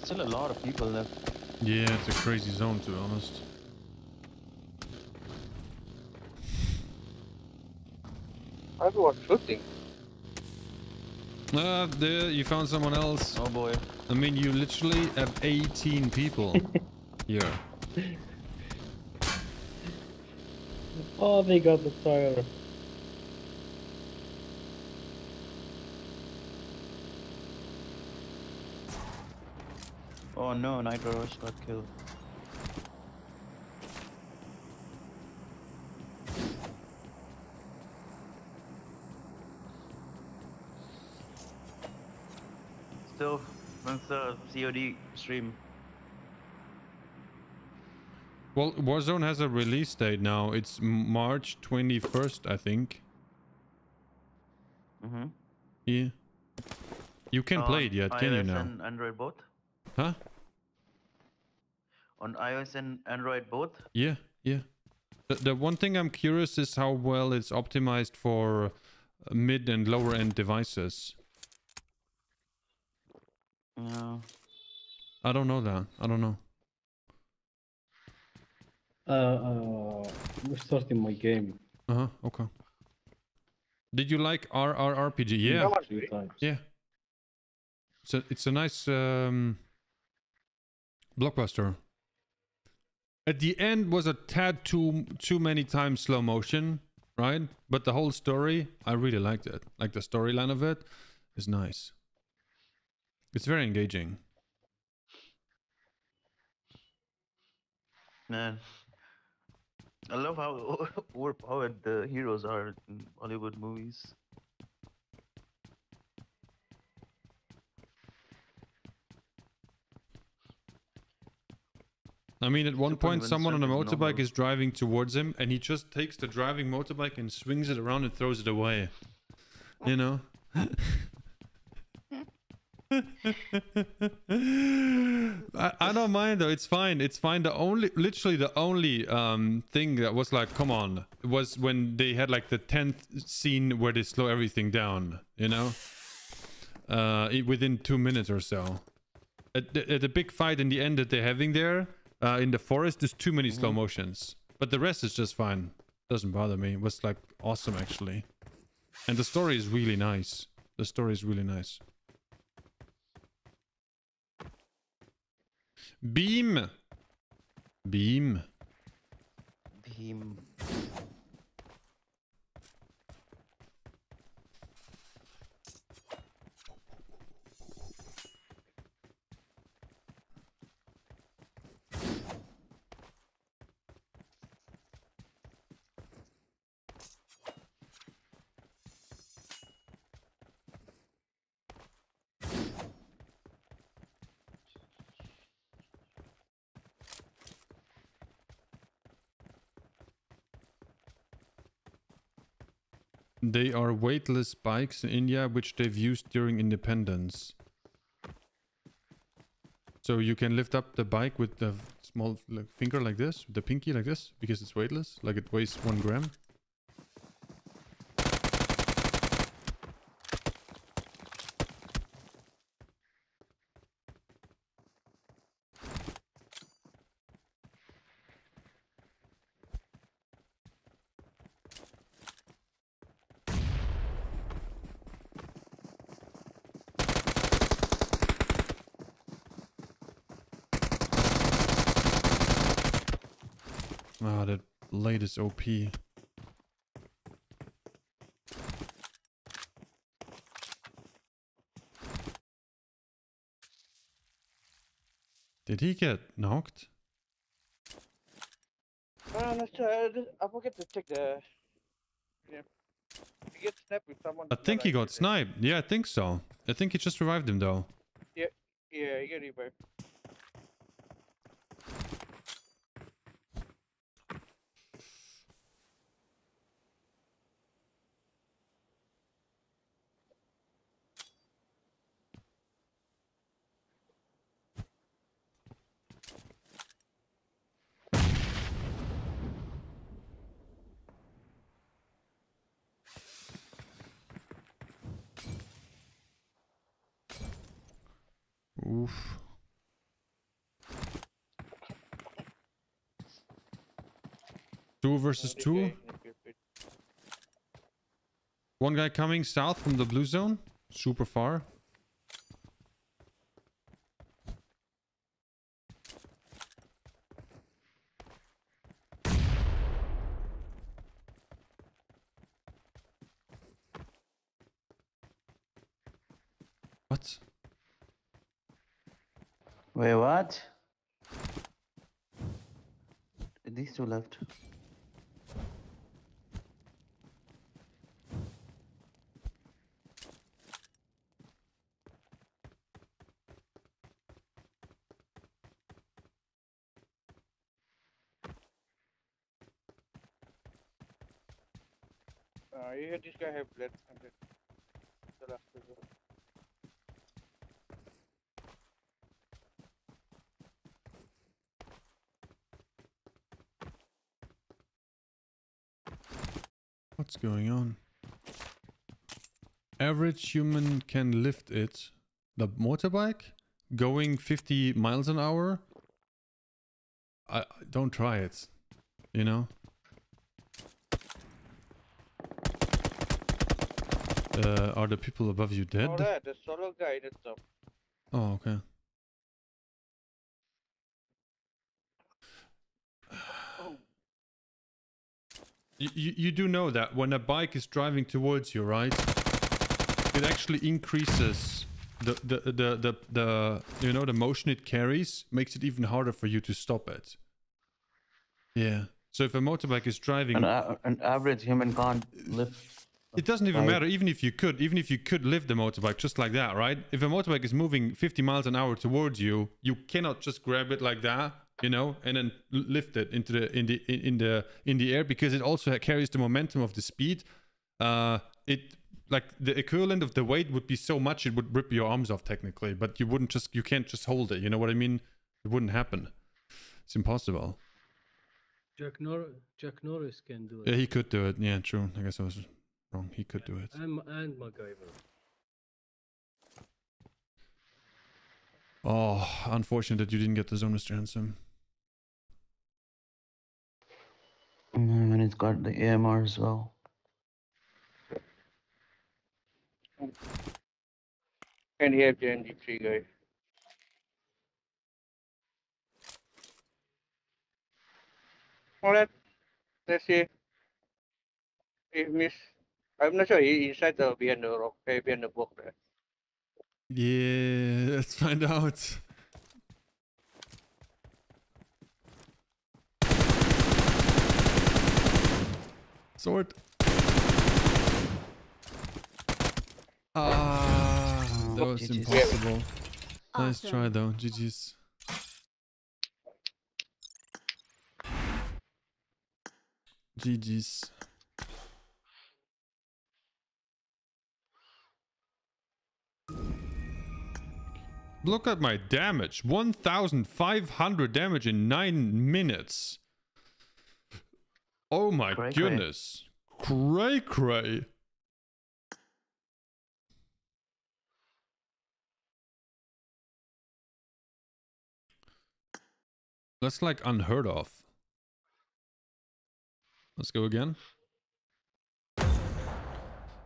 Still a lot of people left. Yeah, it's a crazy zone, to be honest. Everyone's shooting. Ah, there, you found someone else. Oh boy. I mean, you literally have eighteen people here. Oh, they got the tire. Oh no, Nitro Rush got killed. Still, when's the C O D stream? Well, Warzone has a release date now. It's March twenty-first, I think. Mm-hmm. Yeah. You can't uh, play it yet, can you now? iOS and Android both? Huh? On iOS and Android both? Yeah, yeah. The, the one thing I'm curious is how well it's optimized for mid and lower end devices. No. I don't know that. I don't know. Uh, uh, we're starting my game. Uh-huh, okay. Did you like R R R P G? Yeah. Yeah. So it's a nice um, blockbuster. At the end was a tad too too many times slow motion, right? But the whole story, I really liked it. Like the storyline of it is nice. It's very engaging. Man, I love how overpowered the heroes are in Hollywood movies. I mean, at one point, someone on a motorbike is driving towards him, and he just takes the driving motorbike and swings it around and throws it away. You know? I, I don't mind, though. It's fine. It's fine. The only, literally the only um, thing that was like, come on, was when they had like the tenth scene where they slow everything down, you know? Uh, within two minutes or so. At the, at the big fight in the end that they're having there, Uh, in the forest, there's too many slow motions, but the rest is just fine. Doesn't bother me. It was like awesome, actually. And the story is really nice. The story is really nice. Beam. Beam. Beam. They are weightless bikes in India, which they've used during independence. So you can lift up the bike with the small finger like this, the pinky like this, because it's weightless, like it weighs one gram. Is O P. Did he get knocked? Uh, not sure. I forget to check the. Yeah. He gets sniped with someone. I think he got sniped. Yeah, I think so. I think he just revived him though. Yeah, yeah, he got revived. Oof. Two versus two. One guy coming south from the blue zone. Super far. What? Wait, what? These two left. Uh, yeah, this guy have blood. The last two. What's going on? Average human can lift it. The motorbike? Going fifty miles an hour? I, I don't try it. You know? Uh, are the people above you dead? Oh, yeah, the solo guy that's up. Oh, okay. You, you do know that when a bike is driving towards you, right? It actually increases the the, the the the the you know the motion it carries, makes it even harder for you to stop it. Yeah. So if a motorbike is driving, an, uh, an average human can't lift. It doesn't even matter. Even if you could, even if you could lift the motorbike just like that, right? If a motorbike is moving fifty miles an hour towards you, you cannot just grab it like that. You know, and then lift it into the in the in the in the air, because it also carries the momentum of the speed. Uh, it like the equivalent of the weight would be so much it would rip your arms off technically, but you wouldn't just you can't just hold it. You know what I mean? It wouldn't happen. It's impossible. Jack Nor Jack Norris can do it. Yeah, he could do it. Yeah, true. I guess I was wrong. He could do it. And and MacGyver. Oh, unfortunate that you didn't get the zone, Mister Handsome. And it's got the A M R as well. And here the N D three guy. Alright, let's see. He missed. I'm not sure he inside the behind the rock, behind the book there. Yeah, let's find out. Sword. Ah, that was G Gs. Impossible. Awesome. Nice try though, G Gs. G Gs. Look at my damage. one thousand five hundred damage in nine minutes. Oh my cray, goodness. Cray cray. That's like unheard of. Let's go again.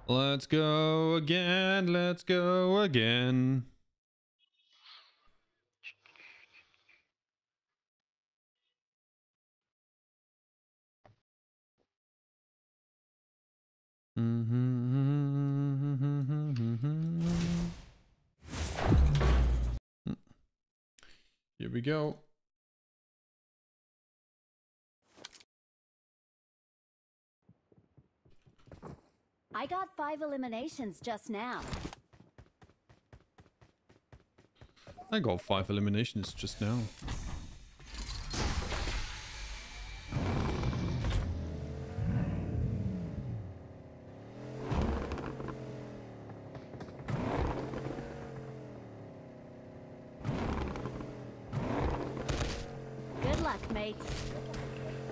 Let's go again. Let's go again. Here we go. I got five eliminations just now. I got five eliminations just now.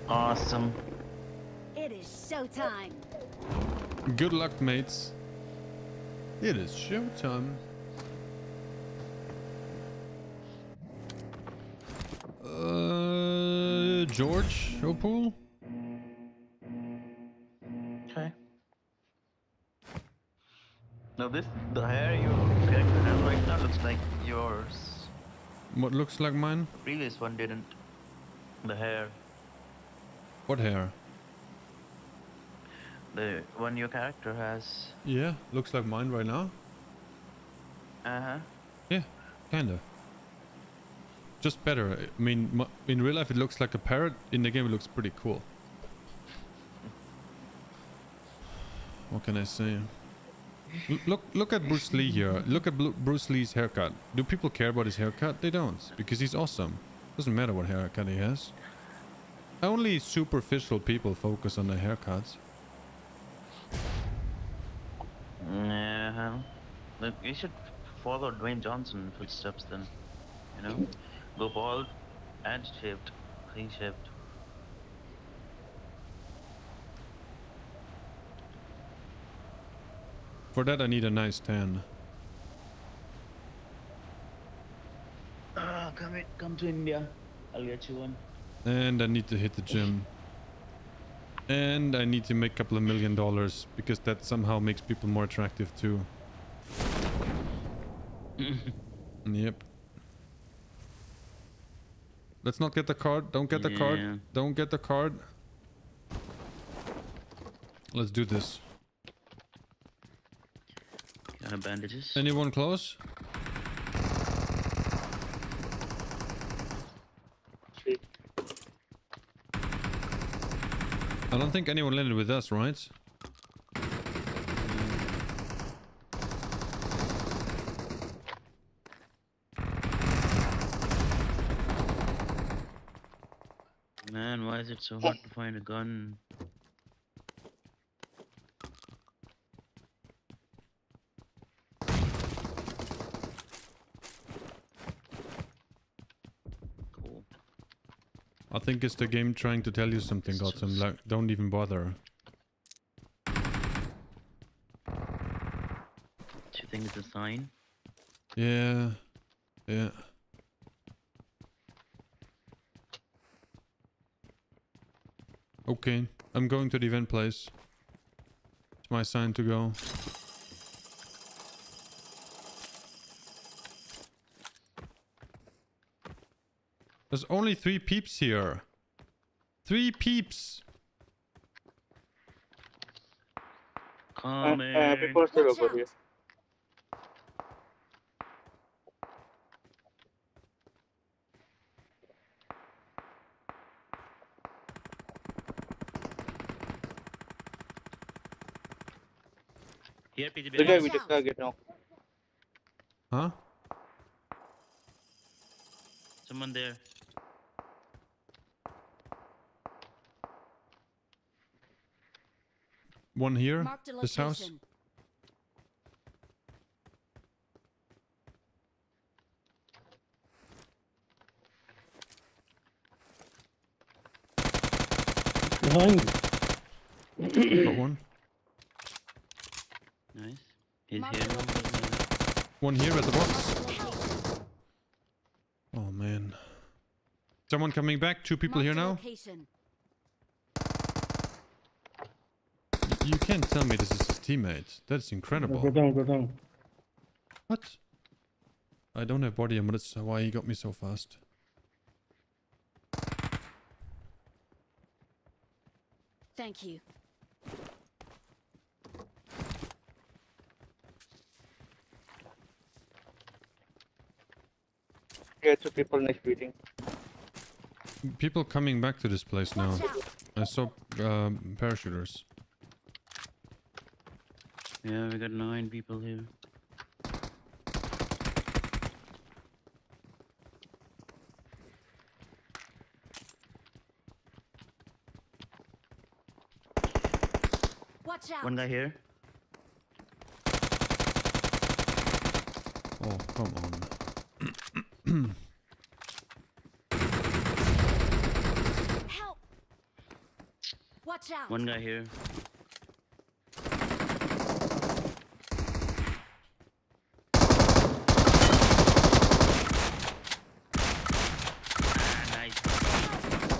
Awesome. It is showtime. Good luck, mates. It is showtime. Uh, George Opal. Okay. Now this, the hair you character has right now looks like yours. What looks like mine? The previous one didn't. The hair. What hair? The one your character has. Yeah, looks like mine right now. Uh-huh. Yeah, kinda. just better. I mean, in real life it looks like a parrot. In the game it looks pretty cool. What can I say? L look, look at Bruce Lee here. Look at Bl Bruce Lee's haircut. Do people care about his haircut? They don't, because he's awesome. Doesn't matter what haircut he has. Only superficial people focus on their haircuts. Nah, look, you should follow Dwayne Johnson footsteps then. You know, go bald and shaved, clean shaved. For that, I need a nice tan. Ah, come it, come to India. I'll get you one. And I need to hit the gym. And I need to make a couple of million dollars, because that somehow makes people more attractive too. Yep. Let's not get the card. Don't get the yeah. card. Don't get the card. Let's do this. Kind of bandages. Anyone close? Sweet. I don't think anyone landed with us, right? Man, why is it so hard to find a gun? Cool. I think it's the game trying to tell you something, Gotham. Like, don't even bother. Do you think it's a sign? Yeah. Yeah. Okay, I'm going to the event place. It's my sign to go. There's only three peeps here. Three peeps. Coming. Uh, uh, Here, P G B. The guy we just target now. Huh? Someone there. One here? This house? Behind. Got one. Nice. He's here. One here at the box. Oh man. Someone coming back. Two people here now. You can't tell me this is his teammate. That's incredible. Go down, go down. What? I don't have body armor. That's why he got me so fast. Thank you. Two people next meeting. People coming back to this place now. I saw um, parachuters. Yeah, we got nine people here. Watch out. One guy here. Oh, come on. Help. Watch out. One guy here.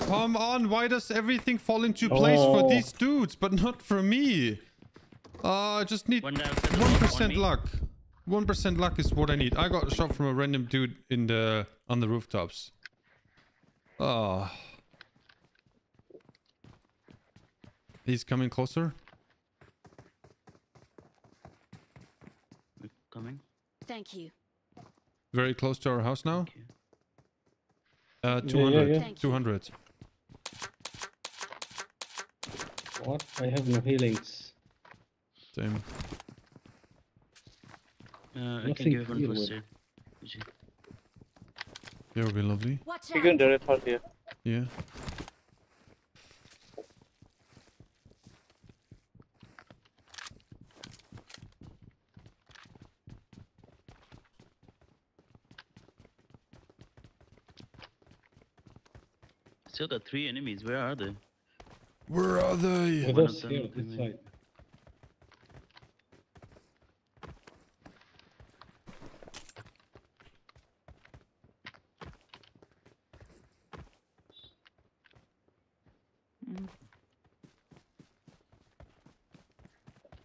Come on, why does everything fall into place oh. for these dudes but not for me? Uh, I just need one percent luck. one percent luck is what I need. I got shot from a random dude in the on the rooftops. Oh. He's coming closer. Coming. Thank you. Very close to our house now. Uh, two hundred. Yeah, yeah, yeah. two hundred. What? I have no healings. Same. Uh, I can give one for save. That would be lovely. You can do it hard here. Yeah. Still got three enemies. Where are they? Where are they? One of them here, this side.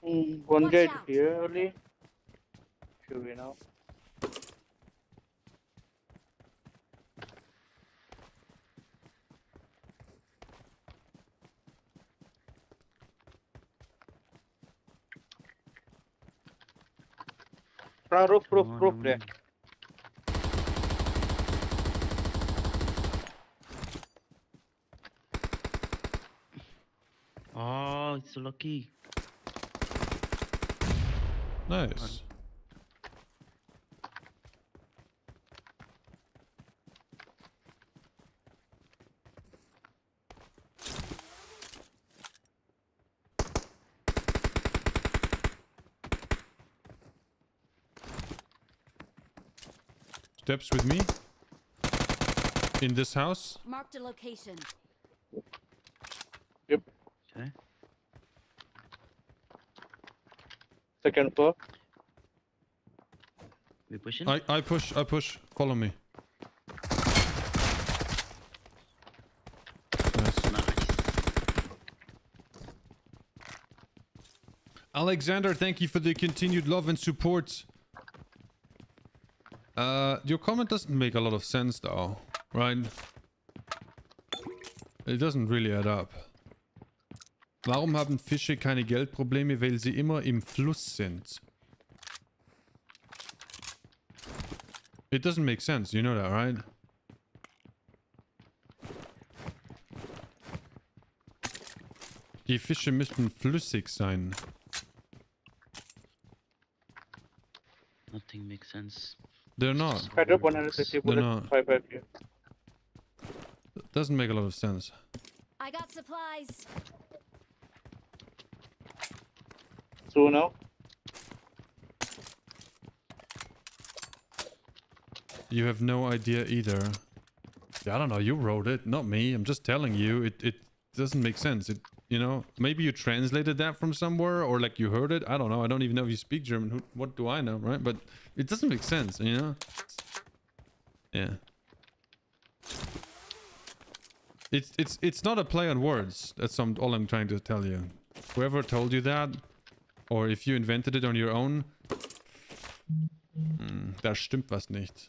Mm, one guy here only. Should we know? Roof, roof, roof there. Oh, it's lucky. Nice. Steps with me in this house. Marked a location. Yep. Okay. Second floor. We pushing? I I push. I push. Follow me. Nice. Nice. Alexander, thank you for the continued love and support. Uh, your comment doesn't make a lot of sense though, right? It doesn't really add up. Warum haben Fische keine Geldprobleme, weil sie immer im Fluss sind? It doesn't make sense, you know that, right? Die Fische müssten flüssig sein. Nothing makes sense. They're not. I drop one hundred fifty bullets, five five here. Doesn't make a lot of sense. I got supplies. So now? You have no idea either. Yeah, I don't know, you wrote it, not me. I'm just telling you, it, it doesn't make sense. It, you know, maybe you translated that from somewhere or like you heard it. I don't know. I don't even know if you speak German. Who, what do I know, right? But it doesn't make sense, you know? Yeah. It's it's it's not a play on words. That's some, all I'm trying to tell you. Whoever told you that, or if you invented it on your own, mm, da stimmt was nicht.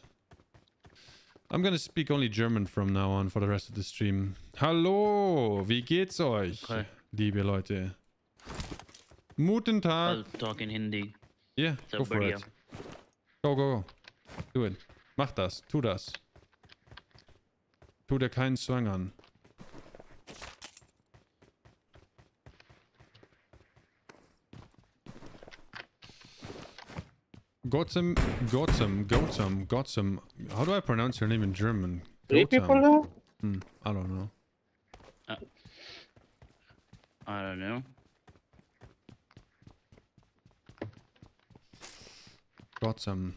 I'm gonna speak only German from now on for the rest of the stream. Hallo, wie geht's euch, okay, liebe Leute? Guten Tag. I'll talk in Hindi. Yeah, so go for it. Up. Go, go, go. Do it. Mach das, tu das. Tu dir keinen Zwang an. Gotham, Gotham, Gotham, Gotham. How do I pronounce your name in German? Three people now? Hmm, I don't know. Uh, I don't know. Gotham.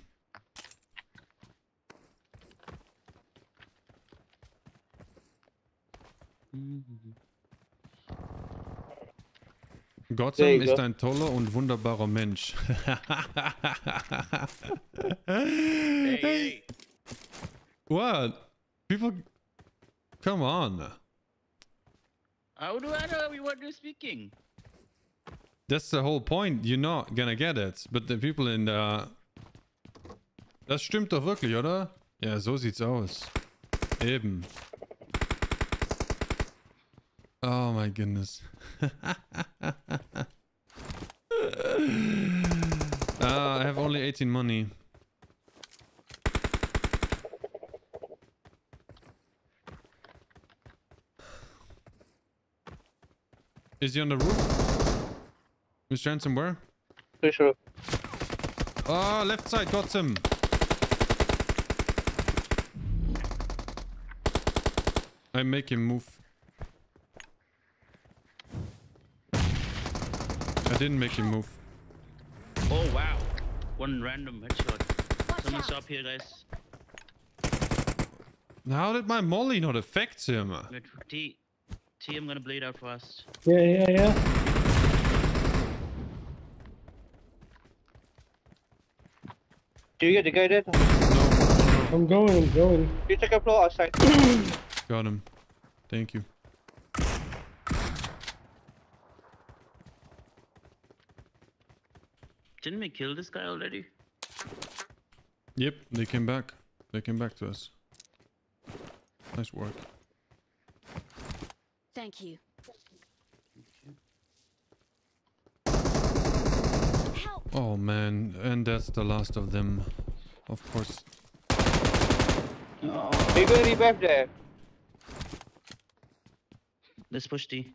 Gotham ist ein toller und wunderbarer Mensch. Hey, hey. What? People... Come on. How do I know what you're speaking? That's the whole point. You're not gonna get it. But the people in the... Das stimmt doch wirklich, oder? Ja, so sieht's aus. Eben. Oh my goodness. uh, I have only eighteen money. Is he on the roof? Miss Jansen, where? Pretty sure. Ah, oh, left side, got him. I make him move. I didn't make him move. Oh wow. One random headshot. Someone's up here, guys. How did my molly not affect him? T, T, I'm gonna bleed out fast. Yeah, yeah, yeah. Do you get the guy dead? No. I'm going, I'm going. You take a blow outside. Got him. Thank you. Didn't we kill this guy already? Yep, they came back. They came back to us. Nice work. Thank you. Thank you. Oh man, and that's the last of them. Of course. Oh. They got revive there. Let's push D.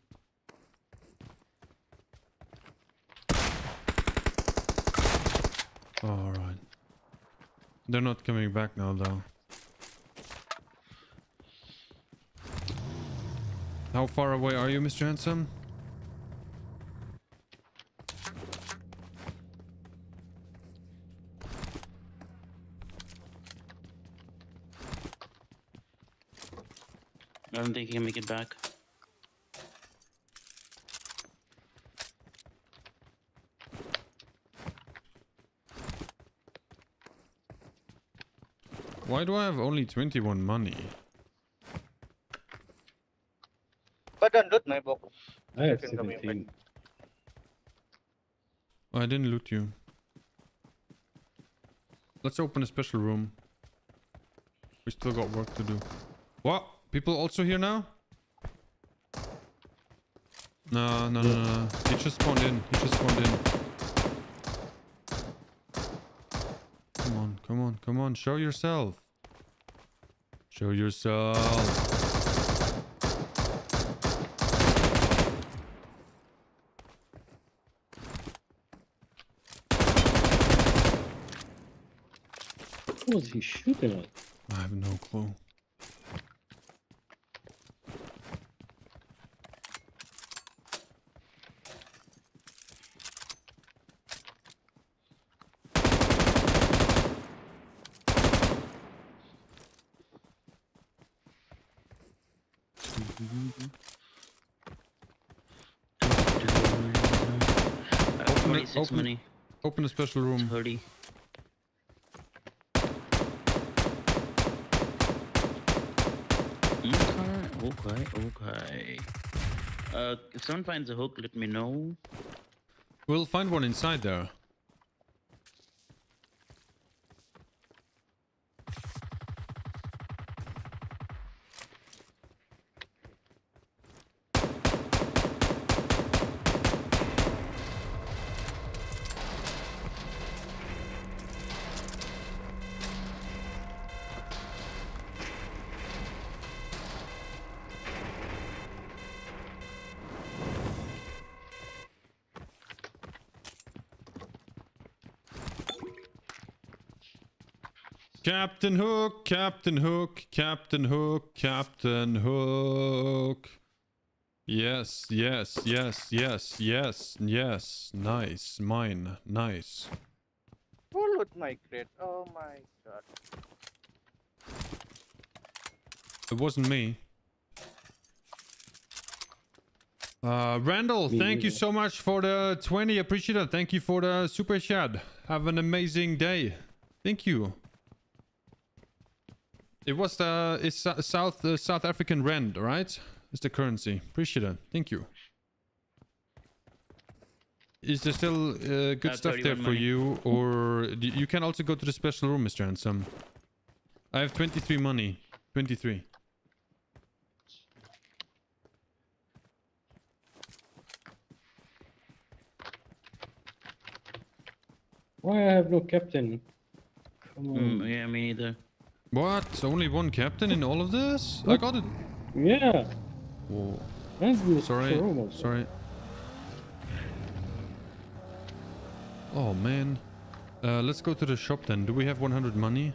Alright. They're not coming back now though. How far away are you, Mister Handsome? I don't think he can make it back. Why do I have only twenty-one money? But don't loot my box. I have seventeen. I didn't loot you. Let's open a special room. We still got work to do. What? People also here now? No, no, no, no. He just spawned in. He just spawned in. Come on, come on, show yourself. Show yourself. What was he shooting at? I have no clue. Open, money. Open a special room. thirty. Okay, okay, okay. Uh, if someone finds a hook, let me know. We'll find one inside there. Captain Hook, Captain Hook, Captain Hook, Captain Hook. Yes, yes, yes, yes, yes, yes. Nice, mine, nice. Who loot my crate? Oh my god. It wasn't me. Uh, Randall, me thank either. you so much for the twenty. Appreciate it. Thank you for the super chat. Have an amazing day. Thank you. It was the it's South uh, South African rand, right? It's the currency. Appreciate it. Thank you. Is there still uh, good uh, stuff there for money. you, or do you can also go to the special room, Mister Handsome? I have twenty-three money. twenty-three. Why I have no captain? Come on. Mm, yeah, me neither. What? Only one captain in all of this? What? I got it. Yeah. Whoa. Sorry. Sorry. Oh, man. Uh, let's go to the shop then. Do we have one hundred money?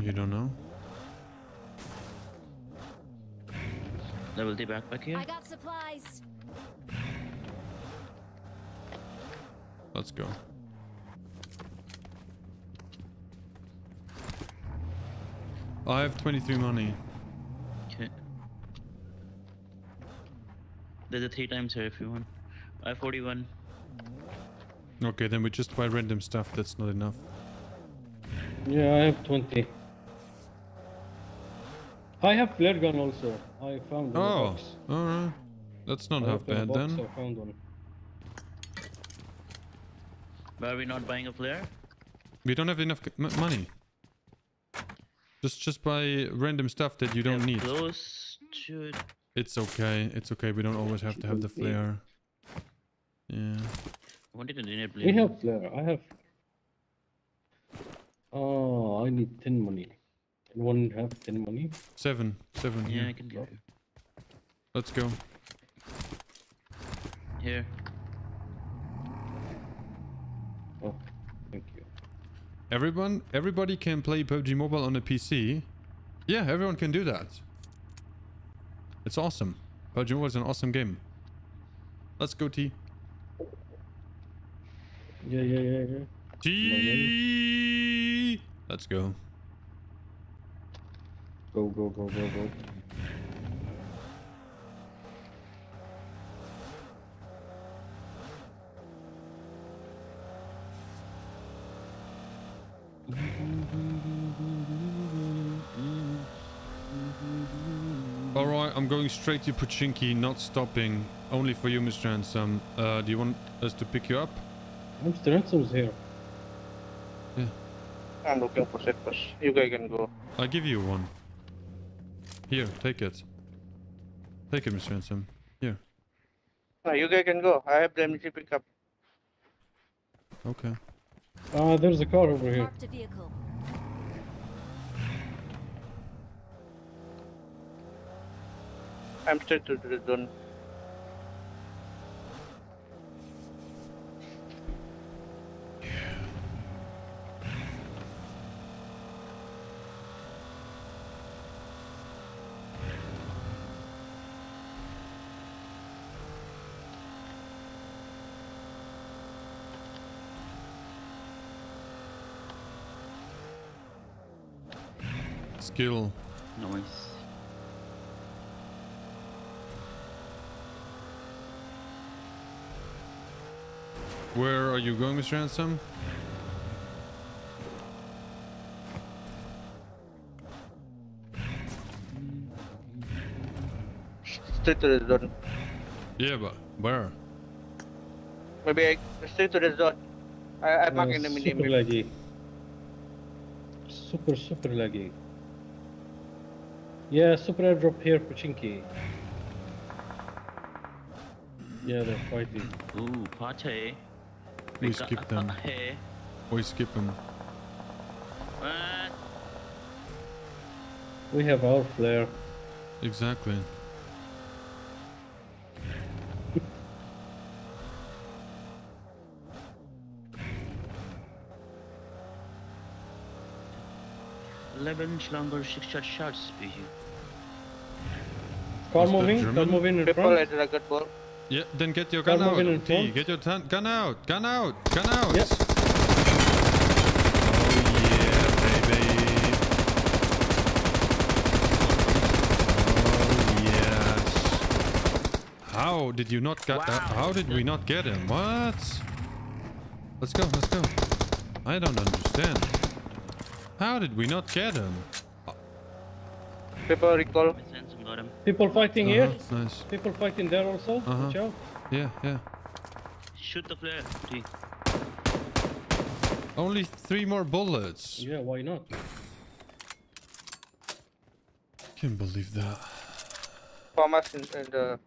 You don't know? Double D back back here. I got supplies. Let's go. I have twenty-three money. Okay. There's a three times here if you want. I have forty-one. Okay, then we just buy random stuff. That's not enough. Yeah, I have twenty. I have flare gun also. I found one. Oh, alright. That's not I half bad box, then. I found one. But are we not buying a flare? We don't have enough m money. Just just buy random stuff that you don't need. Close to... It's okay. It's okay. We don't always have to have the flare. Yeah. I wanted an engineer blade. We have flare. I have. Oh, I need ten money. Anyone have ten money? Seven. Seven. Yeah, yeah. I can get it. Let's go. Here. Oh, thank you. Everyone, everybody can play P U B G Mobile on a P C. Yeah, everyone can do that. It's awesome. P U B G Mobile is an awesome game. Let's go, T. Yeah, yeah, yeah, yeah. T. Let's go. Go, go, go, go, go. Alright, I'm going straight to Pochinki, not stopping. Only for you, Mister Ransom. Uh, do you want us to pick you up? Mister Ransom's here. Yeah. I'm looking for papers. You guys can go. I'll give you one. Here, take it. Take it, Mister Ransom. Here. No, you guys can go. I have the M G pick up. Okay. Uh, there's a car over here. I'm straight to the zone. Skill. Nice. Where are you going, Mister Ransom? Stay to the zone. Yeah, but where? Maybe I stay to the zone. I, I'm marking them in the middle. Super laggy. Super, super laggy. Yeah, super airdrop here, Pochinki. Yeah, they're fighting. Ooh, Pache. We skip them. We skip them. What? We have our flare. Exactly. eleven longer six shot shots be here. Car moving, car moving in front. Yeah, then get your car gun out, in front. Get your gun out, gun out, gun out! Yes. Oh yeah, baby! Oh yes! How did you not get wow. that? How did we not get him? What? Let's go, let's go. I don't understand. How did we not get him? People recall. People fighting uh-huh, here. Nice. People fighting there also. Uh-huh. Watch out. Yeah, yeah. Shoot the player. Three. Only three more bullets. Yeah, why not? Can't believe that. Thomas and the.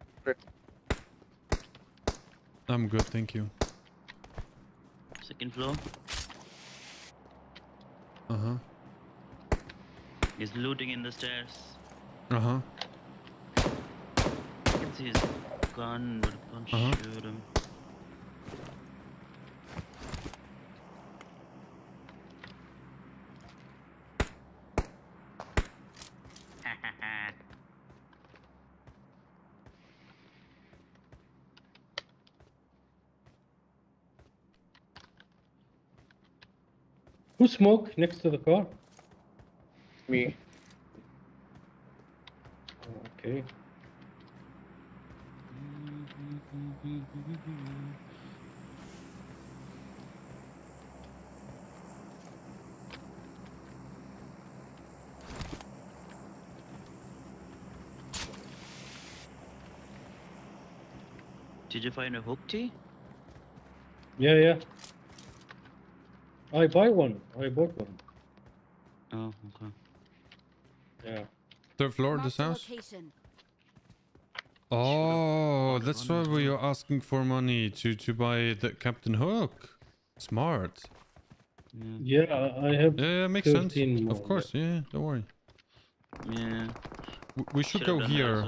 I'm good, thank you. Second floor. Uh-huh. He's looting in the stairs. Uh-huh. I can see his gun, but I can't uh-huh. shoot him. Who smoked next to the car? Me. Okay. Did you find a hook tea? Yeah, yeah. I buy one. I bought one. Oh, okay. Yeah. Third floor, this house? Oh, that's why we were asking for money to, to buy the Captain Hook. Smart. Yeah, yeah I have. Yeah, makes sense. More, of course, yeah. yeah, don't worry. Yeah. We, we should, should go here.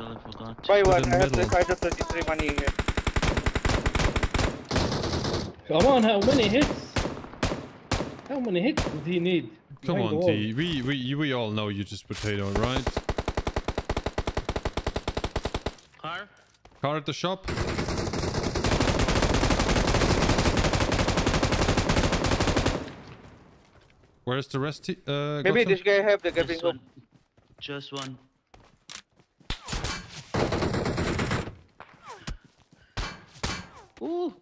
Buy one, I have the five thirty-three money here. Come on, how many hits? How many hits did he need? Come on, T. We, we, we all know you just potato, right? Car? Car at the shop? Where's the rest? Uh, Maybe Gotham? This guy have the Captain Hook. Just one. Ooh.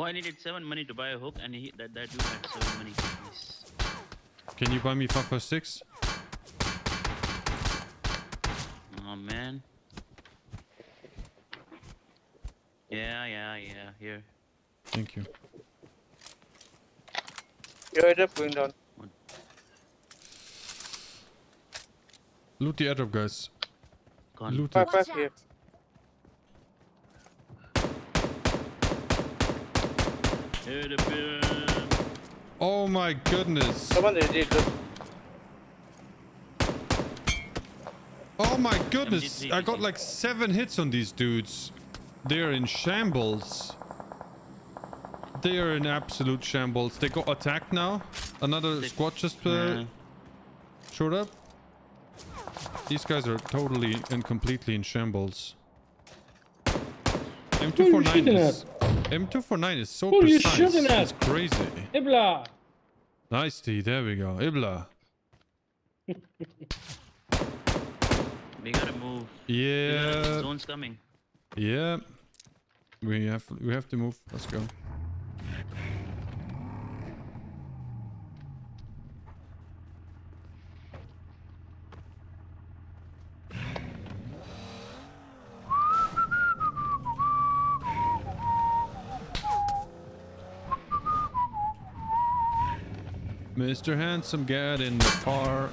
Oh, I needed seven money to buy a hook, and he, that, that dude had seven money. Please. Can you buy me five for six? Oh man. Yeah, yeah, yeah. Here. Thank you. You're up, going down. Loot the airdrop, guys. Gone. Loot it. Pass here. Oh my goodness. Oh my goodness. I got like seven hits on these dudes. They're in shambles. They are in absolute shambles. They got attacked now. Another squad just uh, showed up. These guys are totally and completely in shambles. M two forty-nine is so precise. Who are you shooting at? It's crazy. Ibla. Nice T. There we go. Ibla. We gotta move. Yeah. The zone's coming. Yeah. We have we have to move. Let's go. Mister Handsome, get in the car.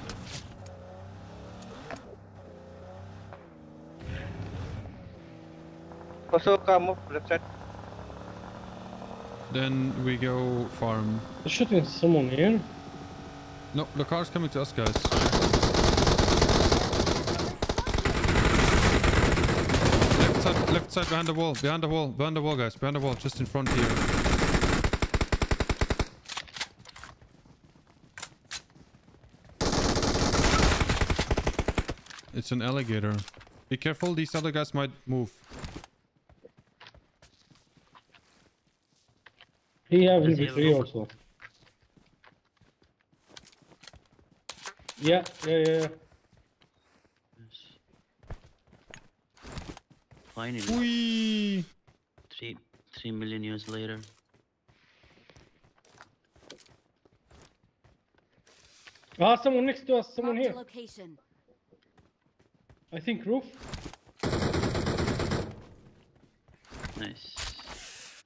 Also, come up, left side. Then we go farm. There should be someone here. No, the car's coming to us, guys. Left side, left side, behind the wall, behind the wall, behind the wall, guys, behind the wall, just in front here. It's an alligator. Be careful, these other guys might move. He has M P three also. Yeah, yeah, yeah, yeah. Finally. Whee! Three, three million years later. Ah, someone next to us, someone here. Location. I think roof. Nice.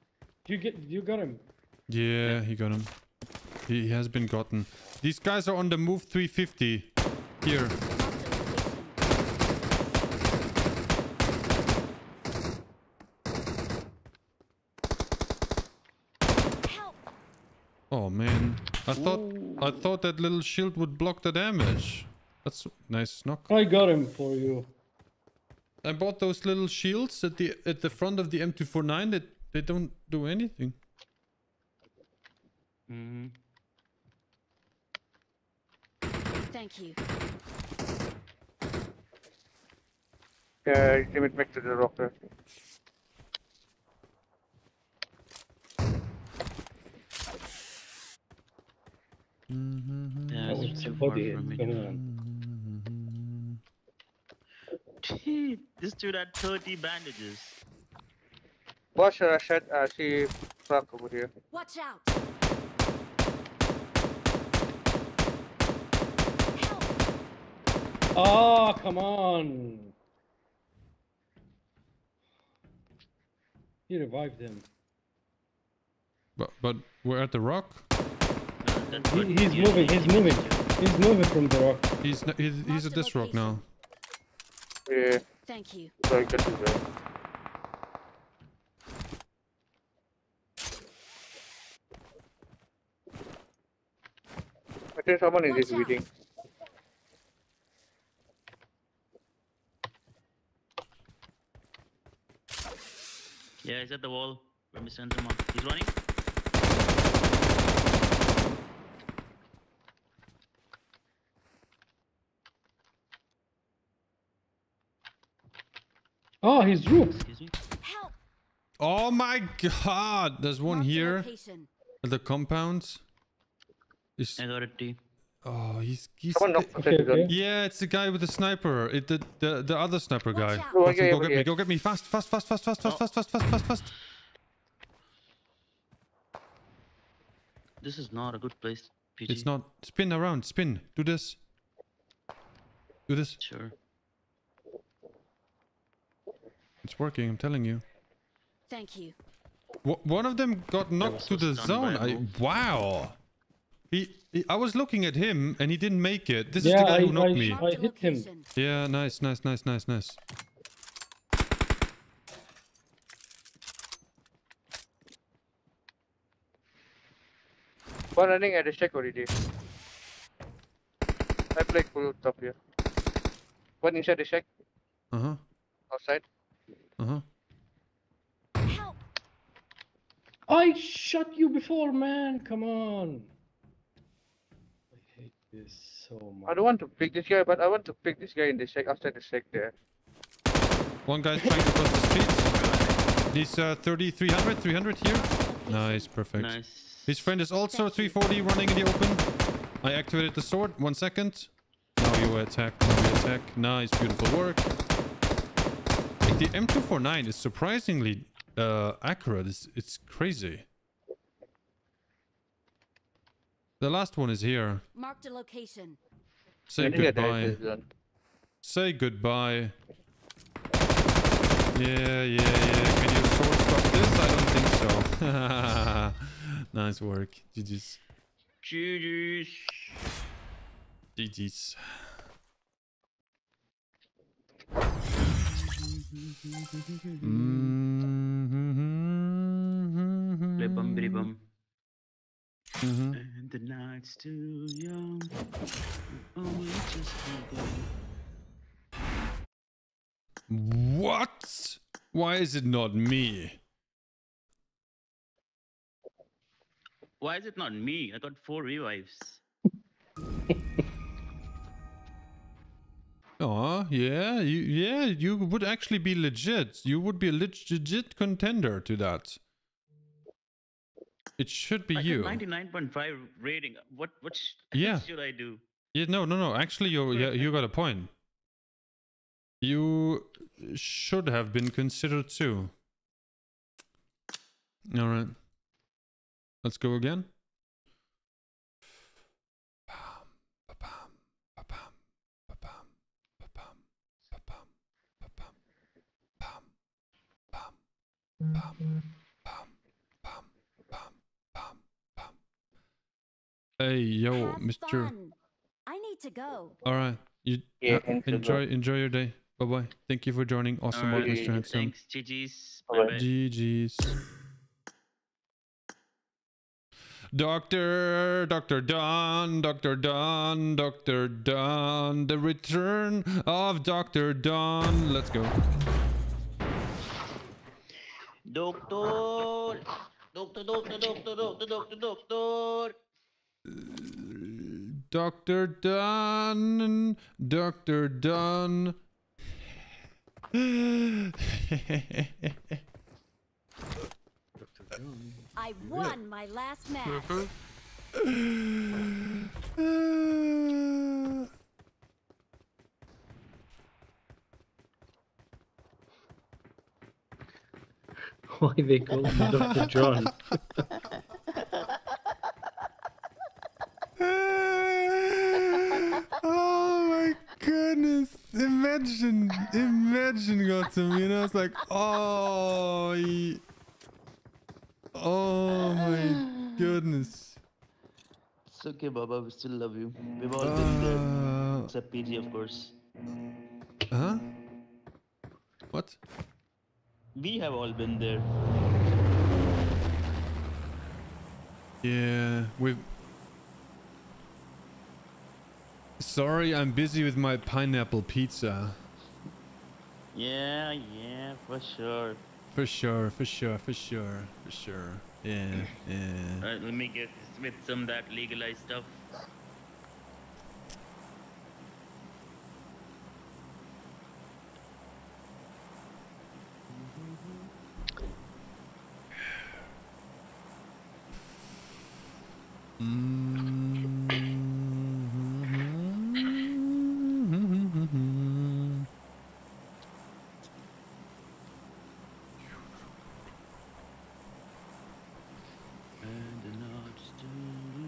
You get, you got him. Yeah, yeah, he got him. He has been gotten. These guys are on the move. Three fifty here. I thought Ooh. I thought that little shield would block the damage. That's a nice knock. I got him for you. I bought those little shields at the at the front of the M two forty-nine. That they don't do anything. Mm-hmm. Thank you. Okay, give it back to the rocker. Mm-hmm. Yeah, oh, it's too far from me. Mm-hmm. Gee, this dude had thirty bandages. Watch her, I should uh, see Frank over here. Watch out! Help. Oh, come on! He revived him. But, but we're at the rock? He, he's moving, he's moving, he's moving from the rock. He's no, he's, he's at this rock now. Yeah. Thank you. Sorry, get to the rock. I think someone is just waiting. Yeah, he's at the wall. Let me send him up. He's running. Oh, he's drooped. Excuse me. Help. Oh my god. There's one here at the compounds. I got a T. Oh, he's... he's okay, okay. Yeah, it's the guy with the sniper. It, the, the, the other sniper guy. Oh, okay, go okay. get me. Go get me. Fast, fast, fast, fast, fast, fast, oh. fast, fast, fast, fast, fast. This is not a good place, P G. It's not. Spin around. Spin. Do this. Do this. Sure. It's working, I'm telling you. Thank you. W one of them got knocked to the zone. I, wow. He, he, I was looking at him and he didn't make it. This yeah, is the guy I, who knocked I, me. I hit him. Yeah, nice, nice, nice, nice, nice. One running at a check already. I played full top here. One inside the shack. Uh huh. Outside. Uh-huh. Help. I shot you before, man. Come on. I hate this so much. I don't want to pick this guy, but I want to pick this guy in the shack, outside the shack there. One guy's trying to cross the street. He's uh, thirty, three hundred, three hundred here. Nice, perfect. Nice. His friend is also three forty running in the open. I activated the sword. One second. Now you attack. Now you attack. Nice, beautiful work. The M two forty-nine is surprisingly uh, accurate. It's, it's crazy. The last one is here. Mark the location. Say goodbye. Say goodbye. Yeah, yeah, yeah. Can you sword stop this? I don't think so. Nice work. G G's. G G's. G G's. Mm-hmm. Bum, bitty, bum. Mm-hmm. And the night's too young. Oh, just what? Why is it not me? Why is it not me? I got four revives. Oh yeah, you, yeah, you would actually be legit. You would be a legit, legit contender to that. It should be I you. ninety-nine point five rating. What what yeah. should I do? Yeah, no, no, no. Actually, you yeah, you got a point. You should have been considered too. All right, let's go again. Pum, pum, pum, pum, pum, pum. Hey, yo, Mister I need to go. All right, you yeah, uh, enjoy go. enjoy your day. Bye bye. Thank you for joining. Awesome work, right, Mister Handsome. Thanks, G G's. Bye bye. G G's. Doctor, Doctor Don, Doctor Don, Doctor Don, the return of Doctor Don. Let's go. Doctor, Doctor, Doctor, Doctor, Doctor, Doctor, Doctor. Doctor Don, Doctor Don. I won my last match. uh, Why they call him Doctor John? Oh my goodness. Imagine, imagine Gotham, you know, it's like, oh, he... oh my goodness. It's okay, Baba, we still love you. We've all been there. Except P G, of course. Huh? What? We have all been there. Yeah, we've... Sorry, I'm busy with my pineapple pizza. Yeah, yeah, for sure. For sure, for sure, for sure, for sure. Yeah, yeah. Alright, let me get with some of that legalized stuff.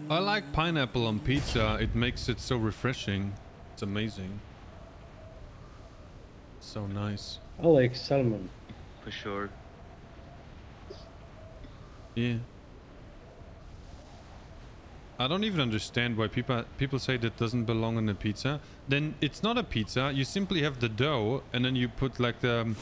I like pineapple on pizza. It makes it so refreshing. It's amazing. So nice. I like salmon. For sure. Yeah. I don't even understand why people people say that doesn't belong in a pizza. Then it's not a pizza. You simply have the dough and then you put like the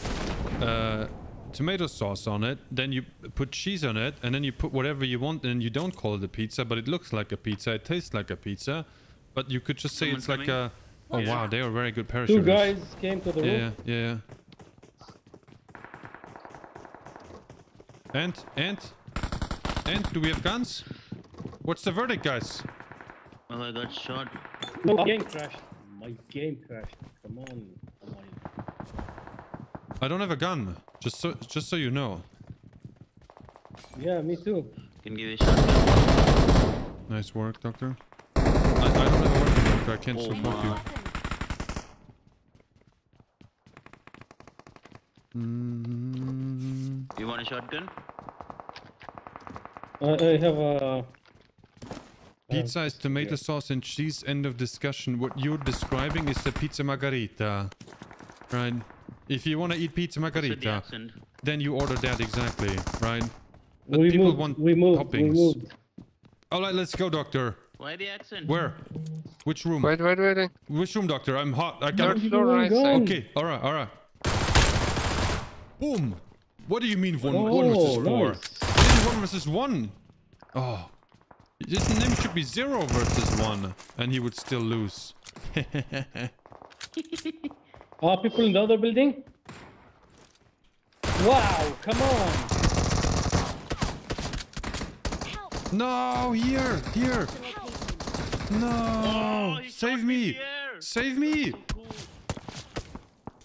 uh, tomato sauce on it, then you put cheese on it, and then you put whatever you want, and you don't call it a pizza, but it looks like a pizza, it tastes like a pizza, but you could just say Someone it's coming? like a... Oh yeah. Wow, they are very good parachutists. Two guys came to the yeah, roof. Yeah, yeah. And, and, and, do we have guns? What's the verdict, guys? Well, I got shot. My game crashed. My game crashed. Come on. Come on. I don't have a gun. Just so, just so you know. Yeah, me too. Can give it a shot. Nice work, Doctor. I, I don't have a weapon, Doctor. I can't oh support you. Mm-hmm. You want a shotgun? Uh, I have a... Pizza is tomato sauce and cheese. End of discussion. What you're describing is the pizza margarita. Right? If you want to eat pizza margarita, then you order that exactly, right? But we people moved, want we moved, toppings. We moved. All right, let's go, Doctor. Why the accent? Where? Which room? Wait, wait, wait. Which room, Doctor? I'm hot. I can't. Right okay, all right, all right. Boom. What do you mean one, oh, one versus four? Nice. One versus one. Oh, his name should be zero versus one, and he would still lose. Are people in the other building? Wow, come on! Help. No, here, here! Help. No! Oh, save me! Save me!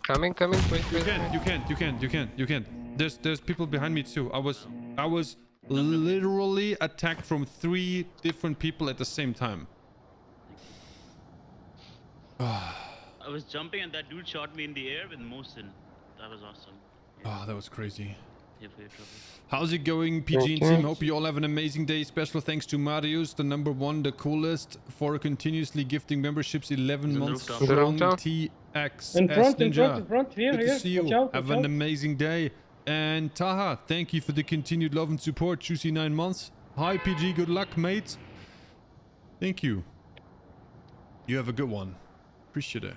Coming, coming, wait, wait. You can't, you can't, you can't, you can't, you can't. There's, there's people behind me too. I was, I was literally attacked from three different people at the same time. Ah. I was jumping and that dude shot me in the air with motion. That was awesome. Yeah. Oh, that was crazy. Yeah, how's it going, P G and team? Hope you all have an amazing day. Special thanks to Marius, the number one, the coolest, for continuously gifting memberships eleven months strong. T X S Ninja. Good to see you. Have an amazing day. And Taha, thank you for the continued love and support. Juicy nine months. Hi, P G. Good luck, mate. Thank you. You have a good one. Appreciate it.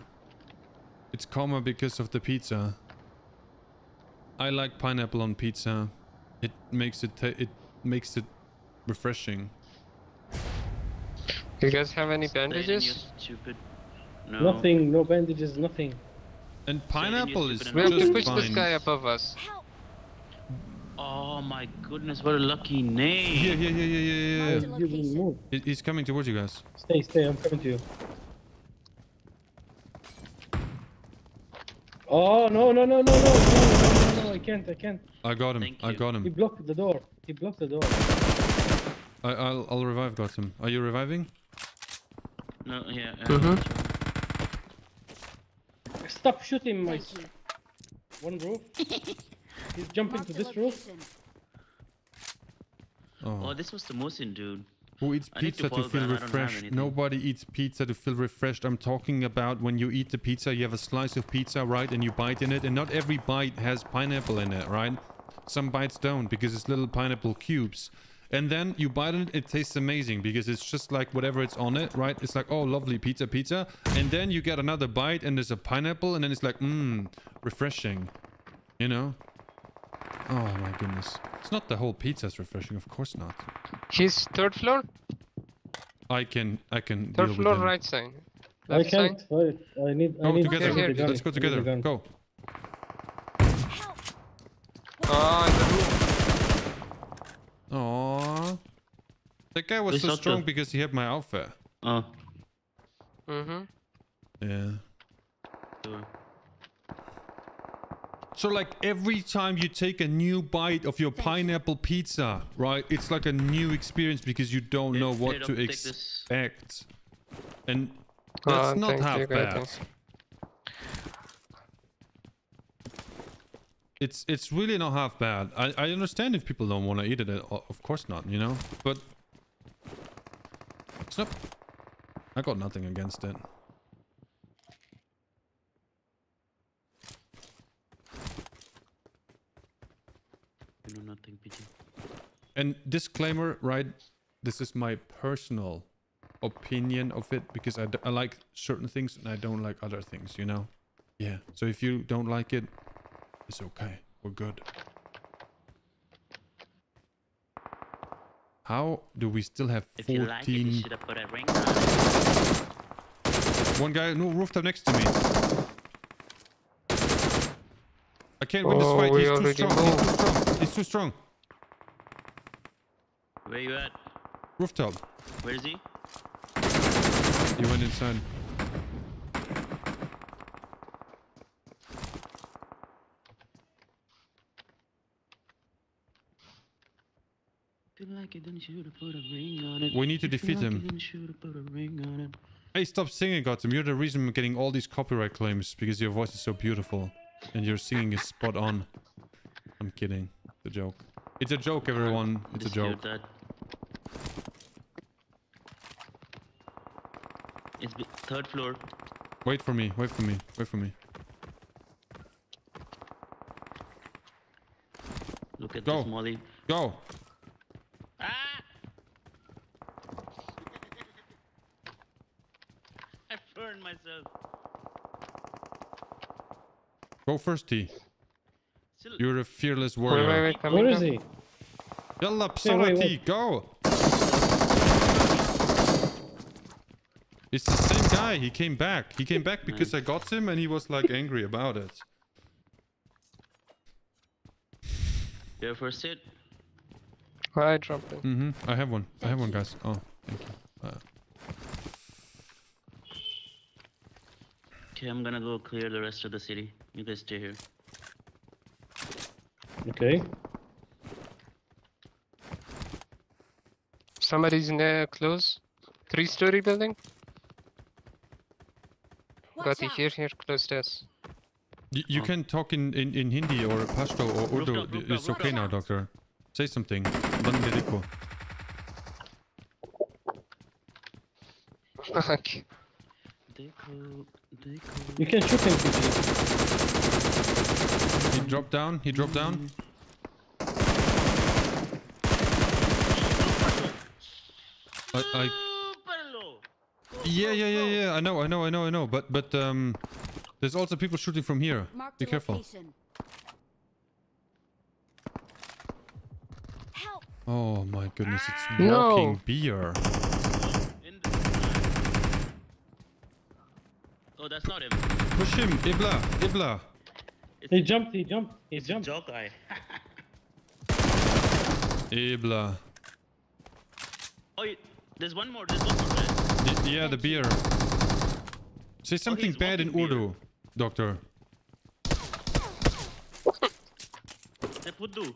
It's calmer because of the pizza. I like pineapple on pizza. It makes it ta it makes it refreshing. You guys have any bandages? Stupid. No. Nothing, no bandages, nothing. And Pineapple is just fine. We have to push this guy above us. Help. Oh my goodness, what a lucky name. Yeah, yeah, yeah, yeah, yeah, yeah. He, he's coming towards you guys. Stay, stay, I'm coming to you. Oh, no, no, no, no, no, no, no, no, I can't, I can't. I got him, I got him. He blocked the door, he blocked the door. I, I'll, I'll revive Gotham. Are you reviving? No, yeah. Uh, mm-hmm. Stop shooting my... One roof. He's jumping to this roof. Oh. Oh, this was the Mosin dude. Who eats pizza to, to feel refreshed? Nobody eats pizza to feel refreshed. I'm talking about when you eat the pizza, you have a slice of pizza, right? And you bite in it. And not every bite has pineapple in it, right? Some bites don't because it's little pineapple cubes. And then you bite it, it tastes amazing because it's just like whatever it's on it, right? It's like, oh, lovely pizza, pizza. And then you get another bite and there's a pineapple and then it's like, mmm, refreshing, you know? Oh my goodness. It's not the whole pizza's refreshing, of course not. He's third floor? I can, I can Third floor him. right side. Left I can't, side. I need, I go need together, here, here. let's go together, go. Oh, Aww. That guy was so strong because he had my outfit. Oh. Mm-hmm. Yeah. Sure. So like every time you take a new bite of your pineapple pizza, right? It's like a new experience because you don't know what to expect. And that's not half bad. It's it's really not half bad. I, I understand if people don't want to eat it. Of course not, you know? But... It's not... I got nothing against it. Nothing, P G. And disclaimer, right? This is my personal opinion of it. Because I, d I like certain things and I don't like other things, you know? Yeah. So if you don't like it... It's okay. We're good. How do we still have fourteen? Like it, you should have put a ring on. One guy, no, rooftop next to me. I can't oh, win this fight. He's too strong. He's too strong. He's too strong. Where you at? Rooftop. Where is he? He went inside. We need to defeat him. Hey, stop singing, Gotham. You're the reason we're getting all these copyright claims because your voice is so beautiful and your singing is spot on. I'm kidding. It's a joke. It's a joke, everyone. It's a joke. It's third floor. Wait for me. Wait for me. Wait for me. Look at this molly. Go. Go first, T. You're a fearless warrior. Wait, wait, wait, Where is he? Yalla, Psara T, go! It's the same guy, he came back. He came back because I got him and he was like angry about it. Yeah, first hit. I dropped it. Mm-hmm. I have one. I have one, guys. Oh, thank you. Uh, Okay, I'm gonna go clear the rest of the city. You guys stay here. Okay. Somebody's in there close. Three-story building. Gotty, here, here, close to us. You, you oh. can talk in, in, in Hindi or Pashto or Urdu. It's okay now, Doctor. Say something. Okay. You can shoot him. He dropped down. He dropped down. I, I... Yeah, yeah, yeah, yeah. I know, I know, I know, I know. But, but, um, there's also people shooting from here. Be careful. Oh my goodness! It's walking beer. Oh, that's not him. Push him, Dibla, Dibla. He jumped, he jumped, he jumped. Jokai. Dibla. Oh, there's one more, there's one more. Right? The, yeah, the beer. Say something oh, bad in Urdu, Doctor. Urdu.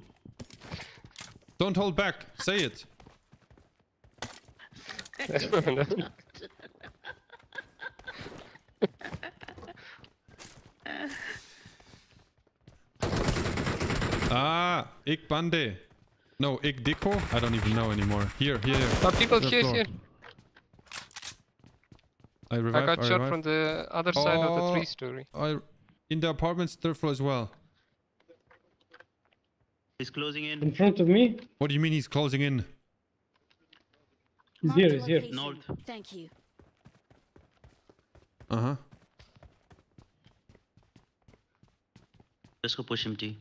Don't hold back, say it. Ah, ik bande. No, ik dikko? I don't even know anymore. Here, here, here. No, people here, here. I, revived, I got I shot revived. from the other side oh, of the three story. I, in the apartments, third floor as well. He's closing in. In front of me? What do you mean he's closing in? He's here, he's here. North. Thank you. Uh-huh. Let's go push him, T.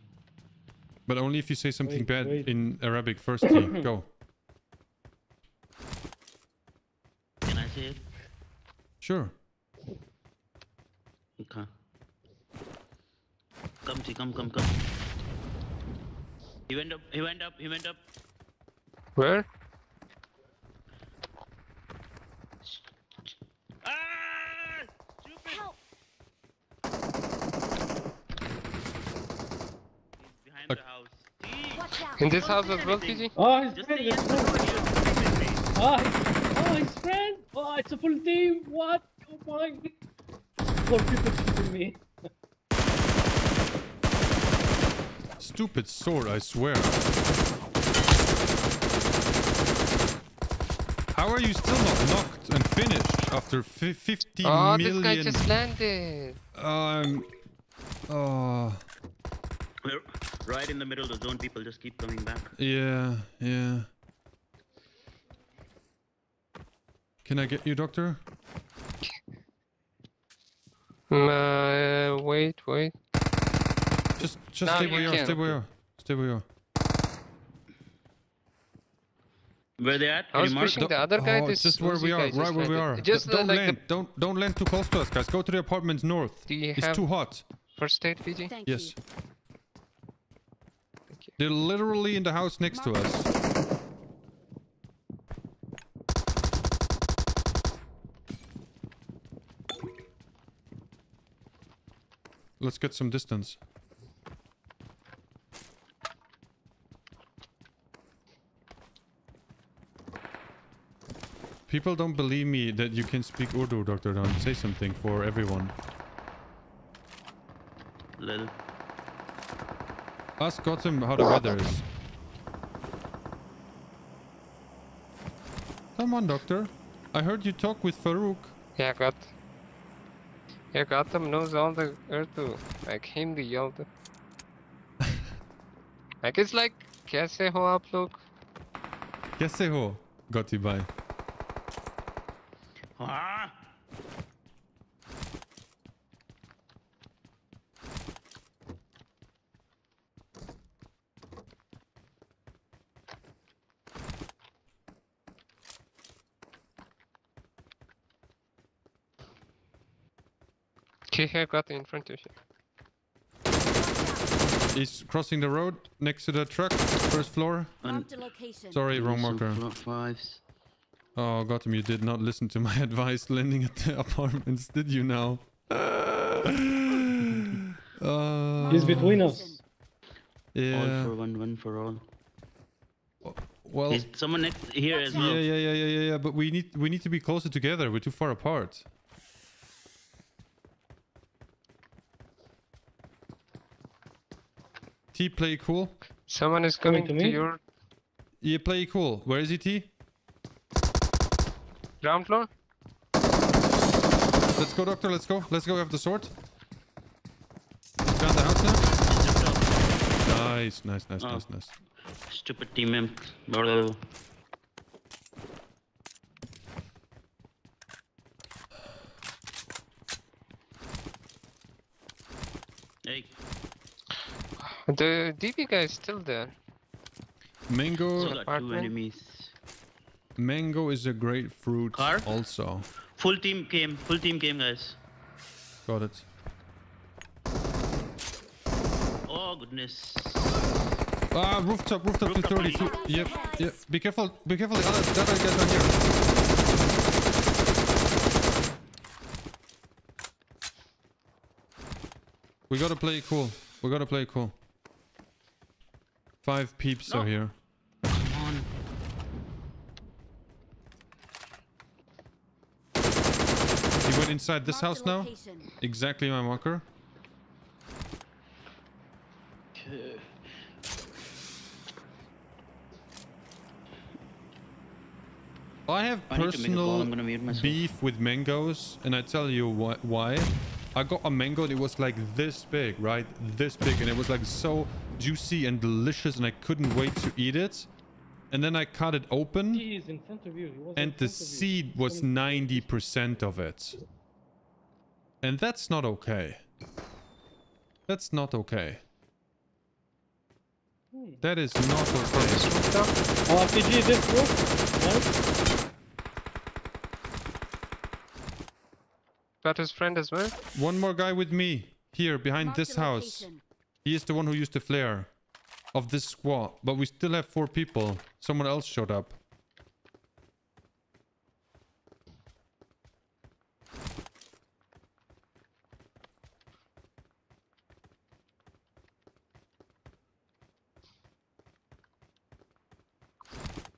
But only if you say something wait, bad wait. in Arabic first, T. Go. Can I say it? Sure. Okay. Come, T. Come, come, come. He went up, he went up, he went up. Where? Ah! Stupid! Help. He's behind uh, the house. Watch out. In this house as well, P G? Oh, he's friend! Yes oh, oh, he's friend! Oh, it's a full team! What? Oh my... Four people shooting me. Stupid sword, I swear. How are you still not knocked and finished after fifty oh, million? Oh, this guy just landed. Um. Oh. We're right in the middle of the zone. People just keep coming back. Yeah, yeah. Can I get you, Doctor? Uh, wait, wait. Just, just no, stay where you are, stay where you are, stay where you are. Where they at? I was pushing the other guy. Oh, this just where we are, right where landed. we are. Just don't like land, the... don't, don't land too close to us, guys. Go to the apartments north. Do you it's have too hot. First aid, P G? Thank yes. You. Thank you. They're literally in the house next Mark. to us. Let's get some distance. People don't believe me that you can speak Urdu, Doctor Don. Say something for everyone. Little. Ask Gotham how the weather is. Come on, Doctor. I heard you talk with Farooq. Yeah, God. Yeah, Gotham knows all the Urdu. Like Hindi, all the... Like it's like... Kaise ho aap log? Kaise ho, Gotty bhai. Ah. Okay, I got in front of you. He's crossing the road next to the truck, first floor. And Sorry, wrong marker. Fives. Oh, Gotham, you did not listen to my advice landing at the apartments, did you now? uh, He's between us. Yeah. All for one, one for all. Well, is someone next here as well. Yeah, yeah, yeah, yeah, yeah, yeah. But we need, we need to be closer together. We're too far apart. T, play cool. Someone is coming, coming to, to me. Your... Yeah, play cool. Where is he, T? Ground floor. Let's go, Doctor. Let's go. Let's go. We have the sword. Found the house now. Nice, nice, nice, oh. nice, nice. Stupid team imp. Hello. Hey. The D P guy is still there. Mango. So got two enemies. Mango is a great fruit. Car? Also. Full team game. Full team game, guys. Got it. Oh, goodness. Ah, rooftop, rooftop, rooftop to thirty. Yep, yep. Be careful, be careful. The other, the other guys down here. We gotta play cool. We gotta play cool. Five peeps no. are here. He went inside this house now. Exactly my marker. Okay. I have I personal beef with mangoes, and I tell you wh why. I got a mango that was like this big, right? This big, and it was like so juicy and delicious, and I couldn't wait to eat it. And then I cut it open, and the seed was ninety percent of it. And that's not okay. That's not okay. That is not okay. Got his friend as well. One more guy with me here behind this house. He is the one who used the flare of this squad, but we still have four people. Someone else showed up.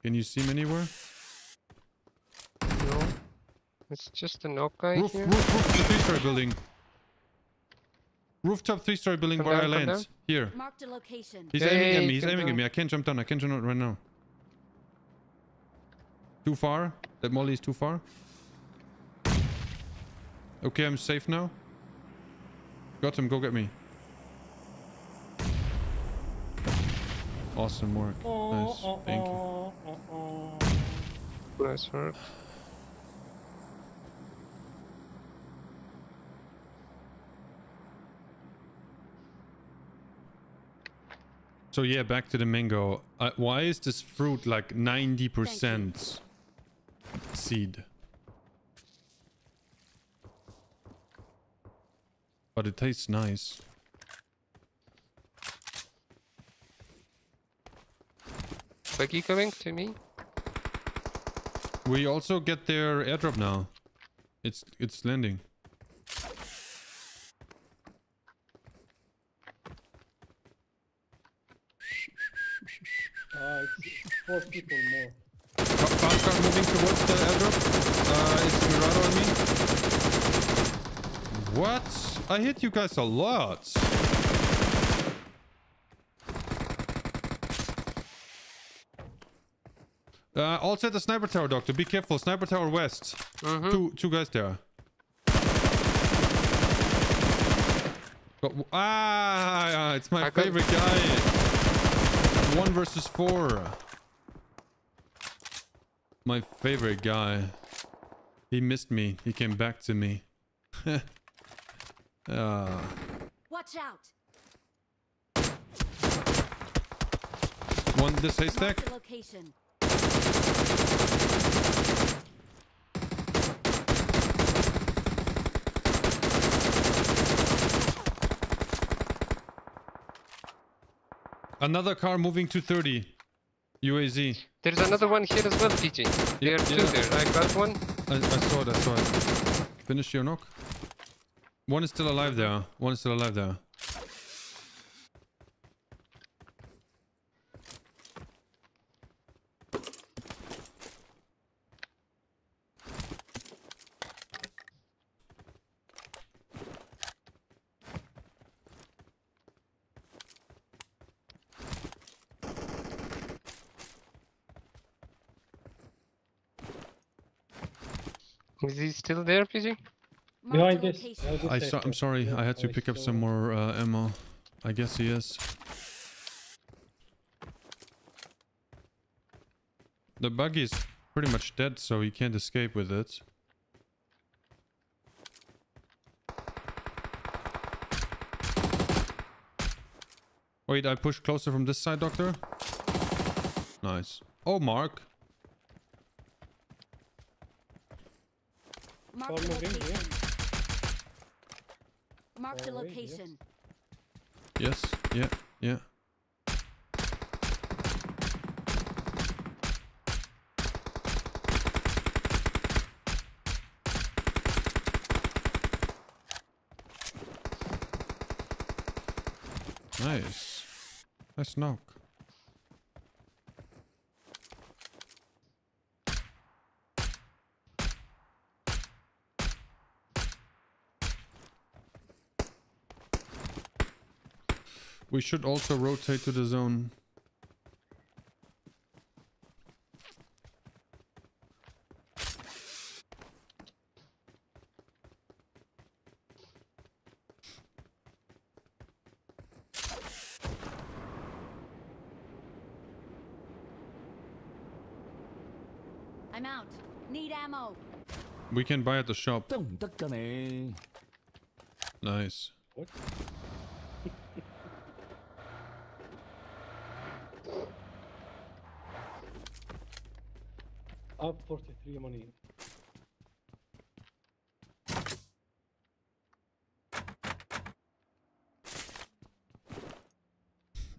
Can you see him anywhere? No. It's just a knock guy roof, here. Roof, roof, the three-story building. Rooftop three-story building come where down, I land. Down. Here. Mark the location. He's hey, aiming at me. He's aiming down. at me. I can't jump down. I can't jump down right now. Too far? That molly is too far? Okay, I'm safe now. Got him. Go get me. Awesome work. Nice. Thank you. Nice work. So yeah, back to the mango. Uh, why is this fruit like ninety percent seed? But it tastes nice. Buggy coming to me. We also get their airdrop now. It's it's landing. Uh, it's four people more. Fast car moving towards the airdrop. Uh, it's Murado on me. What? I hit you guys a lot. Uh, all set the sniper tower, Doctor. Be careful. Sniper tower west. Mm-hmm. Two two guys there. Got, ah, it's my I favorite could... guy. One versus four. My favorite guy. He missed me. He came back to me. uh. Watch out. One this haystack. Another car moving to thirty. U A Z. There's another one here as well, T J. There are yeah. two there. I got one. I, I saw it, I saw it. Finish your knock. One is still alive there. One is still alive there. Is he still there, P G? Behind this. I saw, I'm sorry, I had to pick up some more uh, ammo. I guess he is. The buggy is pretty much dead, so he can't escape with it. Wait, I pushed closer from this side, Doctor. Nice. Oh, Mark. Moving, yeah. Marked a location. Yes. Yeah. Yeah. Nice. Nice knock. We should also rotate to the zone. I'm out. Need ammo. We can buy at the shop. Nice. What? Up forty-three money.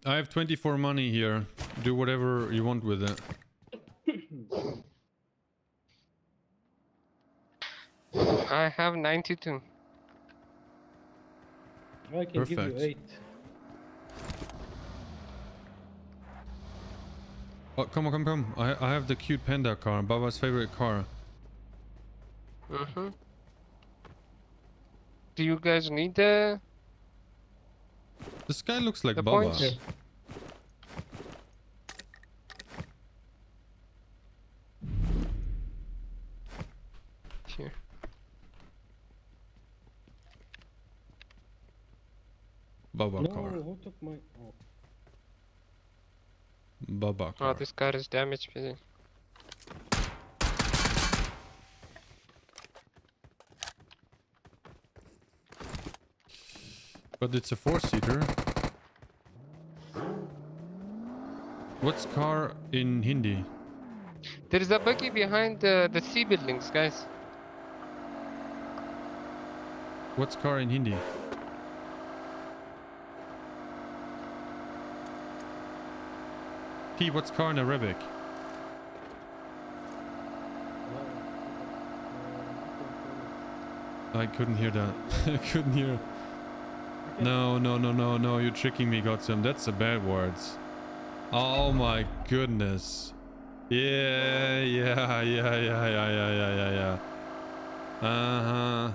I have twenty-four money here. Do whatever you want with it. I have ninety-two. I can Perfect. Give you eight. Oh, come on, come, come. I, I have the cute panda car, Baba's favorite car. Mm-hmm. Do you guys need the... This guy looks like the Baba. Points? Yeah. Here. Baba no, car. Who took my... Oh. Baba car. Oh, this car is damaged. But it's a four-seater. What's car in Hindi? There is a buggy behind uh, the C buildings, guys. What's car in Hindi? P, what's car in Arabic? I couldn't hear that. I couldn't hear. No, no, no, no, no. You're tricking me, Gotham. That's the bad words. Oh my goodness. Yeah, yeah, yeah, yeah, yeah, yeah, yeah, yeah, yeah. Uh-huh.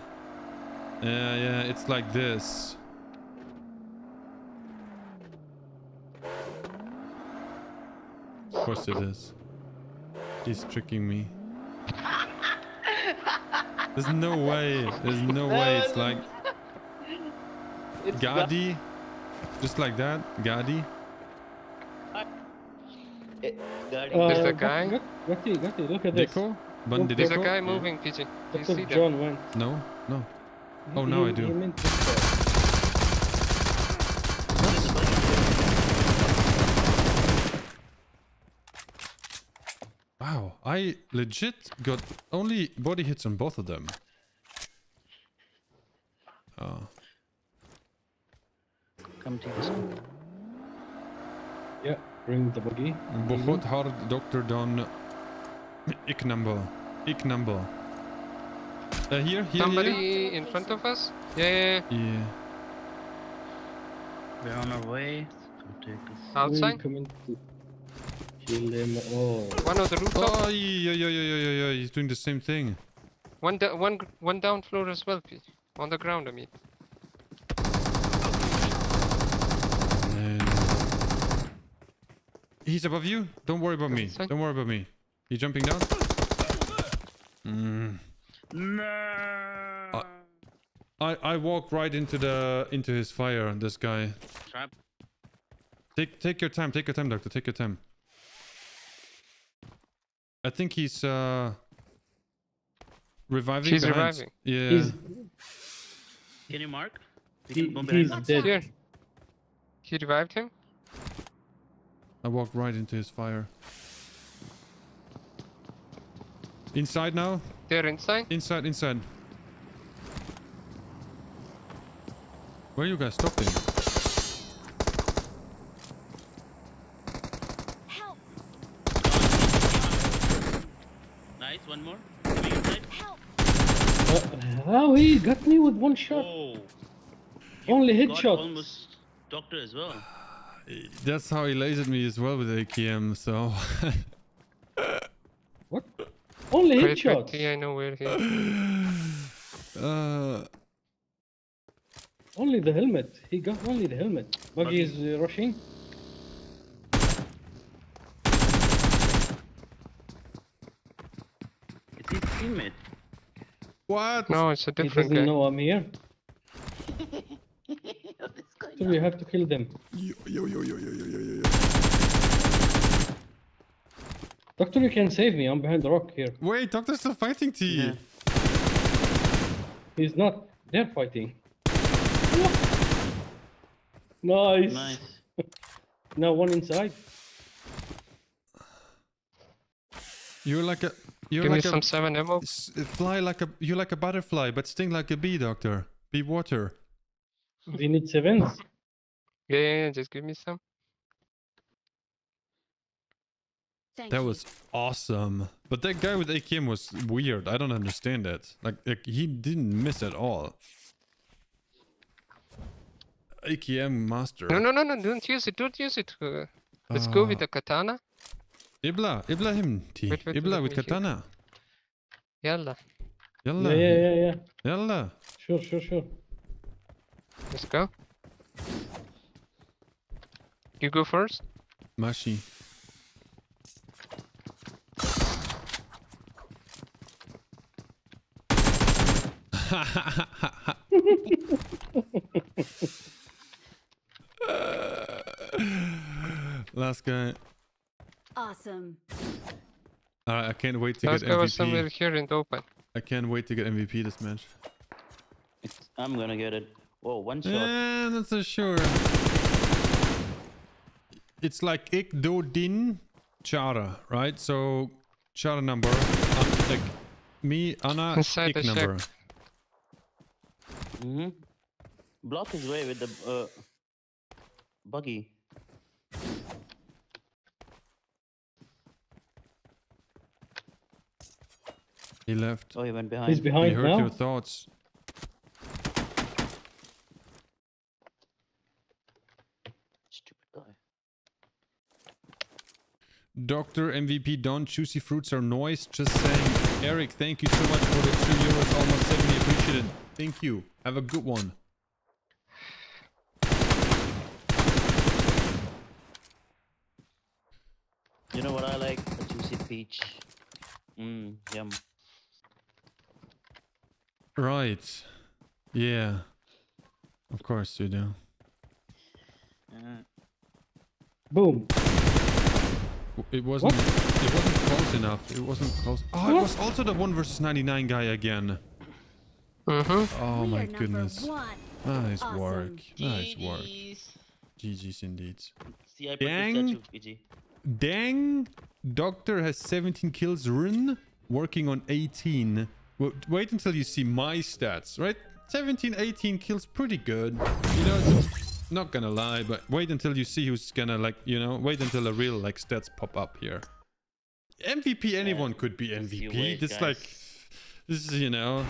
Yeah, yeah, it's like this. Of course it is. He's tricking me. There's no way. There's no way. It's like... It's Gadi. Just like that. Gadi. Uh, There's a guy. Gotty, Gotty, look at this. Deco? Bandit. There's Deco? A guy moving, P J. Yeah. Do you see John that? Went. No, no. Oh, he, now I do. Wow, I legit got only body hits on both of them. Oh. Come take us home. Yeah, bring the buggy. Bahut hard Doctor Don. Ik number. Ik number. Uh, here, here, Somebody here. In front of us? Yeah, yeah, yeah. Yeah. We're on our way. Take us. Outside? Kill them all. One on the rooftop. Oh, yeah, yeah, yeah, yeah, yeah. He's doing the same thing. One, da one, one down floor as well, Pete. On the ground, I mean. And he's above you. Don't worry about me. Outside. Don't worry about me. He's jumping down. Mm. No. I, I, I walked right into the into his fire. This guy. Trap. Take take your time. Take your time, Doctor. Take your time. I think he's uh, reviving. He's reviving. Yeah. He's... Can you mark? He, can bomb he's dead. Here. He revived him. I walked right into his fire. Inside now? They're inside? Inside, inside. Where are you guys stopping? Help. Nice, one more. Help. Uh, oh, he got me with one shot. Oh. Only headshot. Almost doctor as well. That's how he lasered me as well with the A K M, so... What? Only headshots! I know where he is. Uh... Only the helmet. He got only the helmet. Buggy is uh, rushing. It's his teammate. What? No, it's a different guy. He doesn't know I'm here. So we have to kill them. Yo, yo, yo, yo, yo, yo, yo, yo. Doctor, you can save me. I'm behind the rock here. Wait, Doctor's still fighting T. Yeah. He's not. They're fighting. Nice. Nice. Now one inside. You're like a. You're Give like me a, some seven ammo. Fly like a. You're like a butterfly, but sting like a bee, Doctor. Be water. Do you need sevens? Yeah, yeah, yeah, just give me some. Thank that you. Was awesome. But that guy with A K M was weird. I don't understand that. Like, like he didn't miss at all. A K M master. No, no, no, no, don't use it, don't use it. Uh, let's uh, go with the katana. Ibla, Ibla him, T. Wait, wait, Ibla with katana. Hear. Yalla. Yalla. Yeah, yeah, yeah, yeah. Yalla. Sure, sure, sure. Let's go. You go first? Mashi. uh, last guy. Awesome. Alright, I can't wait to last get M V P. Was somewhere here and open. I can't wait to get M V P this match. It's, I'm gonna get it. Whoa, one shot. Yeah, that's for sure. It's like ik do din chara, right? So chara number, um, like me, Anna, inside ik number. Mm-hmm. Block his way with the uh, buggy. He left. Oh, he went behind. He's behind. He heard now? Your thoughts. Doctor, M V P, Don, juicy fruits are noise. Just saying, Eric, thank you so much for the two euros, almost seventy, appreciated. Thank you. Have a good one. You know what I like? A juicy peach. Mmm, yum. Right. Yeah. Of course you do. Uh. Boom. It wasn't. What? It wasn't close enough. It wasn't close. Oh, what? It was also the one versus ninety-nine guy again. Uh-huh. Oh my goodness. Nice awesome. Work. Nice G Gs. Work. G Gs indeed. See, I dang. Statue, dang. Doctor has seventeen kills. Run working on eighteen. Wait until you see my stats. Right? seventeen, eighteen kills. Pretty good. You know. It's not gonna lie, but wait until you see who's gonna like, you know, wait until the real like stats pop up here. M V P, anyone yeah, could be M V P. It's like, this is, you know,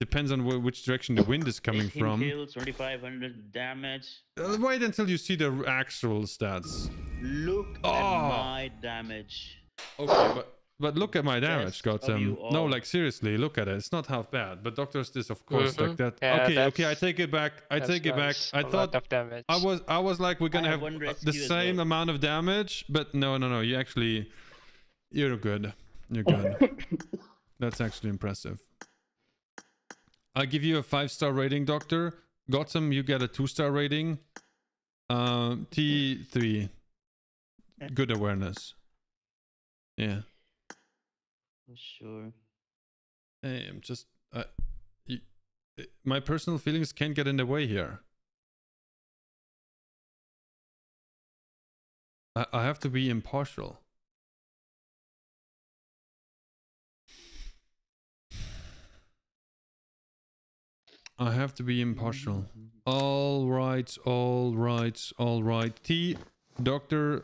depends on wh which direction the wind is coming from. twenty-five hundred damage. Uh, wait until you see the actual stats. Look oh. at my damage. Okay, but but look at my damage, Gotham. No, like seriously, look at it. It's not half bad. But Doctor's this, of course, mm-hmm. like that. Yeah, okay, okay, I take it back. I take it back. I thought I was, I was like, we're gonna I have, have the same well. amount of damage, but no, no, no. You actually, you're good. You're good. That's actually impressive. I give you a five-star rating, Doctor. Gotham, you get a two-star rating. Uh, T three. Good awareness. Yeah. Sure. Hey, I'm just I, you, my personal feelings can't get in the way here. I, I have to be impartial. I have to be impartial. All right, all right, all right. T, Doctor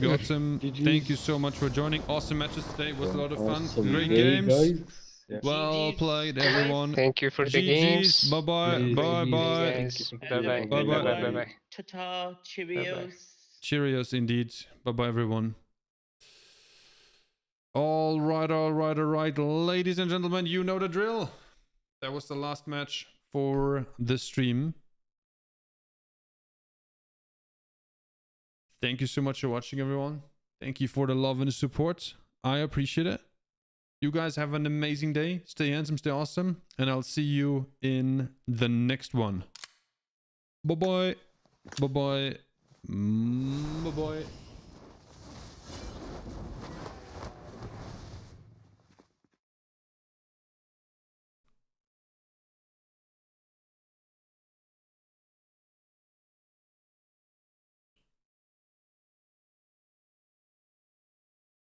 Gotham, thank you so much for joining. Awesome matches today. It was a lot of fun. Awesome Great day, games. Guys. Yeah. Well played, everyone. Thank you for G Gs. The games. Bye bye. Bye bye. Bye bye. Bye bye. Bye bye. Ta-ta. Cheerios. Cheerios indeed. Bye bye, everyone. All right, all right, all right. Ladies and gentlemen, you know the drill. That was the last match for the stream. Thank you so much for watching, everyone. Thank you for the love and the support. I appreciate it. You guys have an amazing day. Stay handsome, stay awesome, and I'll see you in the next one. Bye-bye. Bye-bye. Bye-bye.